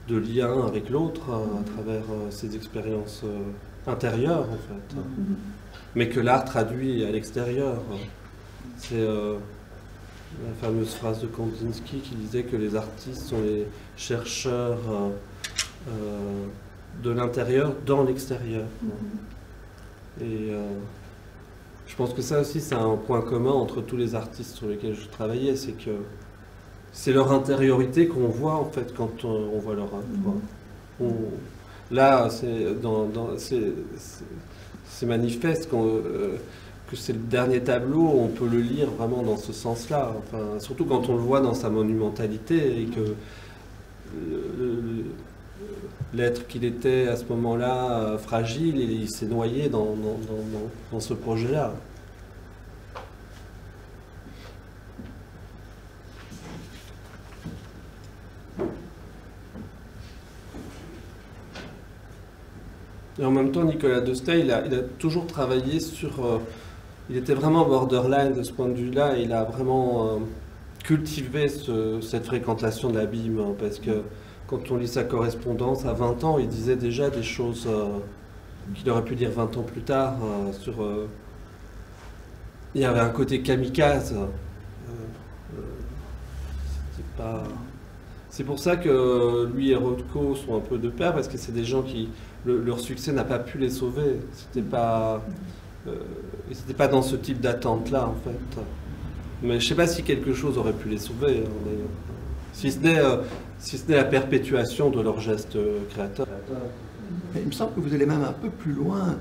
de lien avec l'autre euh, à travers euh, ses expériences euh, intérieures, en fait. Mm-hmm. Mais que l'art traduit à l'extérieur. C'est... Euh, la fameuse phrase de Kandinsky qui disait que les artistes sont les chercheurs euh, euh, de l'intérieur dans l'extérieur. Mm-hmm. Et euh, je pense que ça aussi, c'est un point commun entre tous les artistes sur lesquels je travaillais, c'est que c'est leur intériorité qu'on voit, en fait, quand on, on voit leur œuvre. Mm-hmm. on, là, c'est dans, dans, c'est manifeste qu'on... Euh, c'est le dernier tableau, on peut le lire vraiment dans ce sens-là, enfin, surtout quand on le voit dans sa monumentalité et que l'être qu'il était à ce moment-là, fragile, et il s'est noyé dans, dans, dans, dans ce projet-là. Et en même temps, Nicolas de Staël, il a, il a toujours travaillé sur... Euh, il était vraiment borderline de ce point de vue-là, et il a vraiment euh, cultivé ce, cette fréquentation de l'abîme, hein, parce que quand on lit sa correspondance, à vingt ans, il disait déjà des choses euh, qu'il aurait pu dire vingt ans plus tard. Euh, sur, euh, il y avait un côté kamikaze. Euh, euh, c'était pas... C'est pour ça que lui et Rothko sont un peu de pair, parce que c'est des gens qui... Le, leur succès n'a pas pu les sauver. C'était pas... Euh, ils n'étaient pas dans ce type d'attente-là, en fait. Mais je ne sais pas si quelque chose aurait pu les sauver, hein, d'ailleurs. Si ce n'est euh, si ce n'est la perpétuation de leur geste euh, créateur. Il me semble que vous allez même un peu plus loin.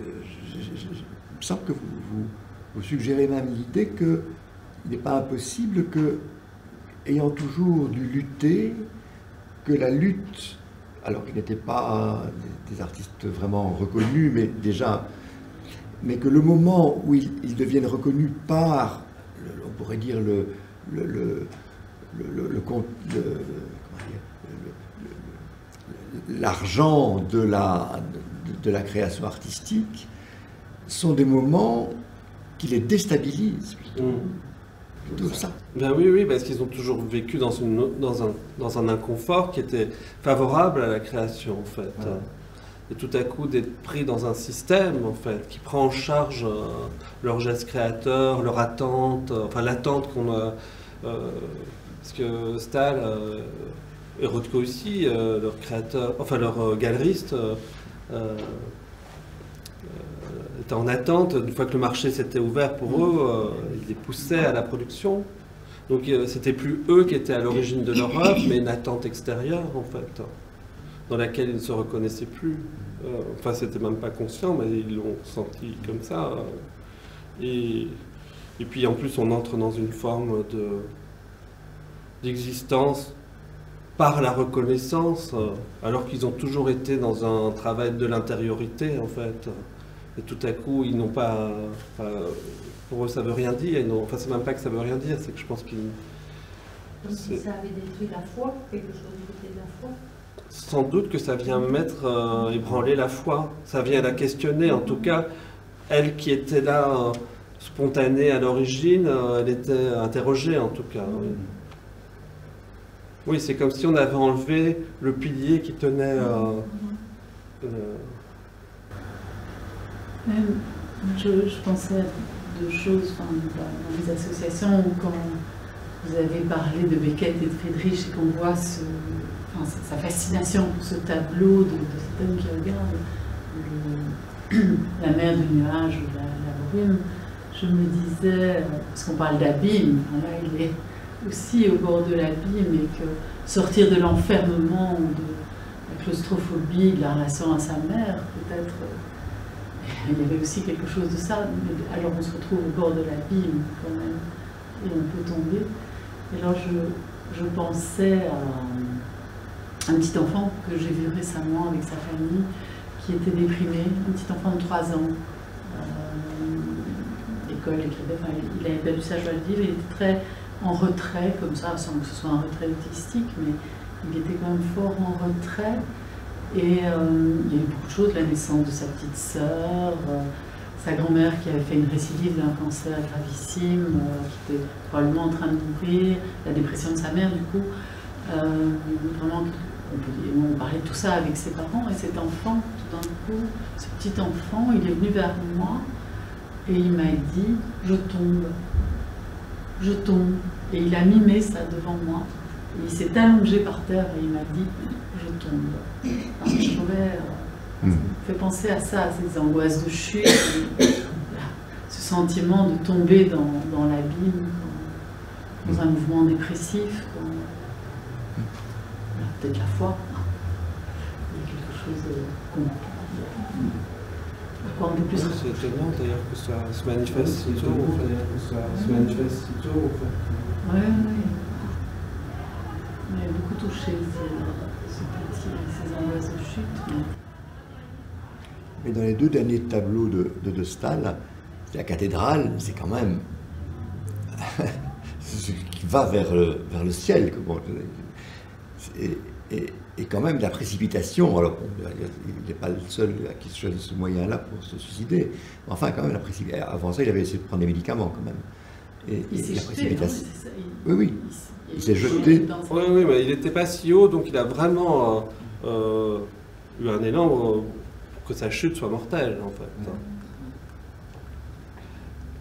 Euh, je, je, je, il me semble que vous, vous, vous suggérez même l'idée qu'il n'est pas impossible que, ayant toujours dû lutter, que la lutte, alors qu'ils n'étaient pas des, des artistes vraiment reconnus, mais déjà, mais que le moment où ils, ils deviennent reconnus par, le, on pourrait dire, le, le, le, le, le, compte, le, le, le, l'argent de la, de, de la création artistique, sont des moments qui les déstabilisent. Mmh. Tout ça. Ben oui, oui, parce qu'ils ont toujours vécu dans, une, dans, un, dans un inconfort qui était favorable à la création, en fait. Ah. Et tout à coup d'être pris dans un système, en fait, qui prend en charge euh, leur geste créateur, leur attente, euh, enfin l'attente qu'on a... Euh, parce que Staël euh, et Rothko aussi, euh, leur créateur, enfin leur euh, galeriste, euh, euh, était en attente. Une fois que le marché s'était ouvert pour eux, euh, ils les poussaient à la production. Donc euh, c'était plus eux qui étaient à l'origine de leur œuvre, mais une attente extérieure, en fait, dans laquelle ils ne se reconnaissaient plus. Euh, enfin, c'était même pas conscient, mais ils l'ont senti comme ça. Euh, et, et puis, en plus, on entre dans une forme de, d'existence par la reconnaissance, euh, alors qu'ils ont toujours été dans un travail de l'intériorité, en fait. Et tout à coup, ils n'ont pas... Enfin, pour eux, ça veut rien dire. Ils enfin, c'est même pas que ça veut rien dire, c'est que je pense qu'ils... Comme si ça avait détruit la foi, quelque chose qui était de la foi. Sans doute que ça vient mettre, euh, ébranler la foi, ça vient la questionner. En tout cas, elle qui était là, euh, spontanée à l'origine, euh, elle était interrogée, en tout cas. Oui, oui, c'est comme si on avait enlevé le pilier qui tenait... Euh, euh... Même, je, je pensais à deux choses, enfin, dans les associations, où quand vous avez parlé de Beckett et de Friedrich, et qu'on voit ce... Enfin, sa fascination pour ce tableau de, de cet homme qui regarde le, la mer du nuage ou la, la brume, je me disais, parce qu'on parle d'abîme, là il est aussi au bord de l'abîme, et que sortir de l'enfermement ou de la claustrophobie, de la relation à sa mère, peut-être, il y avait aussi quelque chose de ça, mais alors on se retrouve au bord de l'abîme quand même, et on peut tomber. Et alors je, je pensais à un petit enfant que j'ai vu récemment avec sa famille, qui était déprimé, un petit enfant de trois ans, euh, l'école, enfin, il avait perdu sa joie de vivre, il était très en retrait, comme ça, sans que ce soit un retrait autistique, mais il était quand même fort en retrait, et euh, il y a eu beaucoup de choses, la naissance de sa petite sœur, euh, sa grand-mère qui avait fait une récidive d'un cancer gravissime, euh, qui était probablement en train de mourir, la dépression de sa mère du coup, euh, vraiment. On parlait de tout ça avec ses parents, et cet enfant, tout d'un coup, ce petit enfant, il est venu vers moi et il m'a dit « je tombe, je tombe ». Et il a mimé ça devant moi, et il s'est allongé par terre et il m'a dit « je tombe ». Alors je trouvais, ça me fait penser à ça, à ces angoisses de chute, et, ce sentiment de tomber dans, dans l'abîme, dans un mouvement dépressif. Quand, peut-être la foi, il y a quelque chose qu'on comprend. C'est étonnant d'ailleurs que ça se manifeste si tôt. Oui, oui. On a beaucoup touché ce petit, ces angoisses de chute. Mais dans les deux derniers tableaux de de, de Staël, la cathédrale, c'est quand même ce qui va vers le, vers le ciel. Comment, et, et, et quand même la précipitation, alors il n'est pas le seul à qui se choisit ce moyen-là pour se suicider, enfin quand même la précipitation, avant ça il avait essayé de prendre des médicaments quand même. Et, il s'est jeté, non, ça, il... oui, oui, il, il s'est jeté. Oui, oui, mais il n'était pas si haut, donc il a vraiment euh, eu un élan pour que sa chute soit mortelle, en fait.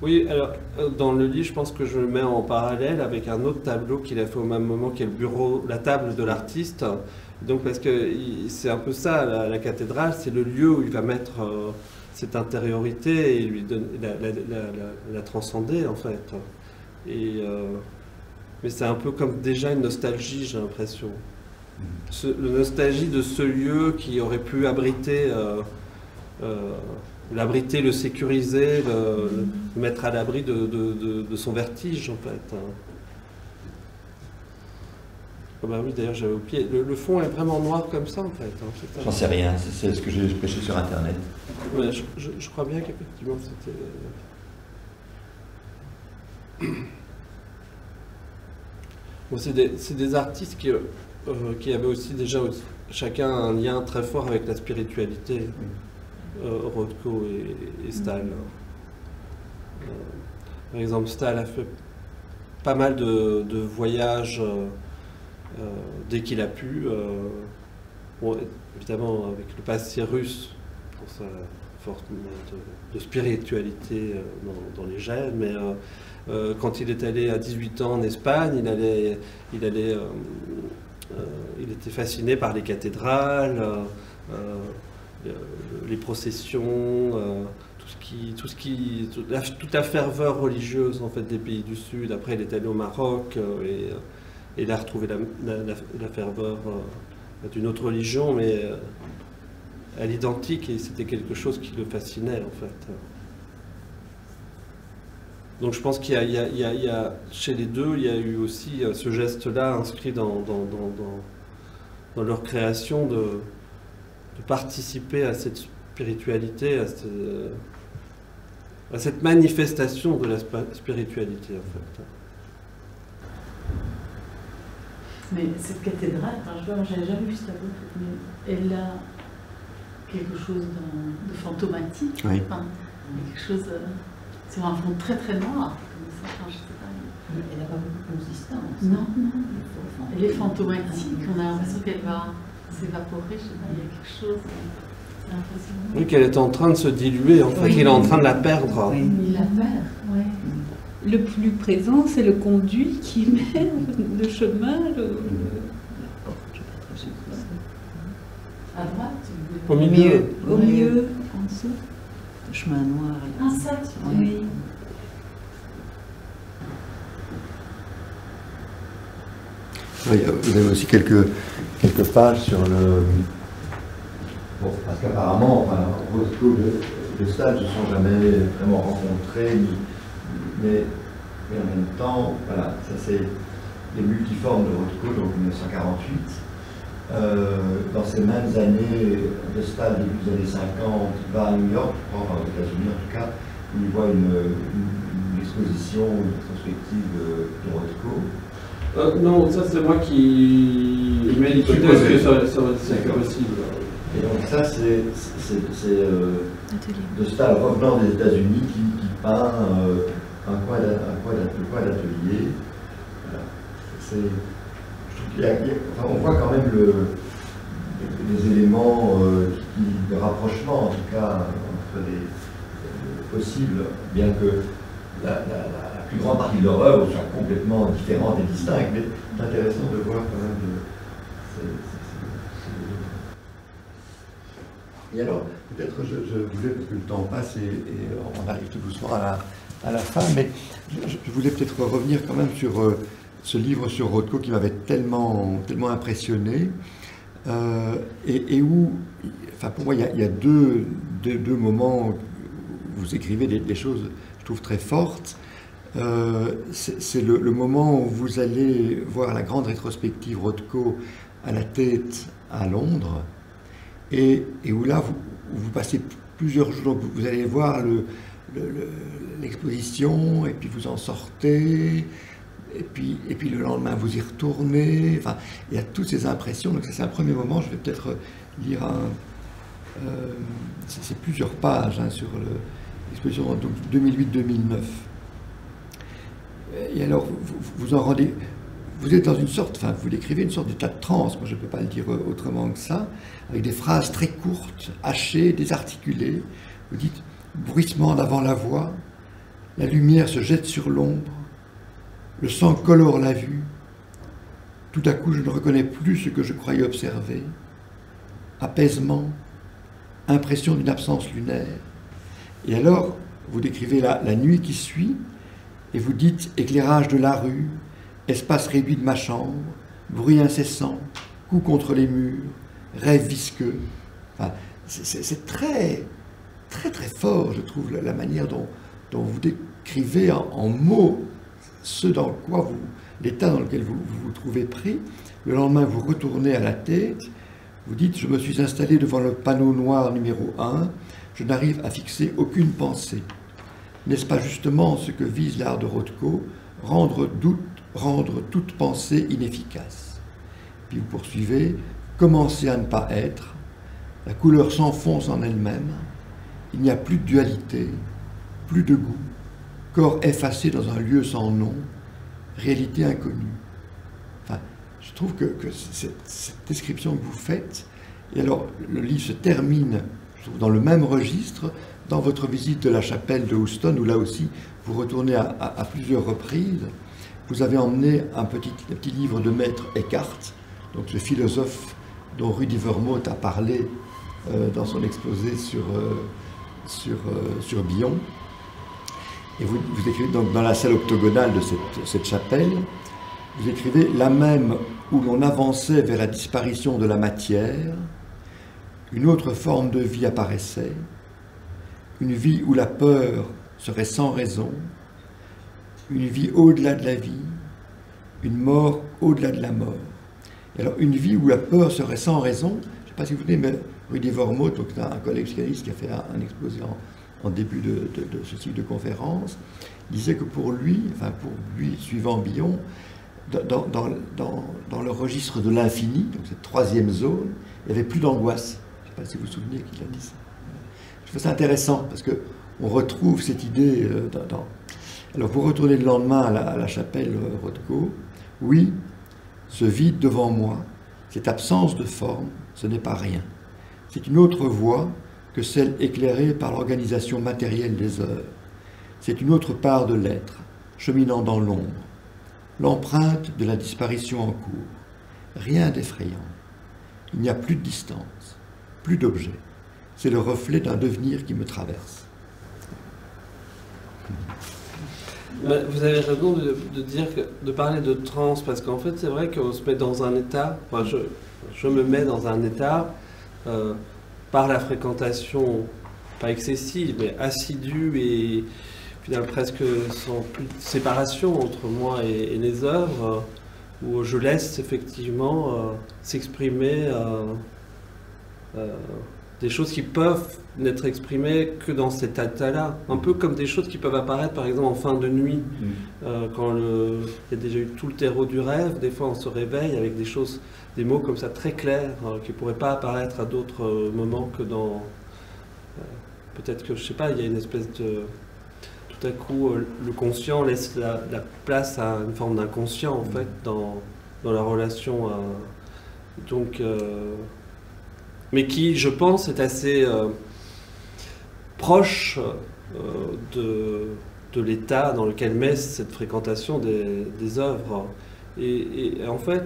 Oui, alors, dans le lit, je pense que je le mets en parallèle avec un autre tableau qu'il a fait au même moment, qui est le bureau, la table de l'artiste. Donc, parce que c'est un peu ça, la, la cathédrale, c'est le lieu où il va mettre... Euh, cette intériorité et lui donne, la, la, la, la transcender en fait. Et, euh, mais c'est un peu comme déjà une nostalgie, j'ai l'impression. La nostalgie de ce lieu qui aurait pu abriter, euh, euh, l'abriter, le sécuriser, le, le mettre à l'abri de, de, de, de son vertige en fait. Oh bah oui, d'ailleurs j'avais au pied. Le, le fond est vraiment noir comme ça en fait. Hein, j'en sais rien, c'est ce que j'ai pêché sur internet. Ouais, je, je, je crois bien qu'effectivement c'était. Bon, c'est des, des artistes qui, euh, qui avaient aussi déjà aussi, chacun un lien très fort avec la spiritualité, oui. euh, Rothko et, et Staël. Mm. Euh, par exemple, Staël a fait pas mal de, de voyages. Euh, Euh, dès qu'il a pu, euh, bon, évidemment avec le passé russe, pour sa forme de, de spiritualité euh, dans, dans les gènes, mais euh, euh, quand il est allé à dix-huit ans en Espagne, il, allait, il, allait, euh, euh, il était fasciné par les cathédrales, euh, euh, les processions, euh, tout ce qui, tout ce qui, tout, la, toute la ferveur religieuse en fait, des pays du Sud. Après il est allé au Maroc euh, et... Et là, retrouver la, la, la, la ferveur euh, d'une autre religion, mais euh, à l'identique, et c'était quelque chose qui le fascinait, en fait. Donc je pense qu'il y, y, y, y a, chez les deux, il y a eu aussi euh, ce geste-là inscrit dans, dans, dans, dans, dans leur création de, de participer à cette spiritualité, à cette, euh, à cette manifestation de la spiritualité, en fait. Mais cette cathédrale, je n'avais jamais vu ce tableau, mais elle a quelque chose de, de fantomatique, oui. Enfin, quelque chose sur un fond très très noir, comme ça, enfin, je sais pas. Mais elle n'a pas beaucoup de consistance. Non, non, elle est fantomatique, on a l'impression qu'elle va s'évaporer, je ne sais pas, il y a quelque chose, c'est impressionnant. Oui, qu'elle est en train de se diluer, en fait, oui. Il est en train de la perdre. Oui, il la perd, oui. Le plus présent, c'est le conduit qui mène le chemin. Le... À droite, au milieu, au ouais. Milieu, en dessous, le chemin noir. Là. Ah ça, tu oui. Oui, vous avez aussi quelques quelques pages sur le. Bon, parce qu'apparemment, enfin, Rothko et de Staël ne se sont jamais vraiment rencontrés. Ni... Mais, mais en même temps, voilà, ça c'est les multiformes de Rothko, donc mille neuf cent quarante-huit. Euh, dans ces mêmes années, de Staël, début des années cinquante, il va à New York, enfin aux États-Unis en tout cas, où il voit une, une, une exposition, une prospective de Rothko. Euh, non, ça c'est moi qui mets les trucs que ça c'est possible. Et donc ça c'est euh, de Staël revenant des États-Unis qui, qui peint. Euh, Un coin d'atelier. Voilà. Enfin, on voit quand même le, les éléments euh, qui, de rapprochement, en tout cas, entre les, les possibles, bien que la, la, la plus grande partie de leur œuvre soit complètement différente et distincte. Mais c'est intéressant de voir quand même. De, c'est, c'est, c'est... Et alors, peut-être je, je voulais, parce que le temps passe et, et on arrive tout doucement à la. à la fin, mais je, je voulais peut-être revenir quand même sur euh, ce livre sur Rothko qui m'avait tellement, tellement impressionné, euh, et, et où, enfin pour moi, il y a, il y a deux, deux, deux moments où vous écrivez des, des choses, je trouve, très fortes. Euh, c'est le, le moment où vous allez voir la grande rétrospective Rothko à la Tate à Londres, et, et où là, vous, vous passez plusieurs jours, donc vous allez voir le... l'exposition, le, le, et puis vous en sortez, et puis, et puis le lendemain vous y retournez, enfin, il y a toutes ces impressions, donc ça c'est un premier moment. Je vais peut-être lire un, euh, c'est plusieurs pages hein, sur l'exposition deux mille huit deux mille neuf. Et alors, vous, vous en rendez, vous êtes dans une sorte, enfin, vous décrivez une sorte d'état de transe, moi je ne peux pas le dire autrement que ça, avec des phrases très courtes, hachées, désarticulées. Vous dites, bruissement d'avant la voix, la lumière se jette sur l'ombre, le sang colore la vue, tout à coup je ne reconnais plus ce que je croyais observer, apaisement, impression d'une absence lunaire. Et alors, vous décrivez la, la nuit qui suit, et vous dites éclairage de la rue, espace réduit de ma chambre, bruit incessant, coups contre les murs, rêve visqueux. Enfin, c'est très, très, très fort, je trouve, la, la manière dont, dont vous décrivez en, en mots ce dans quoi vous, l'état dans lequel vous, vous vous trouvez pris. Le lendemain, vous retournez à la tête, vous dites « Je me suis installé devant le panneau noir numéro un, je n'arrive à fixer aucune pensée. » N'est-ce pas justement ce que vise l'art de Rothko, rendre, doute, rendre toute pensée inefficace? Puis vous poursuivez, commencez à ne pas être, la couleur s'enfonce en elle-même, il n'y a plus de dualité, plus de goût, corps effacé dans un lieu sans nom, réalité inconnue. Enfin, je trouve que, que cette, cette description que vous faites, et alors le livre se termine, je trouve, dans le même registre, dans votre visite de la chapelle de Houston, où là aussi, vous retournez à, à, à plusieurs reprises, vous avez emmené un petit, un petit livre de Maître Eckhart, donc le philosophe dont Rudy Vermouth a parlé euh, dans son exposé sur, euh, sur, euh, sur Bion. Et vous, vous écrivez donc dans la salle octogonale de cette, cette chapelle, vous écrivez « Là même où l'on avançait vers la disparition de la matière, une autre forme de vie apparaissait, une vie où la peur serait sans raison, une vie au-delà de la vie, une mort au-delà de la mort. » Et alors, une vie où la peur serait sans raison, je ne sais pas si vous vous souvenez, mais Rudy Vermouth, donc un collègue psychanalyste qui a fait un exposé en, en début de, de, de ce cycle de conférence, disait que pour lui, enfin pour lui, suivant Bion, dans, dans, dans, dans le registre de l'infini, donc cette troisième zone, il n'y avait plus d'angoisse. Je ne sais pas si vous vous souvenez qu'il a dit ça. Je trouve ça intéressant parce qu'on retrouve cette idée dans... Alors vous retournez le lendemain à la, à la chapelle Rothko. Oui, ce vide devant moi, cette absence de forme, ce n'est pas rien. C'est une autre voie que celle éclairée par l'organisation matérielle des heures. C'est une autre part de l'être, cheminant dans l'ombre. L'empreinte de la disparition en cours. Rien d'effrayant. Il n'y a plus de distance, plus d'objet. C'est le reflet d'un devenir qui me traverse. Vous avez raison de, de dire que, de parler de transe, parce qu'en fait c'est vrai qu'on se met dans un état, enfin je, je me mets dans un état euh, par la fréquentation, pas excessive, mais assidue et finalement presque sans plus de séparation entre moi et, et les œuvres, euh, où je laisse effectivement euh, s'exprimer euh, euh, des choses qui peuvent n'être exprimées que dans cet état-là. Un peu comme des choses qui peuvent apparaître, par exemple, en fin de nuit, mmh. euh, quand le, il y a déjà eu tout le terreau du rêve, des fois on se réveille avec des choses, des mots comme ça très clairs, euh, qui ne pourraient pas apparaître à d'autres euh, moments que dans... Euh, peut-être que, je ne sais pas, il y a une espèce de... Tout à coup, euh, le conscient laisse la, la place à une forme d'inconscient, en mmh. fait, dans, dans la relation. Euh, donc... Euh, mais qui, je pense, est assez euh, proche euh, de, de l'état dans lequel met cette fréquentation des, des œuvres. Et, et, et en fait,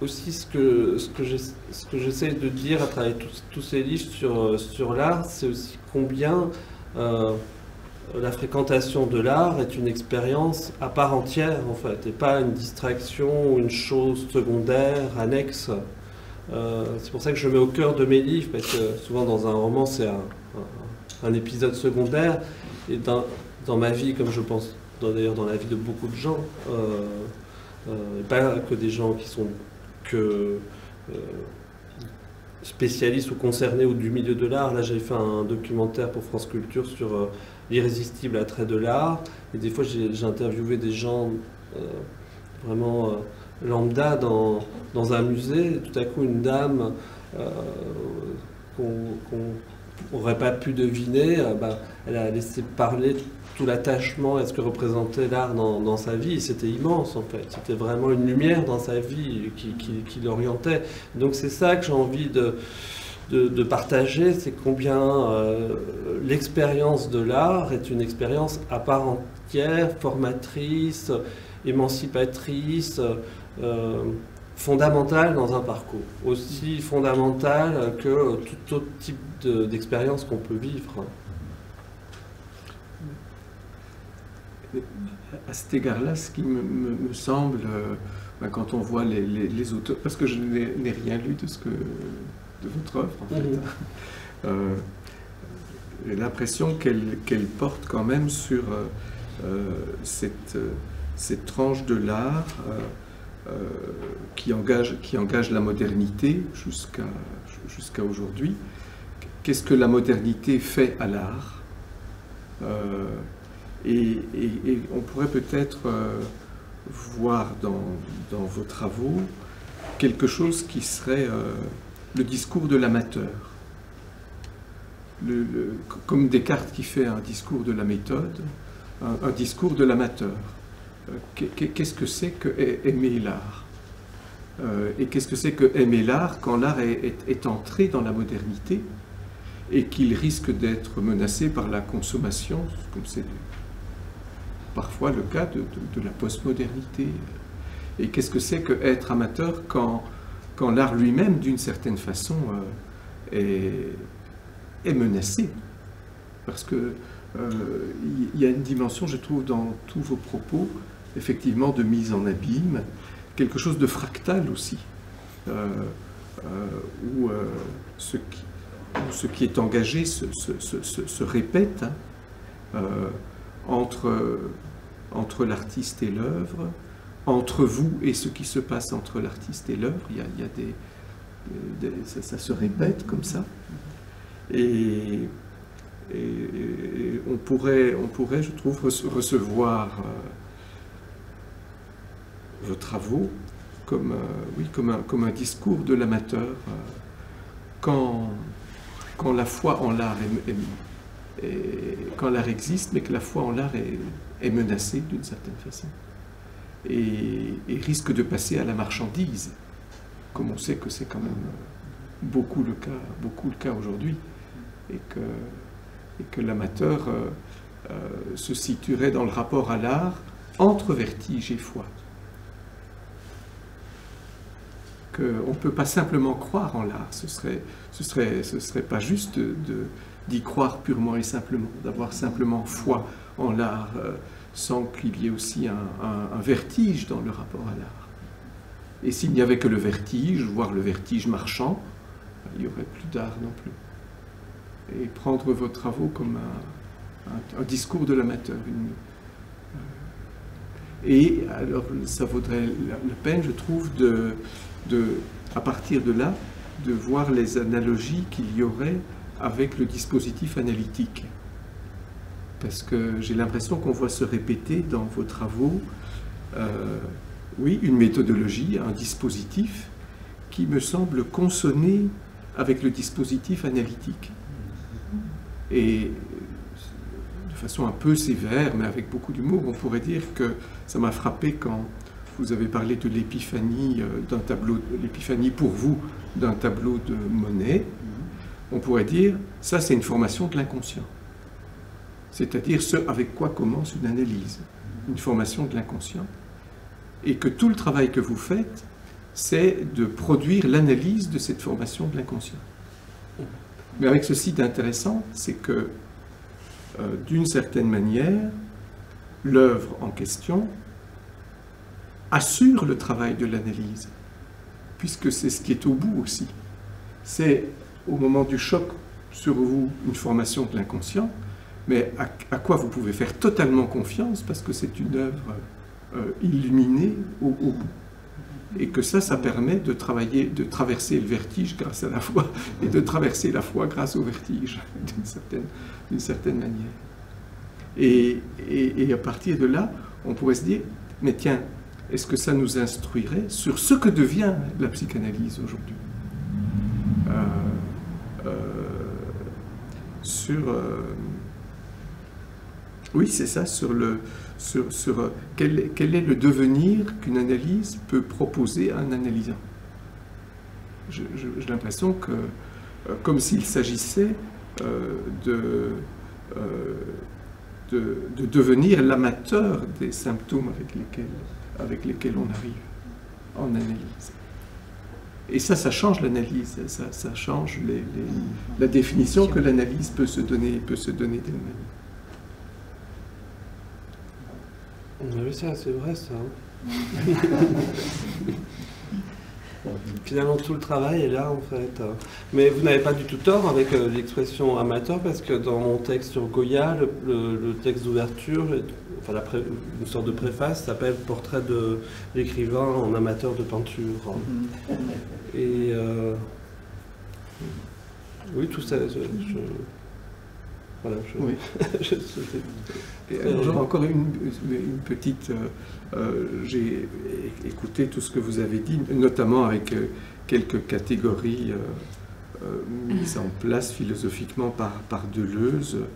aussi ce que, ce que j'essaie de dire à travers tous ces livres sur, sur l'art, c'est aussi combien euh, la fréquentation de l'art est une expérience à part entière, en fait, et pas une distraction ou une chose secondaire, annexe. Euh, c'est pour ça que je mets au cœur de mes livres, parce que souvent dans un roman c'est un, un, un épisode secondaire, et dans, dans ma vie, comme je pense d'ailleurs dans la vie de beaucoup de gens, euh, euh, pas que des gens qui sont que euh, spécialistes ou concernés ou du milieu de l'art. Là j'ai fait un documentaire pour France Culture sur euh, l'irrésistible attrait de l'art. Et des fois, j'ai interviewé des gens euh, vraiment euh, lambda dans, dans un musée. Et tout à coup, une dame euh, qu'on n'aurait pas pu deviner, euh, bah, elle a laissé parler tout l'attachement à ce que représentait l'art dans, dans sa vie. C'était immense, en fait. C'était vraiment une lumière dans sa vie qui, qui, qui l'orientait. Donc c'est ça que j'ai envie de... De, de partager, c'est combien euh, l'expérience de l'art est une expérience à part entière, formatrice, émancipatrice, euh, fondamentale dans un parcours. Aussi fondamentale que tout autre type de, d'expérience qu'on peut vivre. À cet égard-là, ce qui me, me, me semble, ben, quand on voit les, les, les auteurs, parce que je n'ai rien lu de ce que... de votre œuvre, en fait. Mmh. Euh, j'ai l'impression qu'elle qu'elle porte quand même sur euh, cette, euh, cette tranche de l'art euh, euh, qui, engage, qui engage la modernité jusqu'à jusqu'à aujourd'hui. Qu'est-ce que la modernité fait à l'art? euh, et, et, et on pourrait peut-être euh, voir dans, dans vos travaux quelque chose qui serait... Euh, le discours de l'amateur, le, le, comme Descartes qui fait un discours de la méthode, un, un discours de l'amateur. Qu'est-ce que c'est que aimer l'art? Et qu'est-ce que c'est que aimer l'art quand l'art est, est, est entré dans la modernité et qu'il risque d'être menacé par la consommation, comme c'est parfois le cas de, de, de la postmodernité? Et qu'est-ce que c'est que être amateur quand quand l'art lui-même, d'une certaine façon, euh, est, est menacé. Parce que euh, y a une dimension, je trouve, dans tous vos propos, effectivement, de mise en abîme, quelque chose de fractal aussi, euh, euh, où, euh, ce qui, où ce qui est engagé se, se, se, se répète, hein, euh, entre, entre l'artiste et l'œuvre, entre vous et ce qui se passe entre l'artiste et l'œuvre. Il y a, il y a des, des ça, ça se répète comme ça. Et, et, et on pourrait, on pourrait, je trouve, recevoir euh, vos travaux comme, euh, oui, comme un, comme un discours de l'amateur euh, quand, quand la foi en l'art est, est, est, quand l'art existe, mais que la foi en l'art est, est menacée d'une certaine façon. Et, et risque de passer à la marchandise, comme on sait que c'est quand même beaucoup le cas, beaucoup le cas aujourd'hui, et que, et que l'amateur euh, euh, se situerait dans le rapport à l'art entre vertige et foi. Qu'on ne peut pas simplement croire en l'art, ce serait, ce serait, ce serait pas juste de, de, d'y croire purement et simplement, d'avoir simplement foi en l'art, euh, sans qu'il y ait aussi un, un, un vertige dans le rapport à l'art. Et s'il n'y avait que le vertige, voire le vertige marchand, il n'y aurait plus d'art non plus. Et prendre vos travaux comme un, un, un discours de l'amateur. Une... Et alors, ça vaudrait la peine, je trouve, de, de, à partir de là, de voir les analogies qu'il y aurait avec le dispositif analytique. Parce que j'ai l'impression qu'on voit se répéter dans vos travaux, euh, oui, une méthodologie, un dispositif qui me semble consonner avec le dispositif analytique. Et de façon un peu sévère, mais avec beaucoup d'humour, on pourrait dire que ça m'a frappé quand vous avez parlé de l'épiphanie d'un tableau, l'épiphanie pour vous d'un tableau de Monet. On pourrait dire, ça c'est une formation de l'inconscient. C'est-à-dire ce avec quoi commence une analyse, une formation de l'inconscient. Et que tout le travail que vous faites, c'est de produire l'analyse de cette formation de l'inconscient. Mais avec ceci d'intéressant, c'est que, euh, d'une certaine manière, l'œuvre en question assure le travail de l'analyse, puisque c'est ce qui est au bout aussi. C'est au moment du choc sur vous une formation de l'inconscient, mais à, à quoi vous pouvez faire totalement confiance, parce que c'est une œuvre euh, illuminée au, au bout. Et que ça, ça permet de travailler, de traverser le vertige grâce à la foi, et de traverser la foi grâce au vertige, d'une certaine, d'une certaine manière. Et, et, et à partir de là, on pourrait se dire, mais tiens, est-ce que ça nous instruirait sur ce que devient la psychanalyse aujourd'hui, euh, euh, sur... Euh, oui, c'est ça, sur, le, sur, sur quel, quel est le devenir qu'une analyse peut proposer à un analysant. J'ai l'impression que, euh, comme s'il s'agissait euh, de, euh, de, de devenir l'amateur des symptômes avec lesquels, avec lesquels on arrive en analyse. Et ça, ça change l'analyse, ça, ça change les, les, la définition que l'analyse peut se donner, peut se donner d'elle-même. On avait ça, c'est vrai ça. Hein. Finalement, tout le travail est là, en fait. Mais vous n'avez pas du tout tort avec euh, l'expression amateur, parce que dans mon texte sur Goya, le, le, le texte d'ouverture, enfin, la pré, une sorte de préface, s'appelle « Portrait de l'écrivain en amateur de peinture ». Et... Euh, oui, tout ça... Je, je, voilà, je... Oui. je, je Et alors, genre, encore une, une petite... Euh, Euh, j'ai écouté tout ce que vous avez dit, notamment avec euh, quelques catégories euh, euh, mises en place philosophiquement par, par Deleuze euh,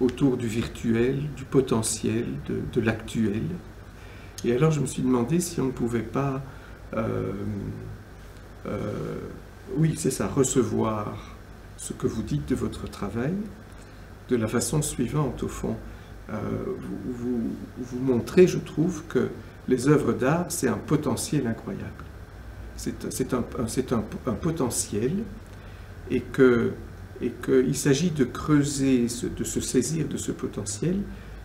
autour du virtuel, du potentiel, de, de l'actuel. Et alors je me suis demandé si on ne pouvait pas, euh, euh, oui c'est ça, recevoir ce que vous dites de votre travail de la façon suivante au fond. Euh, vous, vous, vous montrez, je trouve, que les œuvres d'art, c'est un potentiel incroyable. C'est un, un, un potentiel, et que, et que il s'agit de creuser, de se saisir de ce potentiel,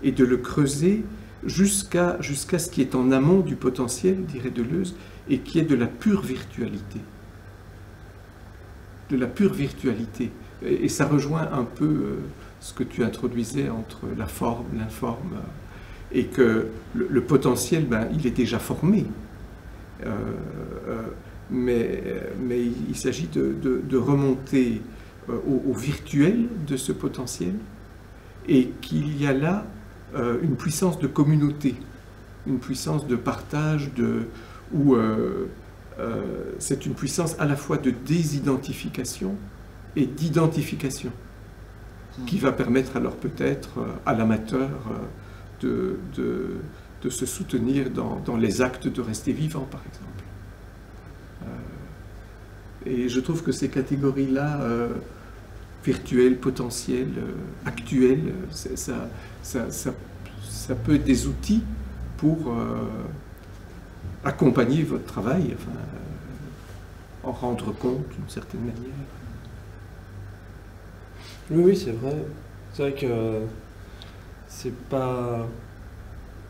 et de le creuser jusqu'à jusqu'à ce qui est en amont du potentiel, dirait Deleuze, et qui est de la pure virtualité. De la pure virtualité. Et, et ça rejoint un peu... Euh, ce que tu introduisais entre la forme, l'informe, et que le, le potentiel, ben, il est déjà formé. Euh, euh, mais, mais il s'agit de, de, de remonter euh, au, au virtuel de ce potentiel, et qu'il y a là euh, une puissance de communauté, une puissance de partage, de, où euh, euh, c'est une puissance à la fois de désidentification et d'identification, qui va permettre alors peut-être à l'amateur de, de, de se soutenir dans, dans les actes de rester vivant, par exemple. Euh, et je trouve que ces catégories-là, euh, virtuelles, potentielles, euh, actuelles, ça, ça, ça, ça peut être des outils pour euh, accompagner votre travail, enfin, euh, en rendre compte d'une certaine manière. Oui, oui, c'est vrai. C'est vrai que euh, c'est pas...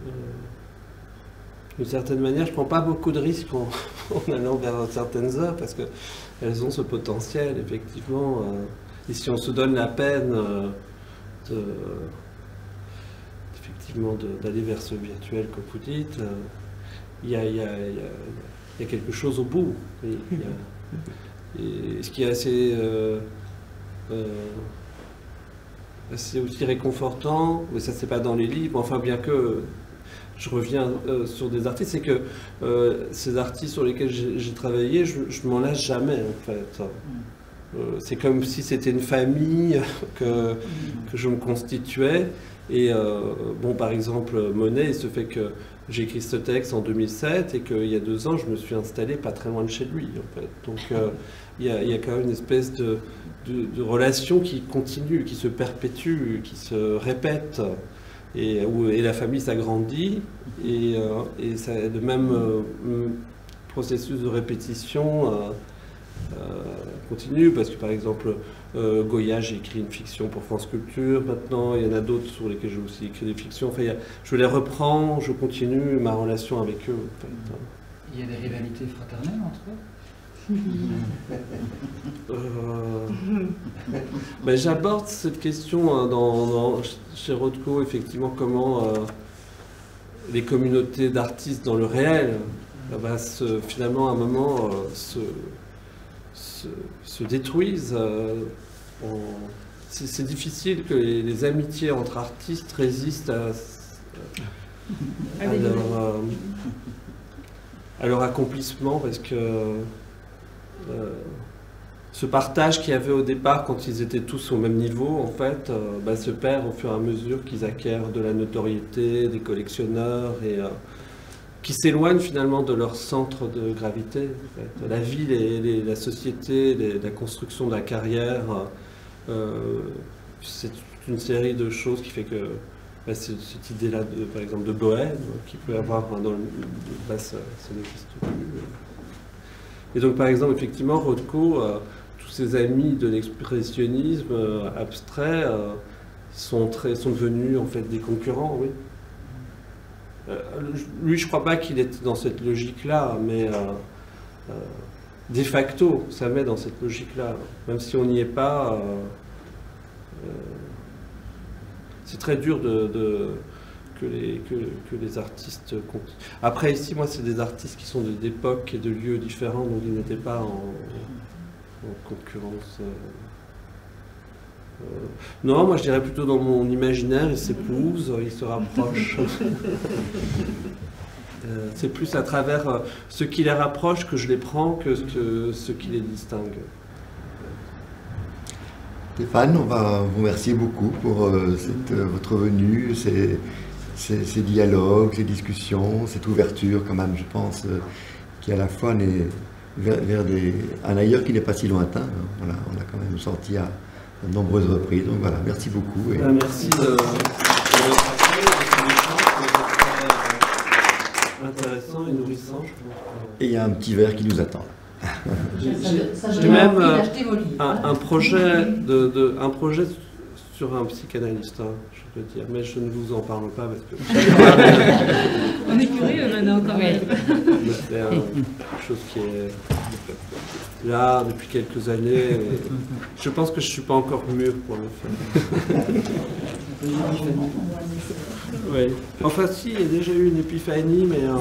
Euh, d'une certaine manière, je prends pas beaucoup de risques en, en allant vers certaines œuvres, parce qu'elles ont ce potentiel, effectivement. Euh, et si on se donne la peine euh, de, euh, effectivement d'aller vers ce virtuel, comme vous dites, il y a, y a, y a, y a quelque chose au bout. Et, y a, et ce qui est assez... Euh, euh, C'est aussi réconfortant, mais ça c'est pas dans les livres, enfin bien que je reviens euh, sur des artistes, c'est que euh, ces artistes sur lesquels j'ai travaillé, je, je m'en lasse jamais en fait. Euh, c'est comme si c'était une famille que, que je me constituais, et euh, bon par exemple Monet, il se fait que j'ai écrit ce texte en deux mille sept et qu'il y a deux ans je me suis installé pas très loin de chez lui en fait. Donc euh, il y a, il y a quand même une espèce de De, de relations qui continuent, qui se perpétuent, qui se répètent, et, où, et la famille s'agrandit, et, euh, et ça, le même euh, processus de répétition euh, euh, continue, parce que par exemple, euh, Goya, j'ai écrit une fiction pour France Culture, maintenant il y en a d'autres sur lesquels j'ai aussi écrit des fictions, enfin, il y a, je les reprends, je continue ma relation avec eux. En fait. Il y a des rivalités fraternelles entre eux ? euh... ben, j'aborde cette question hein, dans, dans, chez Rothko, effectivement, comment euh, les communautés d'artistes dans le réel, ben, se, finalement, à un moment, euh, se, se, se détruisent euh, en, c'est difficile que les, les amitiés entre artistes résistent à, à, à, leur, à leur accomplissement, parce que euh, ce partage qu'il y avait au départ quand ils étaient tous au même niveau, en fait, euh, bah, se perd au fur et à mesure qu'ils acquièrent de la notoriété, des collectionneurs, et euh, qui s'éloignent finalement de leur centre de gravité. En fait. La vie, les, les, la société, les, la construction de la carrière, euh, c'est une série de choses qui fait que bah, cette idée-là, par exemple, de bohème, qui peut avoir dans le... Bah, ça, ça n'existe plus. Et donc, par exemple, effectivement, Rothko, euh, tous ses amis de l'expressionnisme euh, abstrait euh, sont, très, sont devenus en fait des concurrents, oui. Euh, lui, je ne crois pas qu'il était dans cette logique-là, mais euh, euh, de facto, ça met dans cette logique-là. Même si on n'y est pas, euh, euh, c'est très dur de, de, que, les, que, que les artistes comptent. Après, ici, moi, c'est des artistes qui sont d'époques et de lieux différents, donc ils n'étaient pas en, en concurrence. Euh, Euh, non, moi je dirais plutôt dans mon imaginaire, ils s'épousent, ils se rapprochent. euh, c'est plus à travers euh, ce qui les rapproche que je les prends que ce, que, ce qui les distingue. Stéphane, on va vous remercier beaucoup pour euh, cette, euh, votre venue, ces, ces, ces dialogues, ces discussions, cette ouverture quand même, je pense, euh, qui à la fois n'est vers, vers des, un ailleurs qui n'est pas si lointain. Hein, on, l'a, on l'a quand même sorti à de nombreuses reprises, donc voilà, merci beaucoup. Et... Merci de, de votre accueil, de votre échange, intéressant et nourrissant, je pense. Et il y a un petit verre qui nous attend. J'ai même euh, un, un, projet de, de, un projet sur un psychanalyste, hein, je peux dire, mais je ne vous en parle pas parce que... On est curieux maintenant quand même. C'est euh, quelque chose qui est... là, depuis quelques années, je pense que je ne suis pas encore mûr pour le faire. Oui. Enfin si, il y a déjà eu une épiphanie, mais... Hein...